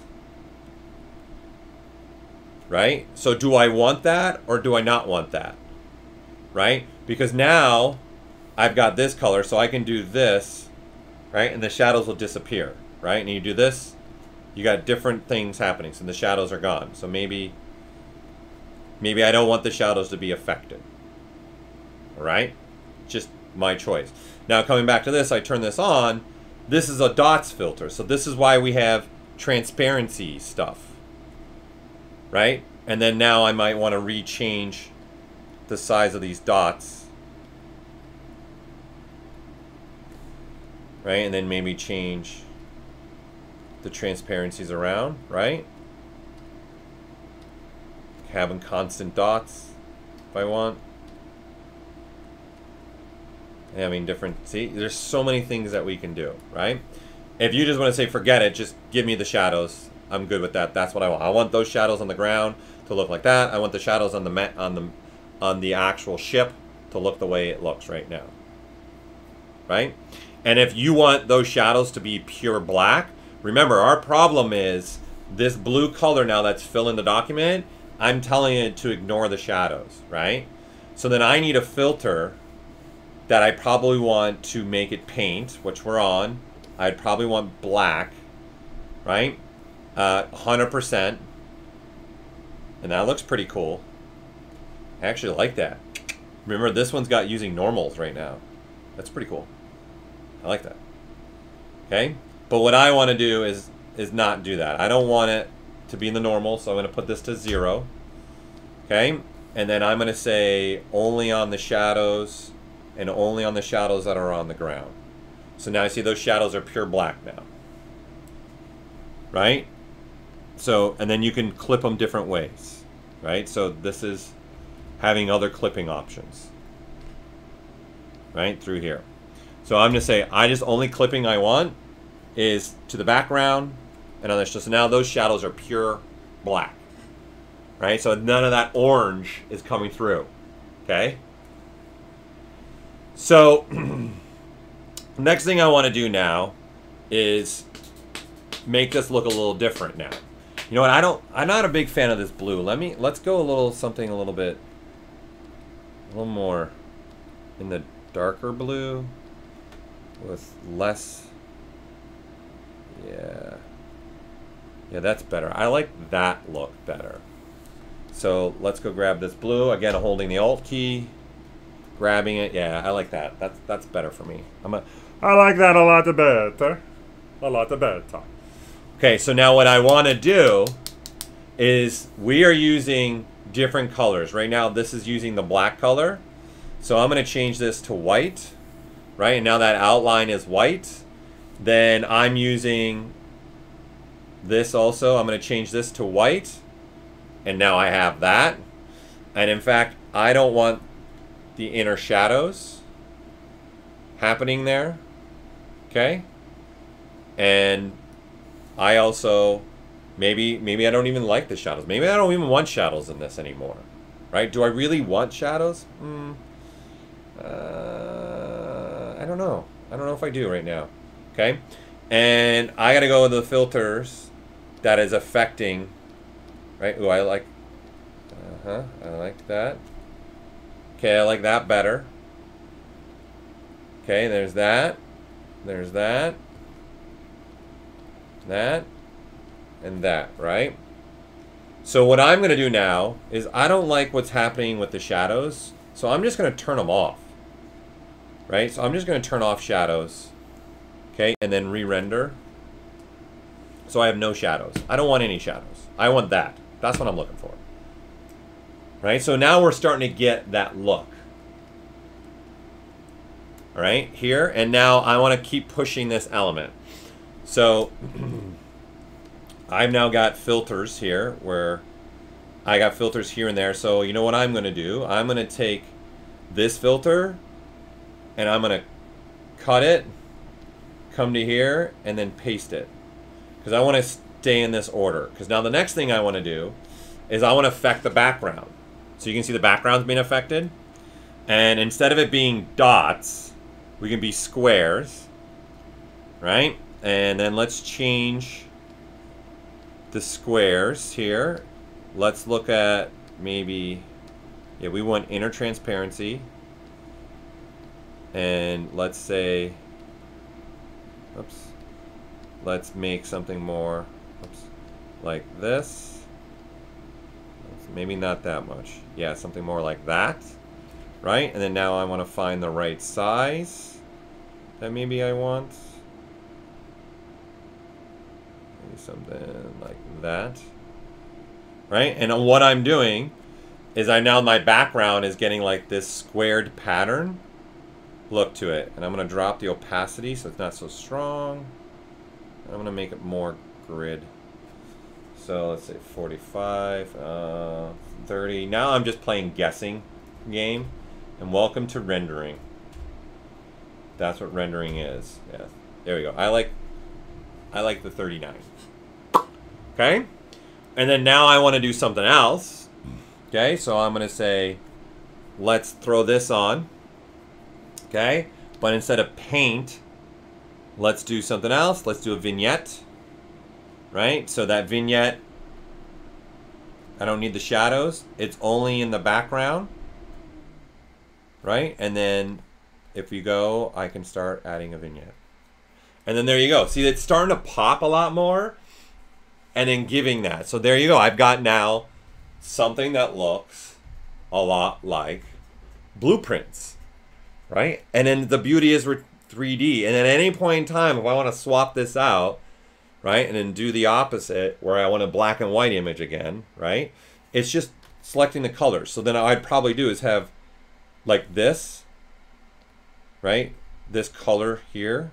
right? So do I want that or do I not want that, right? Because now I've got this color, so I can do this, right? And the shadows will disappear, right? And you do this, you got different things happening, so the shadows are gone. So maybe I don't want the shadows to be affected, all right? Just my choice. Now coming back to this, I turn this on. This is a dots filter. So this is why we have transparency stuff, right? And then now I might want to rechange the size of these dots, right? And then maybe change the transparencies around, right? Having constant dots if I want. I mean, different, see, there's so many things that we can do, right? If you just want to say, forget it, just give me the shadows. I'm good with that. That's what I want. I want those shadows on the ground to look like that. I want the shadows on the actual ship to look the way it looks right now, right? And if you want those shadows to be pure black, remember, our problem is this blue color now that's filling the document. I'm telling it to ignore the shadows, right? So then I need a filter that I probably want to make it paint, which we're on. I'd probably want black, right? 100%. And that looks pretty cool. I actually like that. Remember, this one's got using normals right now. That's pretty cool. I like that. Okay? But what I want to do is not do that. I don't want it to be in the normal, so I'm going to put this to 0. Okay? And then I'm going to say only on the shadows, and only on the shadows that are on the ground. So now you see those shadows are pure black now, right? So, and then you can clip them different ways, right? So this is having other clipping options, right, through here. So I'm gonna say, I just, only clipping I want is to the background and on this. So now those shadows are pure black, right? So none of that orange is coming through, okay? So next thing I want to do now is make this look a little different now. You know what? I'm not a big fan of this blue. Let's go a little more in the darker blue with less. Yeah, that's better. I like that look better. So let's go grab this blue again, holding the Alt key. Grabbing it, yeah, I like that. That's better for me. I like that a lot better. A lot better. Okay, so now what I want to do is we are using different colors. Right now, this is using the black color. So I'm going to change this to white, right? And now that outline is white. Then I'm using this also. I'm going to change this to white. And now I have that. And in fact, I don't want the inner shadows happening there, okay? And I also, maybe I don't even like the shadows. Maybe I don't even want shadows in this anymore, right? Do I really want shadows? I don't know. I don't know if I do right now, okay? And I gotta go with the filters that is affecting, right? Ooh, I like that. Okay, I like that better. Okay, there's that. There's that. That. And that, right? So what I'm going to do now is I don't like what's happening with the shadows. So I'm just going to turn them off. Right? So I'm just going to turn off shadows. Okay, and then re-render. So I have no shadows. I don't want any shadows. I want that. That's what I'm looking for. Right, so now we're starting to get that look. All right, here, and now I want to keep pushing this element. So I've now got filters here where I got filters here and there. So you know what I'm going to do? I'm going to take this filter and I'm going to cut it, come to here, and then paste it. Because I want to stay in this order. Because now the next thing I want to do is I want to affect the background. So you can see the background's being affected. And instead of it being dots, we can be squares, right? And then let's change the squares here. Let's look at maybe, yeah, we want inner transparency. And let's say, oops, let's make something more, oops, like this. Maybe not that much. Yeah, something more like that, right? And then now I want to find the right size that maybe I want. Maybe something like that, right? And what I'm doing is my background is getting like this squared pattern look to it. And I'm going to drop the opacity so it's not so strong. I'm going to make it more grid. So let's say 45, 30. Now I'm just playing guessing game. And welcome to rendering. That's what rendering is. Yeah. There we go. I like the 39. Okay? And then now I want to do something else. Okay? So I'm going to say, let's throw this on. Okay? But instead of paint, let's do something else. Let's do a vignette. Right? So that vignette, I don't need the shadows. It's only in the background. Right? And then if you go, I can start adding a vignette. And then there you go. See, it's starting to pop a lot more. And then giving that. So there you go. I've got now something that looks a lot like blueprints. Right? And then the beauty is we're 3D. And at any point in time, if I want to swap this out, right? And then do the opposite where I want a black and white image again, right? It's just selecting the colors. So then I'd probably do is have like this, right? This color here,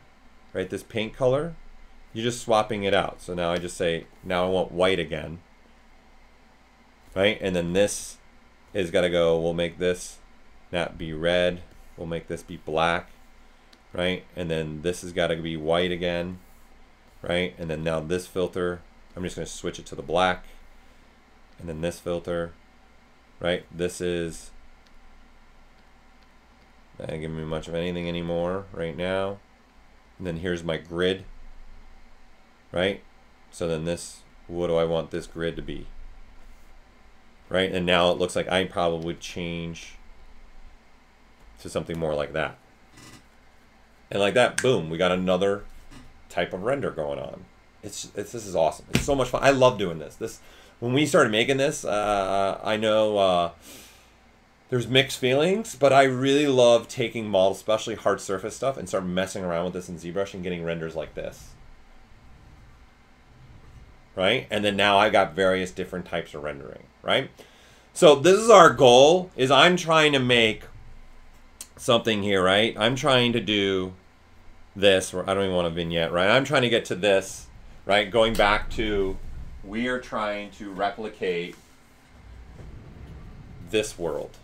right? This paint color. You're just swapping it out. So now I just say, now I want white again, right? And then this is got to go, we'll make this not be red. We'll make this be black, right? And then this has got to be white again, right? And then now this filter, I'm just going to switch it to the black. And then this filter, right? This is not giving me much of anything anymore right now. And then here's my grid. Right? So then this, what do I want this grid to be? Right? And now it looks like I probably would change to something more like that. And like that, boom, we got another type of render going on. This is awesome. It's so much fun. I love doing this. When we started making this, I know there's mixed feelings, but I really love taking models, especially hard surface stuff, and start messing around with this in ZBrush and getting renders like this. Right? And then now I've got various different types of rendering, right? So this is our goal, is I'm trying to make something here, right? I'm trying to do this, or I don't even want a vignette, right? I'm trying to get to this, right? Going back to, we are trying to replicate this world,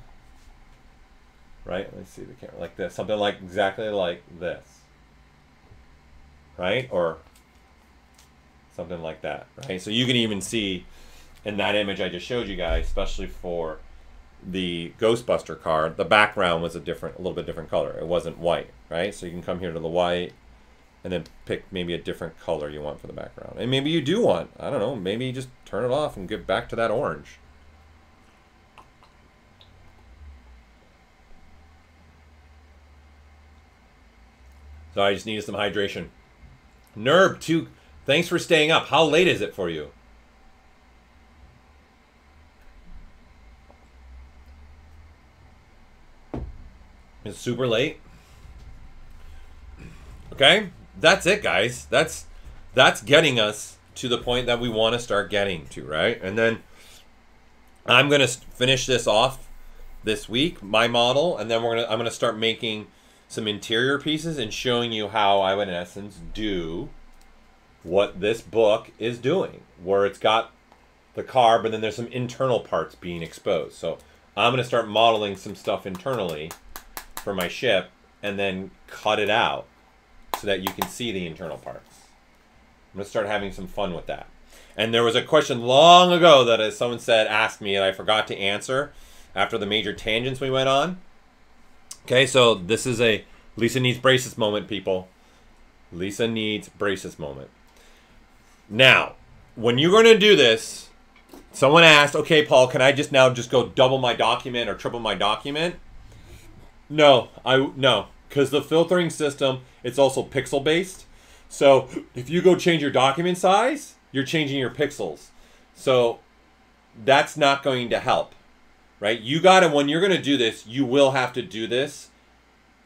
right? Let's see the camera, like this, something like, exactly like this, right? Or something like that, right? So you can even see in that image I just showed you guys, especially for the Ghostbuster card, the background was a little bit different color. It wasn't white, right? So you can come here to the white and then pick maybe a different color you want for the background. And maybe you do want, I don't know, maybe you just turn it off and get back to that orange. So I just needed some hydration. Nerb, too. Thanks for staying up. How late is it for you? It's super late. Okay, that's it, guys. That's getting us to the point that we want to start getting to, right? And then I'm gonna finish this off this week, my model, and then I'm gonna start making some interior pieces and showing you how I would, in essence, do what this book is doing, where it's got the car, but then there's some internal parts being exposed. So I'm going to start modeling some stuff internally for my ship and then cut it out so that you can see the internal parts. I'm going to start having some fun with that. And there was a question long ago that as someone said, asked me, and I forgot to answer after the major tangents we went on. Okay, so this is a Lisa needs braces moment, people. Lisa needs braces moment. Now, when you're going to do this, someone asked, okay, Paul, can I just now just go double my document or triple my document? No, because the filtering system, it's also pixel-based. So if you go change your document size, you're changing your pixels. So that's not going to help, right? You gotta, when you're gonna do this, you will have to do this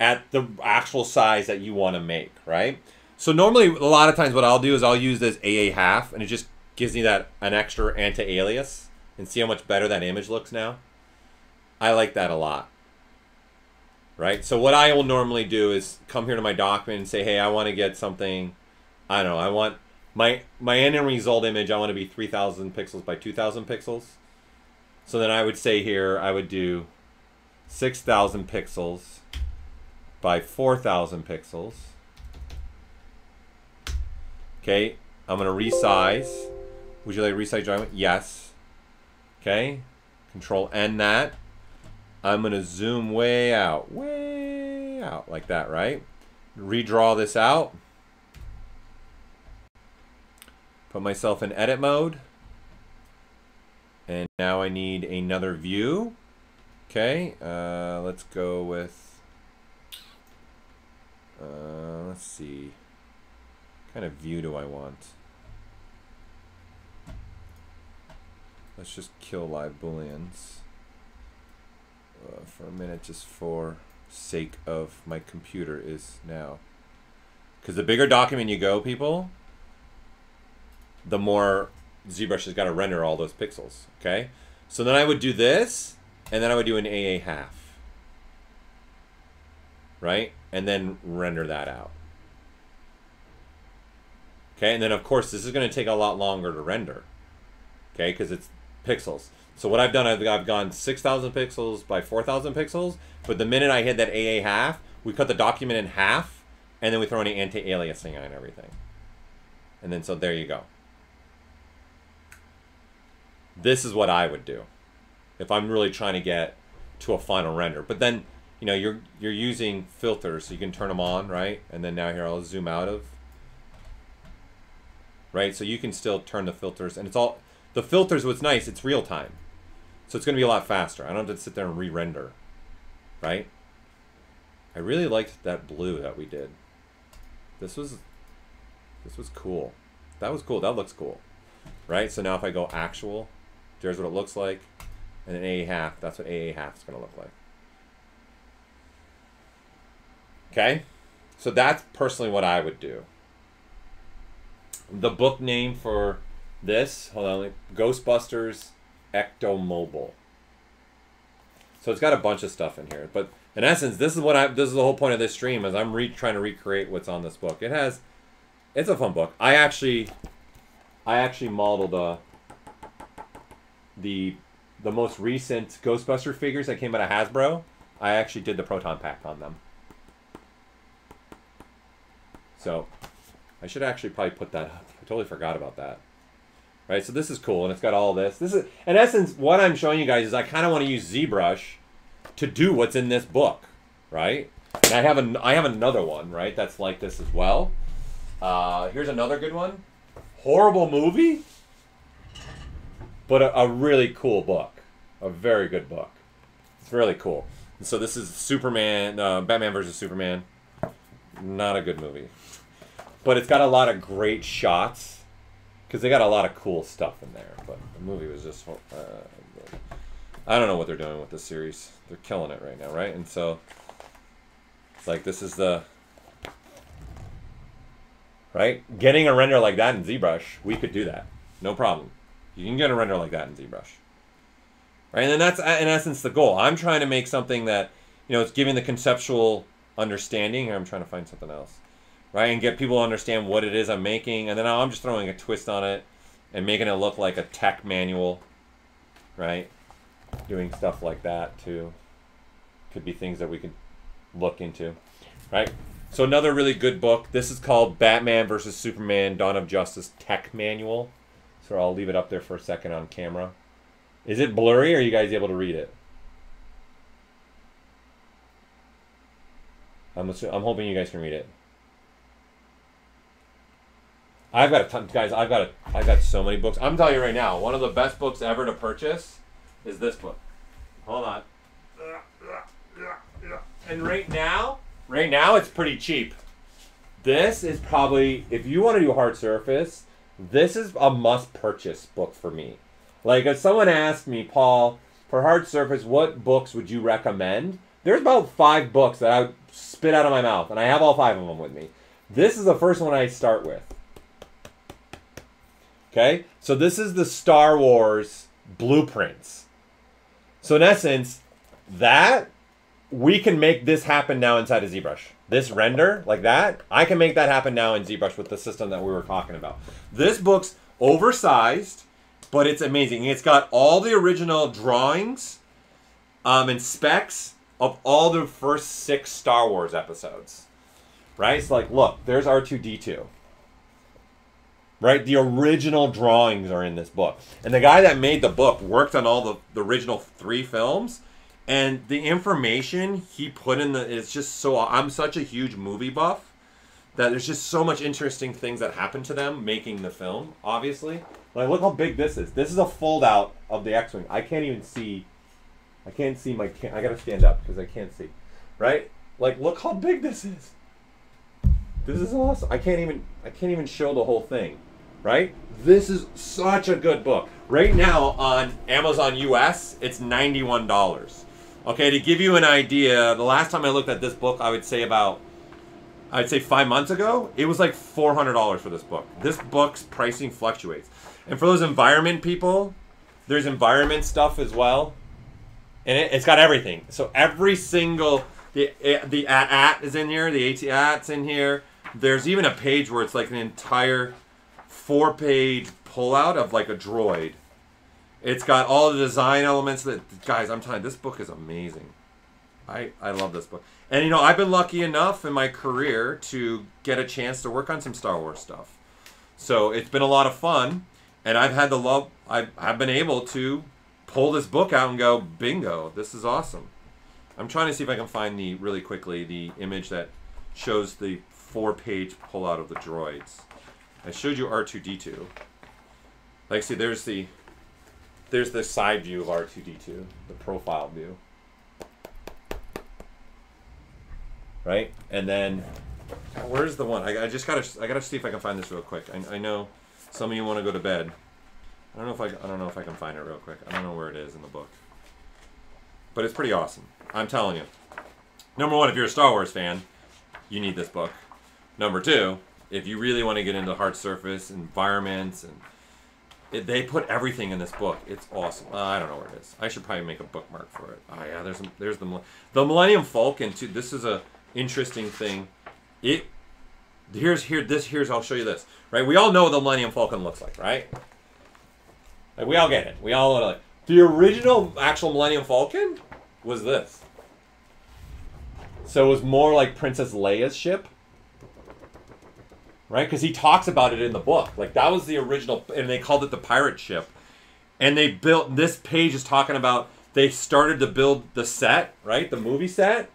at the actual size that you wanna make, right? So normally, a lot of times what I'll do is I'll use this AA half, and it just gives me that an extra anti-alias, and see how much better that image looks now? I like that a lot, right? So what I will normally do is come here to my document and say, hey, I wanna get something, I don't know, I want, my end result image, I want to be 3,000 pixels by 2,000 pixels. So then I would say here, I would do 6,000 pixels by 4,000 pixels. Okay, I'm going to resize. Would you like to resize your document? Yes. Okay, Control N that. I'm going to zoom way out, like that, right? Redraw this out. Put myself in edit mode, and now I need another view. Okay, let's go with, let's see, what kind of view do I want? Let's just kill live booleans for a minute, just for sake of my computer is now. Because the bigger document you go, people, the more ZBrush has got to render all those pixels, okay? So then I would do this, and then I would do an AA half, right? And then render that out. Okay, and then of course, this is gonna take a lot longer to render, okay? Because it's pixels. So what I've done, I've gone 6,000 pixels by 4,000 pixels, but the minute I hit that AA half, we cut the document in half, and then we throw any anti-aliasing on everything. And then, so there you go. This is what I would do if I'm really trying to get to a final render. But then, you know, you're using filters, so you can turn them on, right? And then now here, I'll zoom out of, right? So you can still turn the filters, and it's all, the filters, what's nice, it's real time. So it's gonna be a lot faster. I don't have to sit there and re-render, right? I really liked that blue that we did. This was cool. That was cool, that looks cool. Right, so now if I go actual, there's what it looks like, and an AA half, that's what AA half is gonna look like. Okay, so that's personally what I would do. The book name for this, hold on, Ghostbusters Ectomobile. So it's got a bunch of stuff in here, but in essence, this is what I, this is the whole point of this stream, is I'm trying to recreate what's on this book. It has, it's a fun book. I actually modeled the most recent Ghostbuster figures that came out of Hasbro. I actually did the proton pack on them. So I should actually probably put that up. I totally forgot about that. Right, so this is cool, and it's got all this. This is, in essence, what I'm showing you guys is I kind of want to use ZBrush to do what's in this book, right? And I have another one, right, that's like this as well. Here's another good one. Horrible movie, but a really cool book. A very good book. It's really cool. And so this is Superman, Batman versus Superman. Not a good movie. But it's got a lot of great shots, because they got a lot of cool stuff in there. But the movie was just, I don't know what they're doing with this series. They're killing it right now, right? And so, it's like this is the, right? Getting a render like that in ZBrush, we could do that. No problem. You can get a render like that in ZBrush. Right? And then that's, in essence, the goal. I'm trying to make something that, you know, it's giving the conceptual understanding. Here, I'm trying to find something else. Right? And get people to understand what it is I'm making. And then I'm just throwing a twist on it and making it look like a tech manual. Right? Doing stuff like that, too. Could be things that we could look into. Right? So another really good book. This is called Batman versus Superman, Dawn of Justice Tech Manual. So I'll leave it up there for a second on camera. Is it blurry, or are you guys able to read it? I'm hoping you guys can read it. I've got a ton, guys, I've got so many books. I'm telling you right now, one of the best books ever to purchase is this book. Hold on. And right now, it's pretty cheap. This is probably, if you want to do hard surface, this is a must-purchase book for me. Like, if someone asked me, Paul, For hard surface, what books would you recommend? There's about 5 books that I would spit out of my mouth, and I have all 5 of them with me. This is the first one I start with. Okay, so this is the Star Wars blueprints. So in essence, that, we can make this happen now inside of ZBrush. This render, like that, I can make that happen now in ZBrush with the system that we were talking about. This book's oversized, but it's amazing. It's got all the original drawings and specs of all the first 6 Star Wars episodes. Right? It's like, look, there's R2-D2. Right? The original drawings are in this book. And the guy that made the book worked on all the original 3 films. And the information he put in it's just so, I'm such a huge movie buff that there's just so much interesting things that happened to them making the film, obviously. Like, look how big this is. This is a fold out of the X-Wing. I can't even see, I gotta stand up because I can't see, right? Like, look how big this is. This is awesome. I can't even show the whole thing, right? This is such a good book. Right now on Amazon US, it's $91. Okay, to give you an idea, the last time I looked at this book, I'd say 5 months ago, it was like $400 for this book. This book's pricing fluctuates. And for those environment people, there's environment stuff as well. And it's got everything. So every single, the AT-AT is in here, the AT-AT's in here. There's even a page where it's like an entire 4-page pullout of like a droid. It's got all the design elements that, guys, I'm telling you, this book is amazing. I love this book. And, you know, I've been lucky enough in my career to get a chance to work on some Star Wars stuff. So it's been a lot of fun. And I've had the love, I've been able to pull this book out and go, bingo, this is awesome. I'm trying to see if I can find really quickly, the image that shows the 4-page pullout of the droids. I showed you R2-D2. Like, see, there's the side view of R2-D2, the profile view, right? And then, where's the one? I gotta see if I can find this real quick. I know some of you want to go to bed. I don't know if I can find it real quick. I don't know where it is in the book, but it's pretty awesome. I'm telling you. Number one, if you're a Star Wars fan, you need this book. Number two, if you really want to get into hard surface environments and they put everything in this book. It's awesome. I don't know where it is. I should probably make a bookmark for it. Oh yeah, there's the Millennium Falcon too. This is a interesting thing. I'll show you this. Right? We all know what the Millennium Falcon looks like, right? Like, we all get it. We all know it. The original actual Millennium Falcon was this. So it was more like Princess Leia's ship. Right? Because he talks about it in the book. Like, that was the original, and they called it the pirate ship. And they built, this page is talking about, they started to build the set, right? The movie set.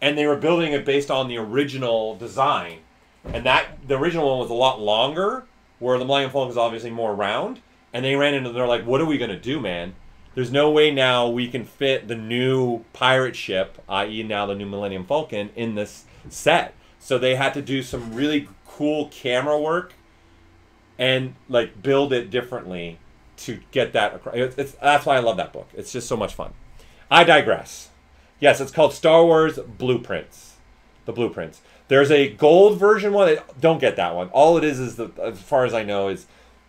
And they were building it based on the original design. And the original one was a lot longer, where the Millennium Falcon is obviously more round. And they ran into, they're like, what are we going to do, man? There's no way now we can fit the new pirate ship, i.e. now the new Millennium Falcon, in this set. So they had to do some really cool camera work and like build it differently to get that across. That's why I love that book. It's just so much fun. I digress. Yes, it's called Star Wars Blueprints. The Blueprints. There's a gold version one. Don't get that one. All it is as far as I know, is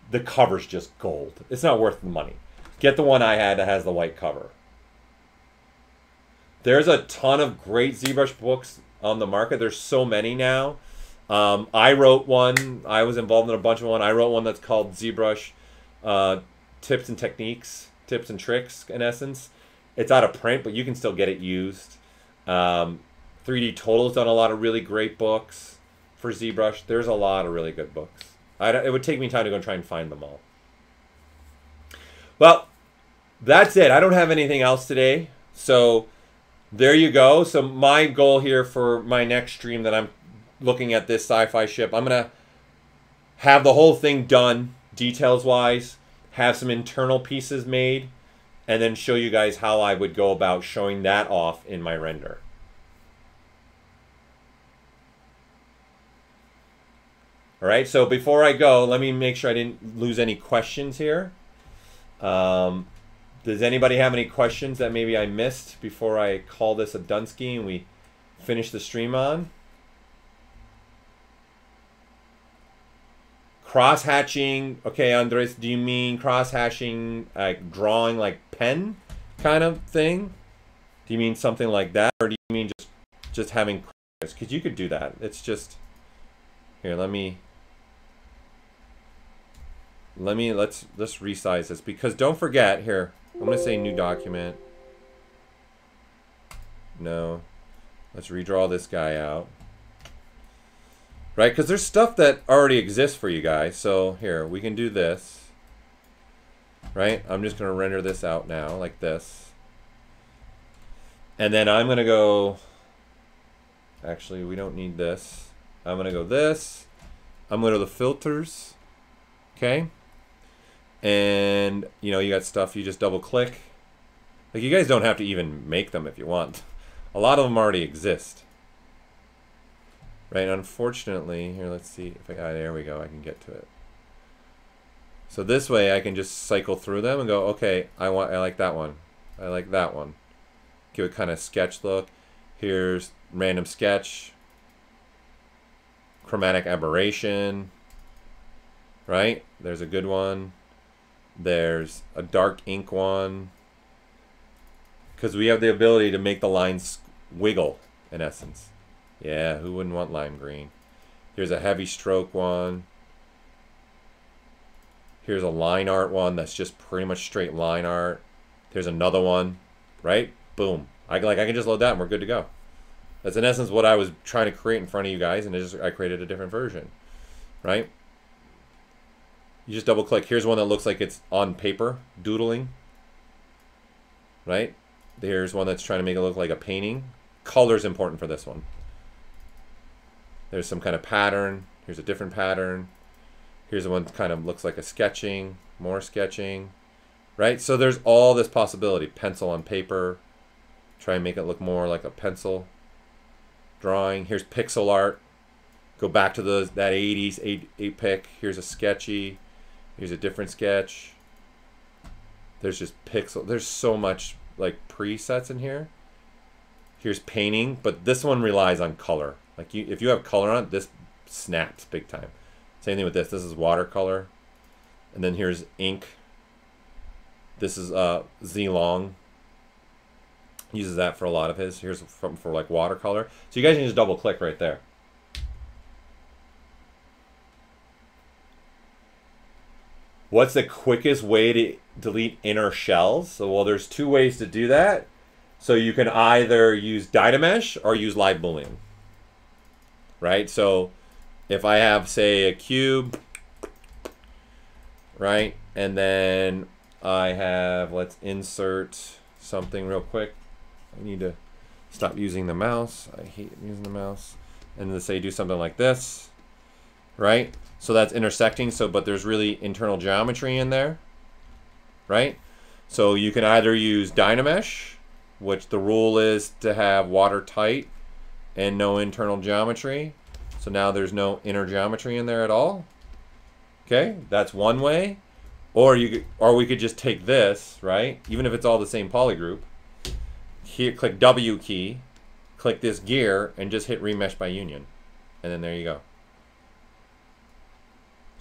the cover's just gold. It's not worth the money. Get the one I had that has the white cover. There's a ton of great ZBrush books on the market. There's so many now. I wrote one. I was involved in a bunch of one. I wrote one that's called ZBrush Tips and Techniques, Tips and Tricks, in essence. It's out of print, but you can still get it used. 3D Total's done a lot of really great books for ZBrush. There's a lot of really good books. It would take me time to go try and find them all. Well, that's it. I don't have anything else today. So there you go. So my goal here for my next stream that I'm looking at this sci-fi ship, I'm going to have the whole thing done details-wise, have some internal pieces made, and then show you guys how I would go about showing that off in my render. All right, so before I go, let me make sure I didn't lose any questions here. Does anybody have any questions that maybe I missed before I call this a Dunsky and we finish the stream on? Cross-hatching. Okay, Andres, do you mean cross-hatching, like drawing like pen kind of thing? Do you mean something like that? Or do you mean just having cross? Because you could do that. It's just... Here, let's resize this. Because don't forget, here, I'm going to say new document. No. Let's redraw this guy out. Right, because there's stuff that already exists for you guys. So here, we can do this. Right, I'm just going to render this out now, like this. And then I'm going to go... Actually, we don't need this. I'm going to go this. I'm going to go to the filters. Okay. And, you know, you got stuff, you just double click. Like, you guys don't have to even make them if you want. A lot of them already exist. Right, unfortunately, here, let's see if I got there we go, I can get to it. So this way I can just cycle through them and go, okay, I like that one. I like that one. Give it kind of sketch look. Here's random sketch. Chromatic aberration. Right? There's a good one. There's a dark ink one. Because we have the ability to make the lines wiggle, in essence. Yeah, who wouldn't want lime green? Here's a heavy stroke one. Here's a line art one that's just pretty much straight line art. There's another one, right? Boom. I can just load that and we're good to go. That's in essence what I was trying to create in front of you guys, and I created a different version, right? You just double click. Here's one that looks like it's on paper, doodling, right? Here's one that's trying to make it look like a painting. Color's important for this one. There's some kind of pattern. Here's a different pattern. Here's one that kind of looks like a sketching, more sketching, right? So there's all this possibility. Pencil on paper. Try and make it look more like a pencil drawing. Here's pixel art. Go back to that 80s, 8-pick. Here's a sketchy. Here's a different sketch. There's just pixel. There's so much like presets in here. Here's painting, but this one relies on color. Like if you have color on it, this snaps big time. Same thing with this. This is watercolor. And then here's ink. This is Zilong. Uses that for a lot of his. Here's for like watercolor. So you guys can just double click right there. What's the quickest way to delete inner shells? So, well, there's two ways to do that. So you can either use Dynamesh or use Live Boolean. Right, so if I have, say, a cube, right, and then I have, let's insert something real quick. I need to stop using the mouse. I hate using the mouse. And then say do something like this, right? So that's intersecting, so but there's really internal geometry in there, right? So you can either use Dynamesh, which the rule is to have watertight and no internal geometry. So now there's no inner geometry in there at all. Okay, that's one way. Or we could just take this, right? Even if it's all the same polygroup. Here, click W key, click this gear, and just hit remesh by union. And then there you go.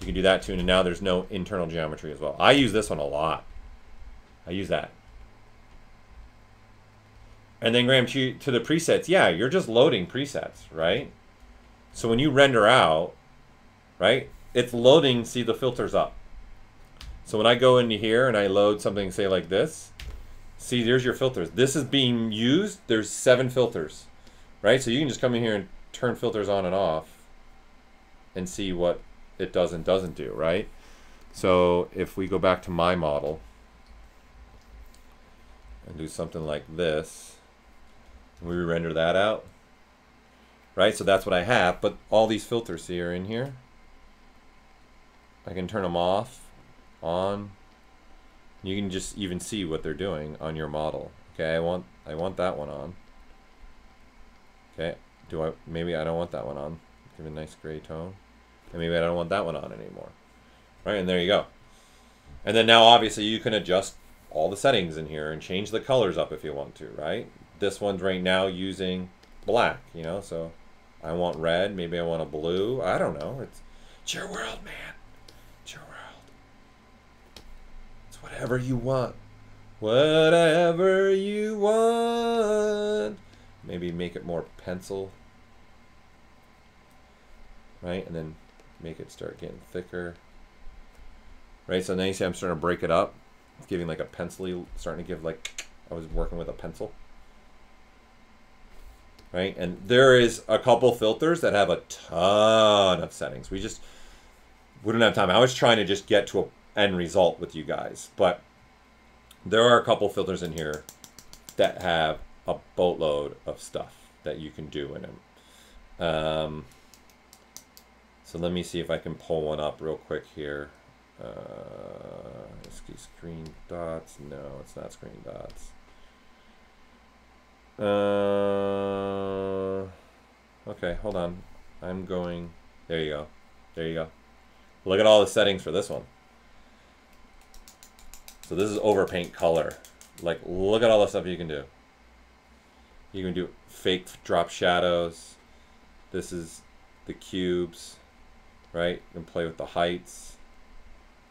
You can do that too, and now there's no internal geometry as well. I use this one a lot. I use that. And then, Graham, to the presets, yeah, you're just loading presets, right? So when you render out, right, it's loading, see the filters up. So when I go into here and I load something, say, like this, see, there's your filters. This is being used. There's 7 filters, right? So you can just come in here and turn filters on and off and see what it does and doesn't do, right? So if we go back to my model and do something like this, we render that out, right? So that's what I have, but all these filters here in here, I can turn them off, on. You can just even see what they're doing on your model. Okay, I want that one on. Okay, maybe I don't want that one on. Give it a nice gray tone. And maybe I don't want that one on anymore. Right, and there you go. And then now obviously you can adjust all the settings in here and change the colors up if you want to, right? This one's right now using black, you know, so I want red, maybe I want a blue, I don't know. It's your world, man. It's your world. It's whatever you want. Whatever you want. Maybe make it more pencil. Right? And then make it start getting thicker. Right? So now you see I'm starting to break it up. It's giving like a pencil-y, starting to give like I was working with a pencil. Right? And there is a couple filters that have a ton of settings. We just wouldn't have time. I was trying to just get to an end result with you guys. But there are a couple filters in here that have a boatload of stuff that you can do in them. So let me see if I can pull one up real quick here. Screen dots. No, it's not screen dots. Okay, hold on. I'm going. There you go. There you go. Look at all the settings for this one. So this is overpaint color. Like, look at all the stuff you can do. You can do fake drop shadows. This is the cubes, right? You can play with the heights,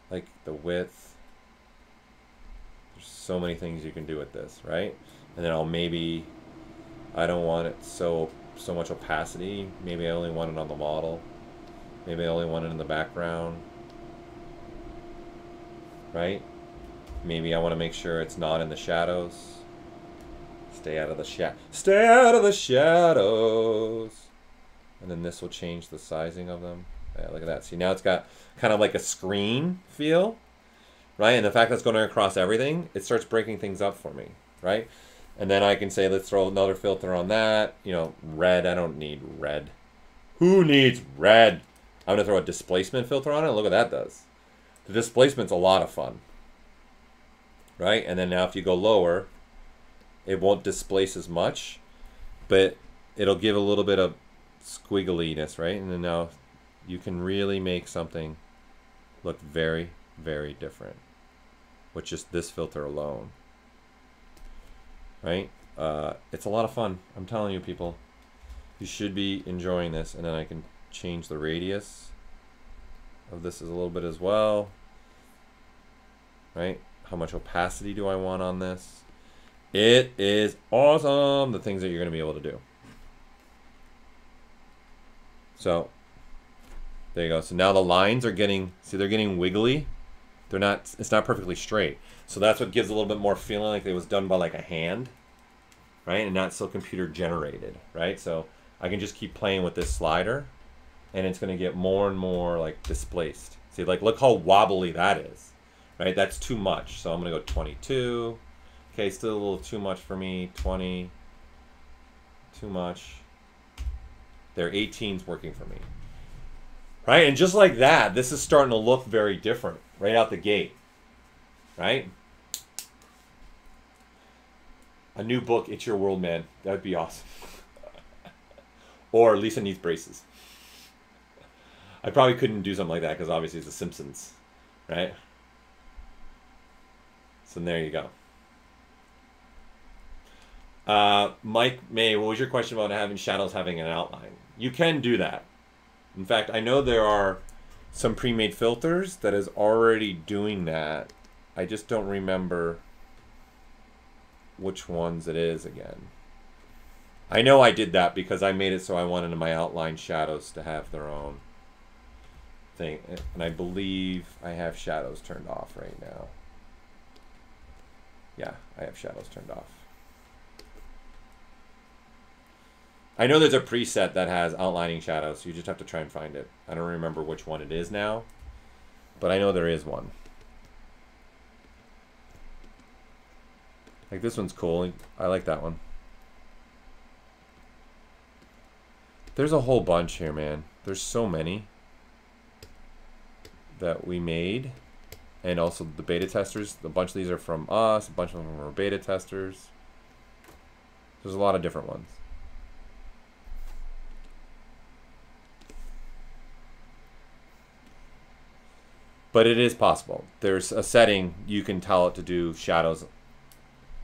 like the width. There's so many things you can do with this, right? And then I'll maybe, I don't want it so much opacity. Maybe I only want it on the model. Maybe I only want it in the background, right? Maybe I want to make sure it's not in the shadows. Stay out of the Stay out of the shadows. And then this will change the sizing of them. Yeah, look at that. See, now it's got kind of like a screen feel, right? And the fact that it's going across everything, it starts breaking things up for me, right? And then I can say, let's throw another filter on that. You know, red. I don't need red. Who needs red? I'm going to throw a displacement filter on it. Look what that does. The displacement's a lot of fun. Right? And then now if you go lower, it won't displace as much, but it'll give a little bit of squiggliness, right? And then now you can really make something look very, very different with just this filter alone, right? It's a lot of fun. I'm telling you, people, you should be enjoying this. And then I can change the radius of this a little bit as well, right? How much opacity do I want on this? It is awesome, the things that you're going to be able to do. So there you go. So now the lines are getting, see, they're getting wiggly. They're not, it's not perfectly straight. So that's what gives a little bit more feeling like it was done by like a hand, right? And not so computer generated, right? So I can just keep playing with this slider and it's going to get more and more like displaced. See, like look how wobbly that is. Right, that's too much. So I'm gonna go 22. Okay, still a little too much for me. 20. Too much. There, 18's working for me. Right, and just like that, this is starting to look very different right out the gate. Right? A new book, It's Your World, man. That'd be awesome. Or Lisa Needs Braces. I probably couldn't do something like that because obviously it's The Simpsons, right? So there you go. Mike May, what was your question about having shadows having an outline? You can do that. In fact, I know there are some pre-made filters that is already doing that. I just don't remember which ones it is again. I know I did that because I made it so I wanted my outline shadows to have their own thing. And I believe I have shadows turned off right now. Yeah, I have shadows turned off. I know there's a preset that has outlining shadows. So you just have to try and find it. I don't remember which one it is now, but I know there is one. Like this one's cool. I like that one. There's a whole bunch here, man. There's so many that we made. And also the beta testers. A bunch of these are from us. A bunch of them are beta testers. There's a lot of different ones. But it is possible. There's a setting you can tell it to do shadows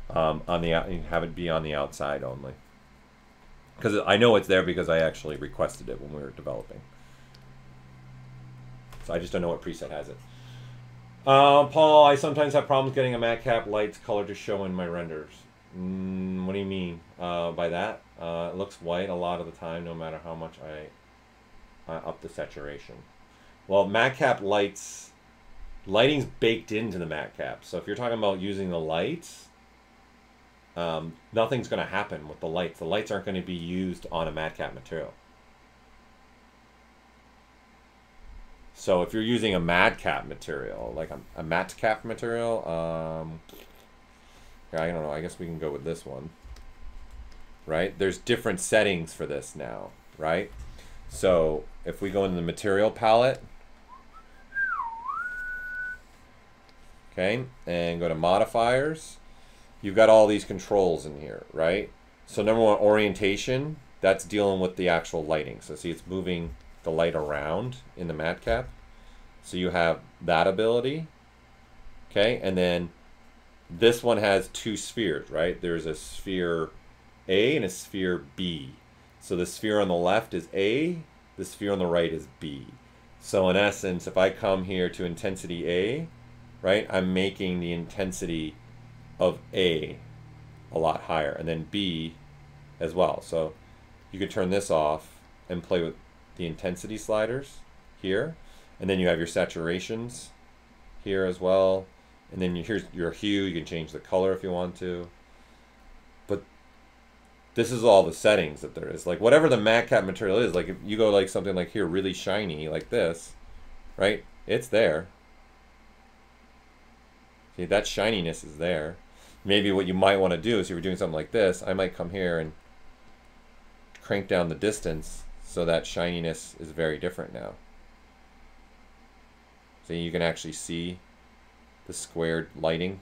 on the out, and have it be on the outside only. Because I know it's there because I actually requested it when we were developing. So I just don't know what preset has it. Paul, I sometimes have problems getting a matcap light's color to show in my renders. What do you mean by that? It looks white a lot of the time, no matter how much I up the saturation. Well, matcap lights, lighting's baked into the matcap. So if you're talking about using the lights, nothing's going to happen with the lights. The lights aren't going to be used on a matcap material. So if you're using a matcap material, like a matcap material, I don't know, I guess we can go with this one, right? There's different settings for this now, right? So if we go into the material palette, okay, and go to modifiers, you've got all these controls in here, right? So number one, orientation, that's dealing with the actual lighting. So see, it's moving the light around in the matcap. So you have that ability, okay? And then this one has two spheres, right? There's a sphere A and a sphere B. So the sphere on the left is A, the sphere on the right is B. So in essence, if I come here to intensity A, right, I'm making the intensity of A a lot higher, and then B as well. So you could turn this off and play with the intensity sliders here, and then you have your saturations here as well, and then here's your hue. You can change the color if you want to, but this is all the settings that there is. Like whatever the matcap material is, like if you go like something like here really shiny like this, right, it's there. See, that shininess is there. Maybe what you might want to do is if you're doing something like this, I might come here and crank down the distance so that shininess is very different now. See, you can actually see the squared lighting.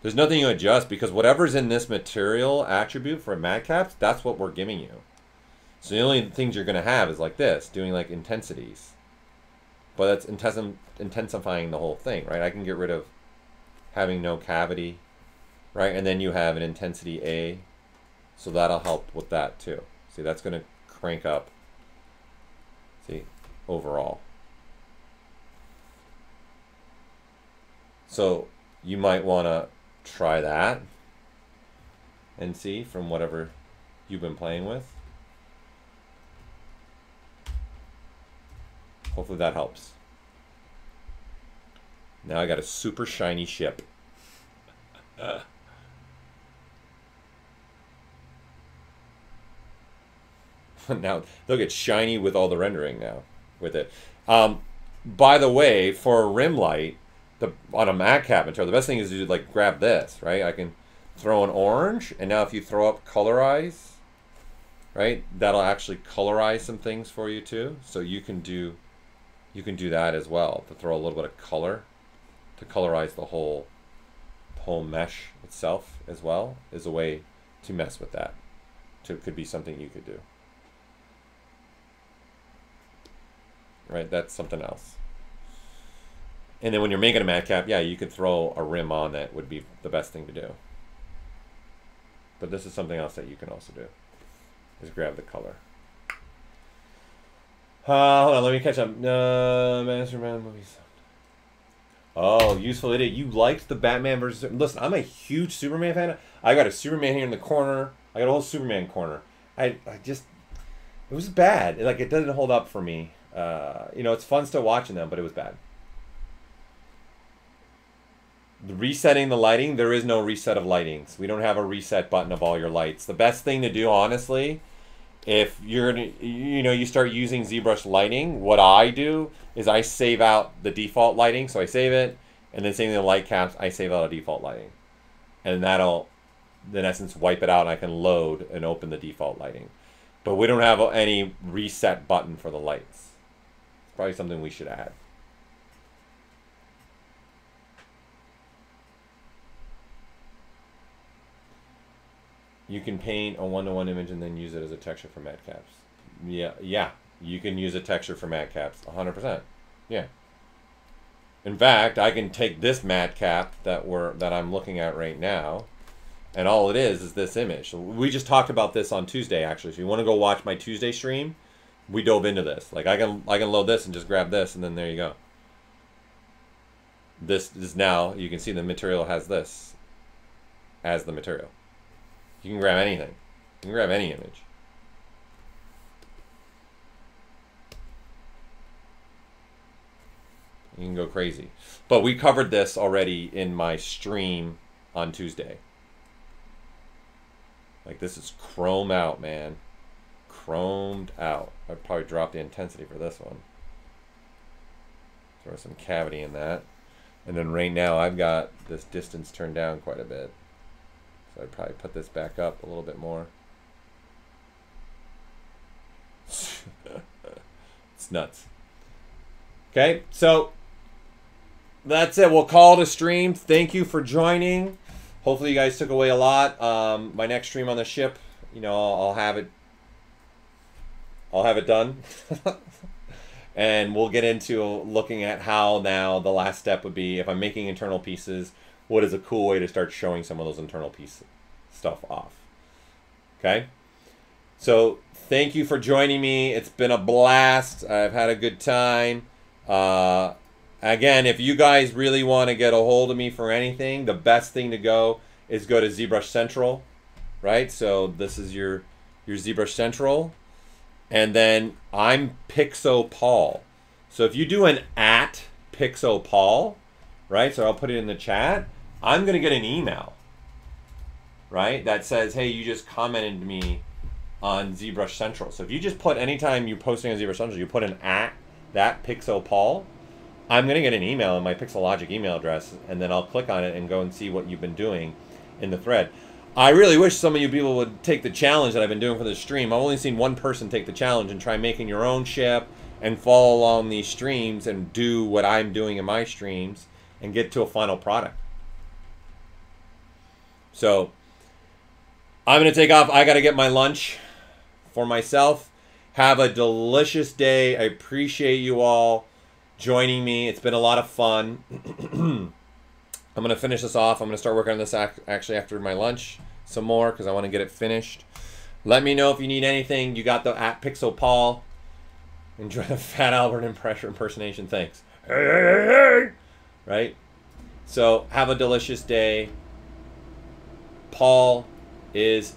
There's nothing you adjust because whatever's in this material attribute for matcaps, that's what we're giving you. So the only things you're gonna have is like this, doing like intensities. But that's intensifying the whole thing, right? I can get rid of having no cavity, right? And then you have an intensity A, so that'll help with that too. See, that's gonna crank up, see, overall. So you might wanna try that and see from whatever you've been playing with. Hopefully that helps. Now I got a super shiny ship. Now they'll get shiny with all the rendering now with it. By the way, for a rim light, on a matcap material, the best thing is to like grab this, right? I can throw an orange, and now if you throw up colorize, right, that'll actually colorize some things for you too. So you can do that as well, to throw a little bit of color to colorize the whole mesh itself as well, is a way to mess with that. So it could be something you could do. Right, that's something else. And then when you're making a matcap, yeah, you could throw a rim on. That would be the best thing to do. But this is something else that you can also do, is grab the color. Hold on, let me catch up. Mastermind movies. Oh, useful idiot. You liked the Batman versus Superman. Listen, I'm a huge Superman fan. I got a Superman here in the corner. I got a whole Superman corner. I just, it was bad. Like, it doesn't hold up for me. You know, it's fun still watching them, but it was bad. Resetting the lighting, there is no reset of lightings. We don't have a reset button of all your lights. The best thing to do, honestly, if you're, you know, you start using ZBrush lighting, what I do is I save out the default lighting. So I save it, and then saving the light caps, I save out a default lighting. And that'll, in essence, wipe it out, and I can load and open the default lighting. But we don't have any reset button for the lights. It's probably something we should add. You can paint a one-to-one image and then use it as a texture for matcaps. Yeah, you can use a texture for matcaps, 100%. Yeah, In fact, I can take this madcap that I'm looking at right now, and all it is this image. We just talked about this on Tuesday, actually. If you want to go watch my Tuesday stream, we dove into this. Like, I can load this and just grab this, and then there you go. This is now, you can see the material has this as the material. You can grab anything. You can grab any image. You can go crazy. But we covered this already in my stream on Tuesday. Like, this is chrome out, man. Chromed out. I'd probably drop the intensity for this one. Throw some cavity in that. And then right now I've got this distance turned down quite a bit. So I'd probably put this back up a little bit more. It's nuts. Okay, so that's it. We'll call it a stream. Thank you for joining. Hopefully you guys took away a lot. My next stream on the ship, you know, I'll have it done. And we'll get into looking at how now the last step would be, if I'm making internal pieces, what is a cool way to start showing some of those internal piece stuff off. Okay? So thank you for joining me. It's been a blast. I've had a good time. Again, if you guys really want to get a hold of me for anything, the best thing to go to ZBrush Central, right? So this is your ZBrush Central. And then I'm Pixo Paul. So if you do an @PixoPaul, right? So I'll put it in the chat. I'm going to get an email, right? That says, hey, you just commented me on ZBrush Central. So if you just put, anytime you're posting on ZBrush Central, you put an @PixoPaul, I'm going to get an email in my Pixelogic email address, and then I'll click on it and go and see what you've been doing in the thread. I really wish some of you people would take the challenge that I've been doing for this stream. I've only seen one person take the challenge and try making your own ship and follow along these streams and do what I'm doing in my streams and get to a final product. So I'm going to take off. I got to get my lunch for myself. Have a delicious day. I appreciate you all joining me. It's been a lot of fun. I'm going to finish this off. I'm going to start working on this actually after my lunch some more because I want to get it finished. Let me know if you need anything. You got the @PixoPaul. Enjoy the Fat Albert impersonation. Thanks. Hey, hey, hey, hey. Right? So have a delicious day. Paul is